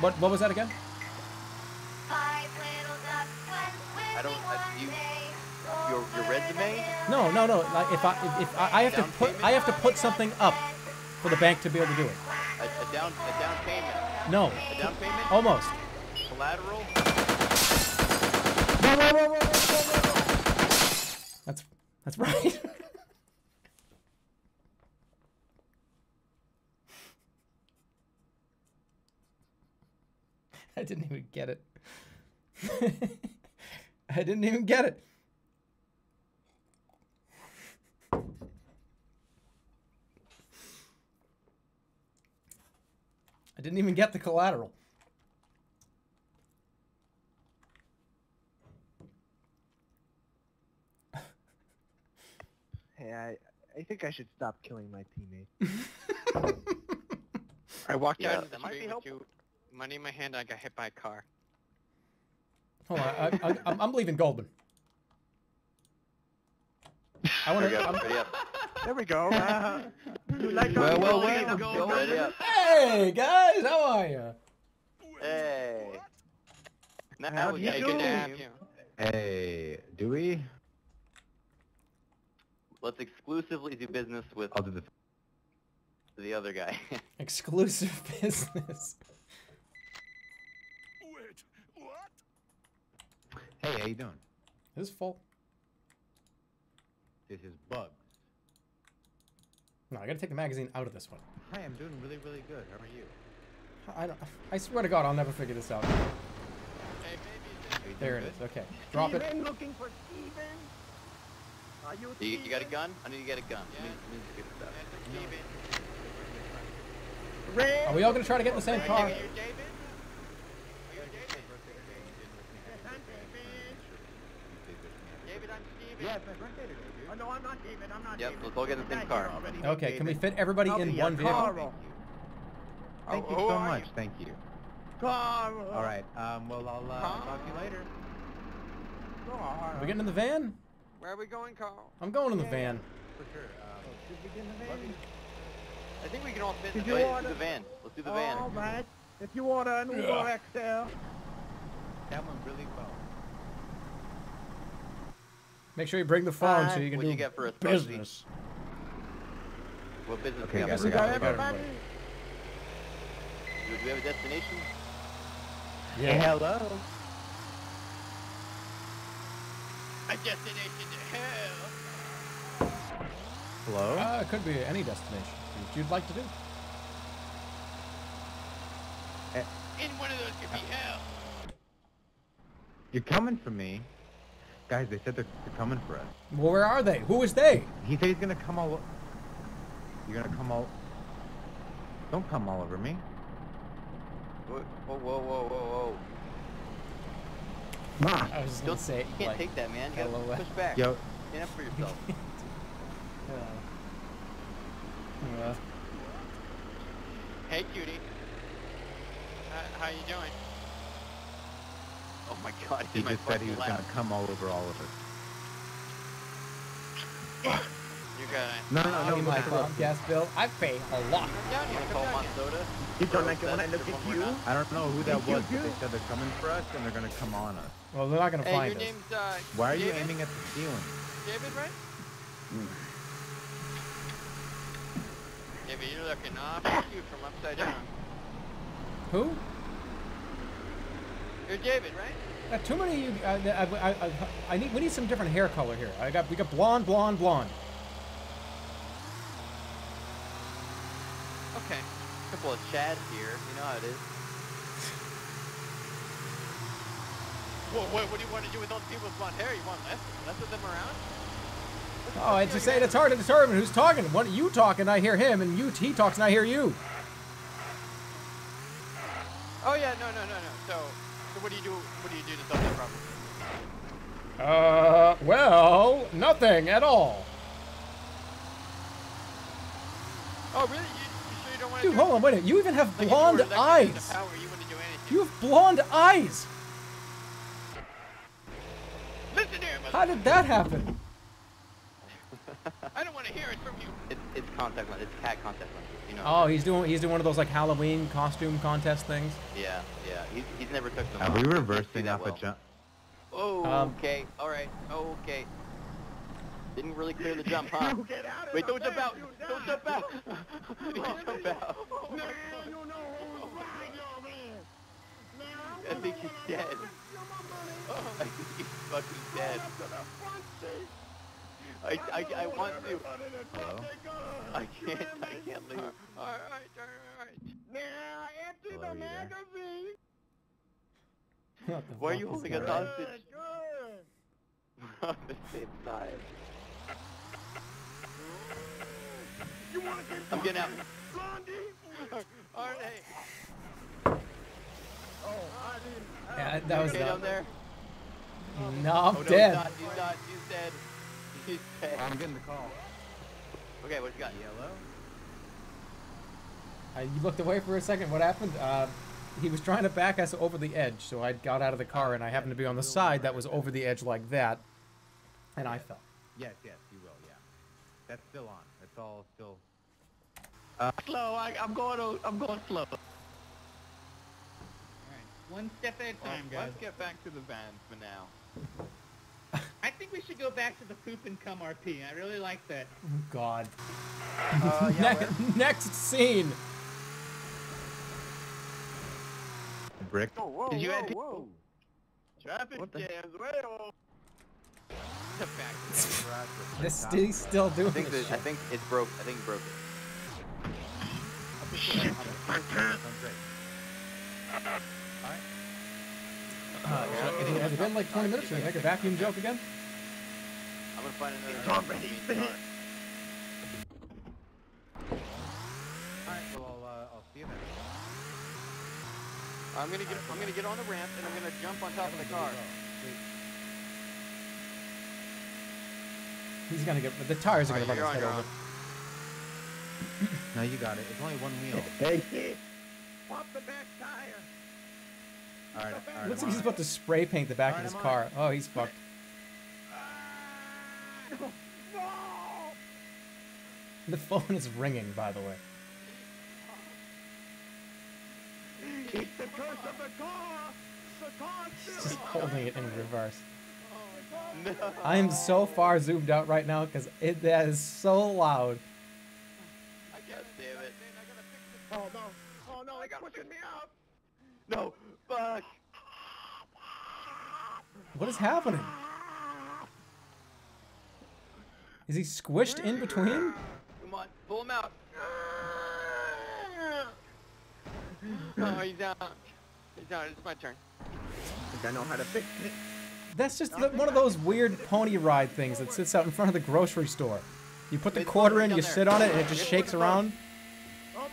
What what was that again? Five little ducks. I don't. I, you, Your, your resume? No, no, no. Like if I if, if I, I have down to put payment? I have to put something up for the bank to be able to do it. A, a down a down payment. No. A down payment? Almost. Collateral. Whoa, whoa, whoa, whoa, whoa, whoa. That's that's right. I didn't even get it. I didn't even get it. I didn't even get the collateral. Hey, I, I think I should stop killing my teammate. I walked yeah, out of the might be helpful. Money in my hand, I got hit by a car. Hold on, I, I, I, I'm leaving Goldman. I want to. There we go. Uh, you like well, well, well, well, well. Hey guys, how are you? Hey. Now how do you do? You. Hey, do we? Let's exclusively do business with I'll do the, the other guy. Exclusive business. Wait, what? Hey, how you doing? This is full. This is bugs. No, I gotta take the magazine out of this one. Hi, I'm doing really, really good. How are you? I don't. I swear to God, I'll never figure this out. Hey, baby, there it good? Is. Okay, drop Steven it. Looking for Steven. Are you, you, you got a gun? I need to get a gun. Yeah. I need, I need to get stuff. No. Red. Are we all gonna try to get in the same car? Are you David? Are you David? Yes, I'm David. David, I'm Steven. Yeah, it's my birthday today. Oh, no, I'm not David. I'm not yep, David. Let's all get in the same car. Okay, David. Can we fit everybody I'll in one vehicle? Carl. Thank you, oh, thank you so much. You? Thank you. Carl. All right. Um. Well, I'll uh, talk to you later. Carl. Are we getting in the van? Where are we going, Carl? I'm going in the yeah. van. For sure. Um, should we get in the van? I think we can all fit in the, order... the van. Let's do the all van. All right. If you order an Uber yeah. X L. That one really well. Make sure you bring the phone uh, so you can do you get for a business. What business okay, do we got? Everybody? Do we have a destination? Yeah. Hey, hello. A destination to hell. Hello? Uh, it could be any destination that you'd like to do. Uh, and one of those could be hell. You're coming for me. Guys, they said they're, they're coming for us. Well, where are they? Who is they? He said he's going to come all over. You're going to come all... Don't come all over me. What? Whoa, whoa, whoa, whoa, whoa. Ma! I was going to say... You can't like, take that, man. You got to push back. Yo. Stand up for yourself. uh, uh. Hey, cutie. How, how you doing? Oh my god, he just said he was going to come all over all of us. You're going to... No, no, no, my bomb gas bill. I pay a lot. You want to call my soda? You don't like it when I look at you? I don't know who that was, but they said they're coming for us and they're going to come on us. Well, they're not going to find us. Hey, your name's, uh, why are you aiming at the ceiling? David, right? Mm. David, you're looking off at you from upside down. Who? You're David, right? Uh, too many. Uh, I, I, I, I need. We need some different hair color here. I got. We got blonde, blonde, blonde. Okay. A couple of Chads here. You know how it is. Well, what, what do you want to do with all the people with blonde hair? You want less, less of them around? Oh, I just say it's hard to determine who's talking. What are you talking? I hear him, and you he talks, and I hear you. Oh yeah, no, no, no, no. So. So what do you do? What do you do to solve that problem? Uh, well, nothing at all. Oh, really? You, you sure you don't want to? Dude, do hold it? on, wait a minute. You even have like blonde eyes. Power, you, do you have blonde eyes. Listen here, mother. How did that happen? I don't want to hear it from you. It's, it's contact lens. It's cat contact lens. You know. Oh, he's doing he's doing one of those like Halloween costume contest things. Yeah, yeah. He's he's never took them. Are we reversing off a jump? Oh, um, okay. All right. Oh, okay. Didn't really clear the jump, huh? Get out Wait, don't jump out. Don't jump out. Don't jump out. I think he's dead. Oh, I think he's fucking dead. I, I, I want to. Hello? I can't, I can't leave. Alright, alright. Now, empty the magazine! Why are you holding a hostage? We're on the same side. You wanna get I'm getting out. Alright, hey. Yeah, that was okay down there? No, I'm oh, no, dead. He's not, he's not, he's dead. Okay. I'm getting the call. Okay, what you got? Yellow? Uh, you looked away for a second. What happened? Uh, he was trying to back us over the edge, so I got out of the car, and I happened to be on the side that was over the edge like that, and I fell. Yes, yes, you will, yeah. That's still on. It's all still... Uh, slow, I, I'm going I'm going slow. Alright, one step at a time, guys. Let's get back to the van for now. I think we should go back to the poop and cum R P. I really like that. Oh, God. Uh, yeah, ne next scene. Brick. Oh, whoa, Did you whoa, add whoa. Traffic what jams. Well. This he's still doing I think this. Shit. I think it's broke. I think it broke it. Shit. Alright. Uh, oh, has it been like twenty minutes? Should I make a vacuum joke again? I'm gonna find another. It's already finished! Alright, well, I'll, uh, I'll see you then. I'm gonna get, I'm gonna get on the ramp and I'm gonna jump on top of the car. He's gonna get, but the tires are gonna bump his head over. No, you got it. It's only one wheel. Take it! Pop the back tire! All right, all right, looks like he's about to spray paint the back right, of his car. Oh, he's fucked. No! The phone is ringing, by the way. It's the curse of the car. The car he's just holding it in reverse. No. I am so far zoomed out right now because it that is so loud. I can't save it. Oh no! Oh no! They got pushing me out. No. Fuck. What is happening? Is he squished in between? Come on, pull him out. Oh, he's out. He's out. It's my turn. I think I know how to fix it. That's just the, one of those weird pony ride things that sits out in front of the grocery store. You put the quarter in, you sit on it, and it just shakes around. Wait,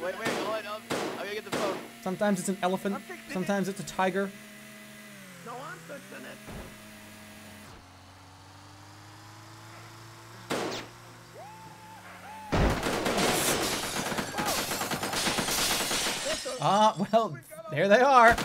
wait, hold on. I'm gonna get the phone. Sometimes it's an elephant. Sometimes it's a tiger. No, I'm fixing it. Ah, uh, well, there they are.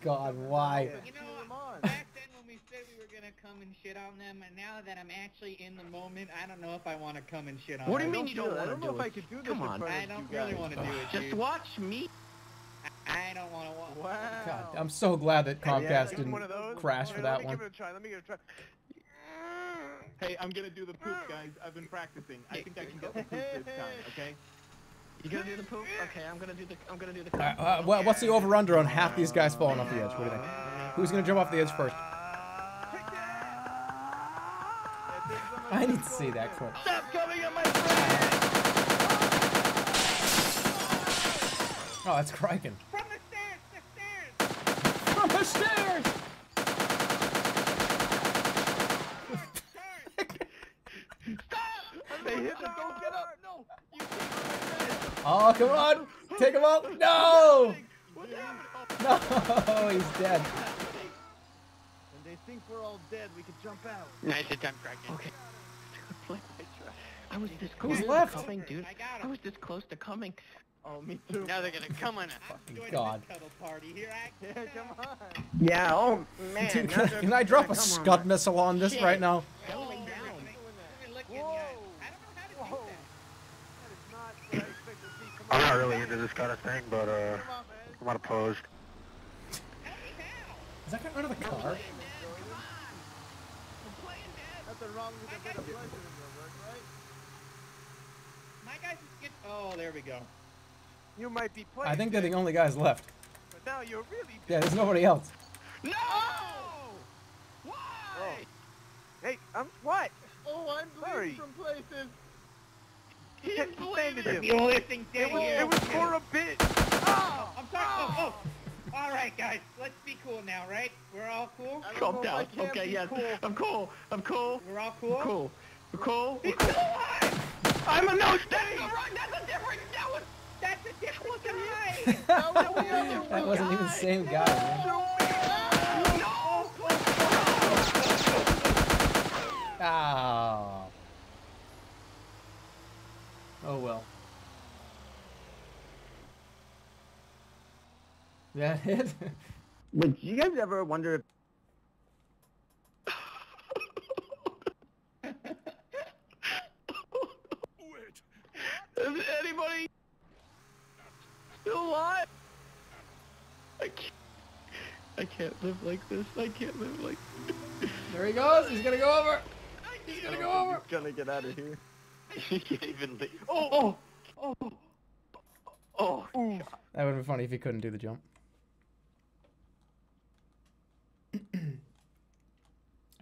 God, why? You know, back then when we said we were gonna come and shit on them, and now that I'm actually in the moment, I don't know if I want to come and shit on them. What do you mean you don't want to do it? I don't know if I could do this. Come on, I don't really want to do it. Just watch me. I don't want to watch. Wow. God, I'm so glad that Comcast didn't crash for that one. Let me give it a try. Let me give it a try. Hey, I'm gonna do the poop, guys. I've been practicing. I think I can get the poop this time. Okay. You gonna do the poop? Okay, I'm gonna do the. I'm gonna do the. Right, uh, well, what's the over/under on half these guys falling off the edge? What do you think? Who's gonna jump off the edge first? I need to see that clip. Stop coming at my friend! Oh, that's Criken. From the stairs! The stairs! From the stairs! Stop! They hit them. Don't get up! No! You oh, come on! Take him out! No! No, he's dead. When they think we're all dead, we can jump out. Nice attempt, Criken. Okay. I was this close to coming, dude. I was this close to coming. Oh, me too. Now they're gonna come on us. God. Yeah, oh, man. Dude, can, can I drop a scud missile on this right now? I'm not really into this kind of thing, but uh, I'm not opposed. Is that guy under the car? Oh, there we go. You might be playing. I think they're the only guys left. But now you're really yeah, there's nobody else. No! Why? Oh. Hey, I'm what? Oh, I'm bleeding from places. He didn't believe it. The only thing dead here. It was for a bit. Oh, I'm sorry. Oh, oh. All right, guys. Let's be cool now, right? We're all cool. Calm down. Okay, yes. Cool. I'm cool. I'm cool. We're all cool. Cool. We're cool. We're cool. I'm a no state. That's a different. That was. That's a different guy. That was That wasn't even the same guy. No. Ah. Oh well. That it? Would you guys ever wonder if wait. Is anybody still alive? I can't I can't live like this. I can't live like this. There he goes, he's gonna go over. He's gonna go over. He's gonna get out of here. You can't even leave. Oh, oh, oh, oh, oh. That would have been funny if he couldn't do the jump.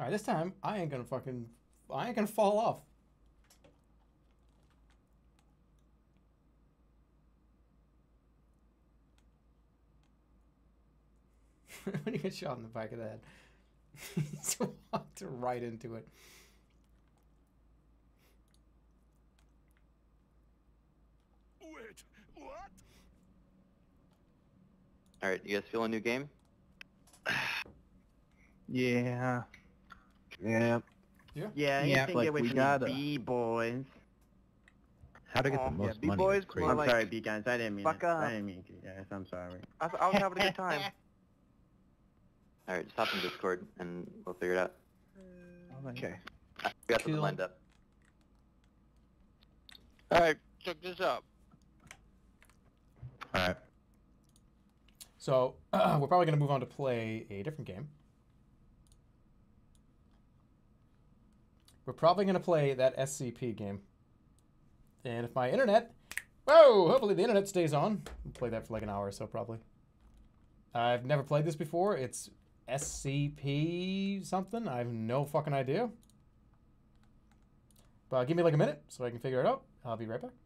Alright, this time, I ain't gonna fucking... I ain't gonna fall off. When he gets shot in the back of the head, he just walked right into it. All right, you guys feel a new game? Yeah. Yeah. Yeah. Yeah. I yeah. Think like it would we gotta B boys. How to get oh, the most yeah, money? Boys, I'm like, sorry, B guys. I didn't mean. Fuck it. Up. I didn't mean it, guys. I'm sorry. I, I was having a good time. All right, just hop in Discord and we'll figure it out. Okay. We got something lined up. Alright, check this out. Alright. So, uh, we're probably going to move on to play a different game. We're probably going to play that S C P game. And if my internet... Whoa! Hopefully the internet stays on. We'll play that for like an hour or so, probably. I've never played this before. It's S C P something. I have no fucking idea. But give me like a minute so I can figure it out. I'll be right back.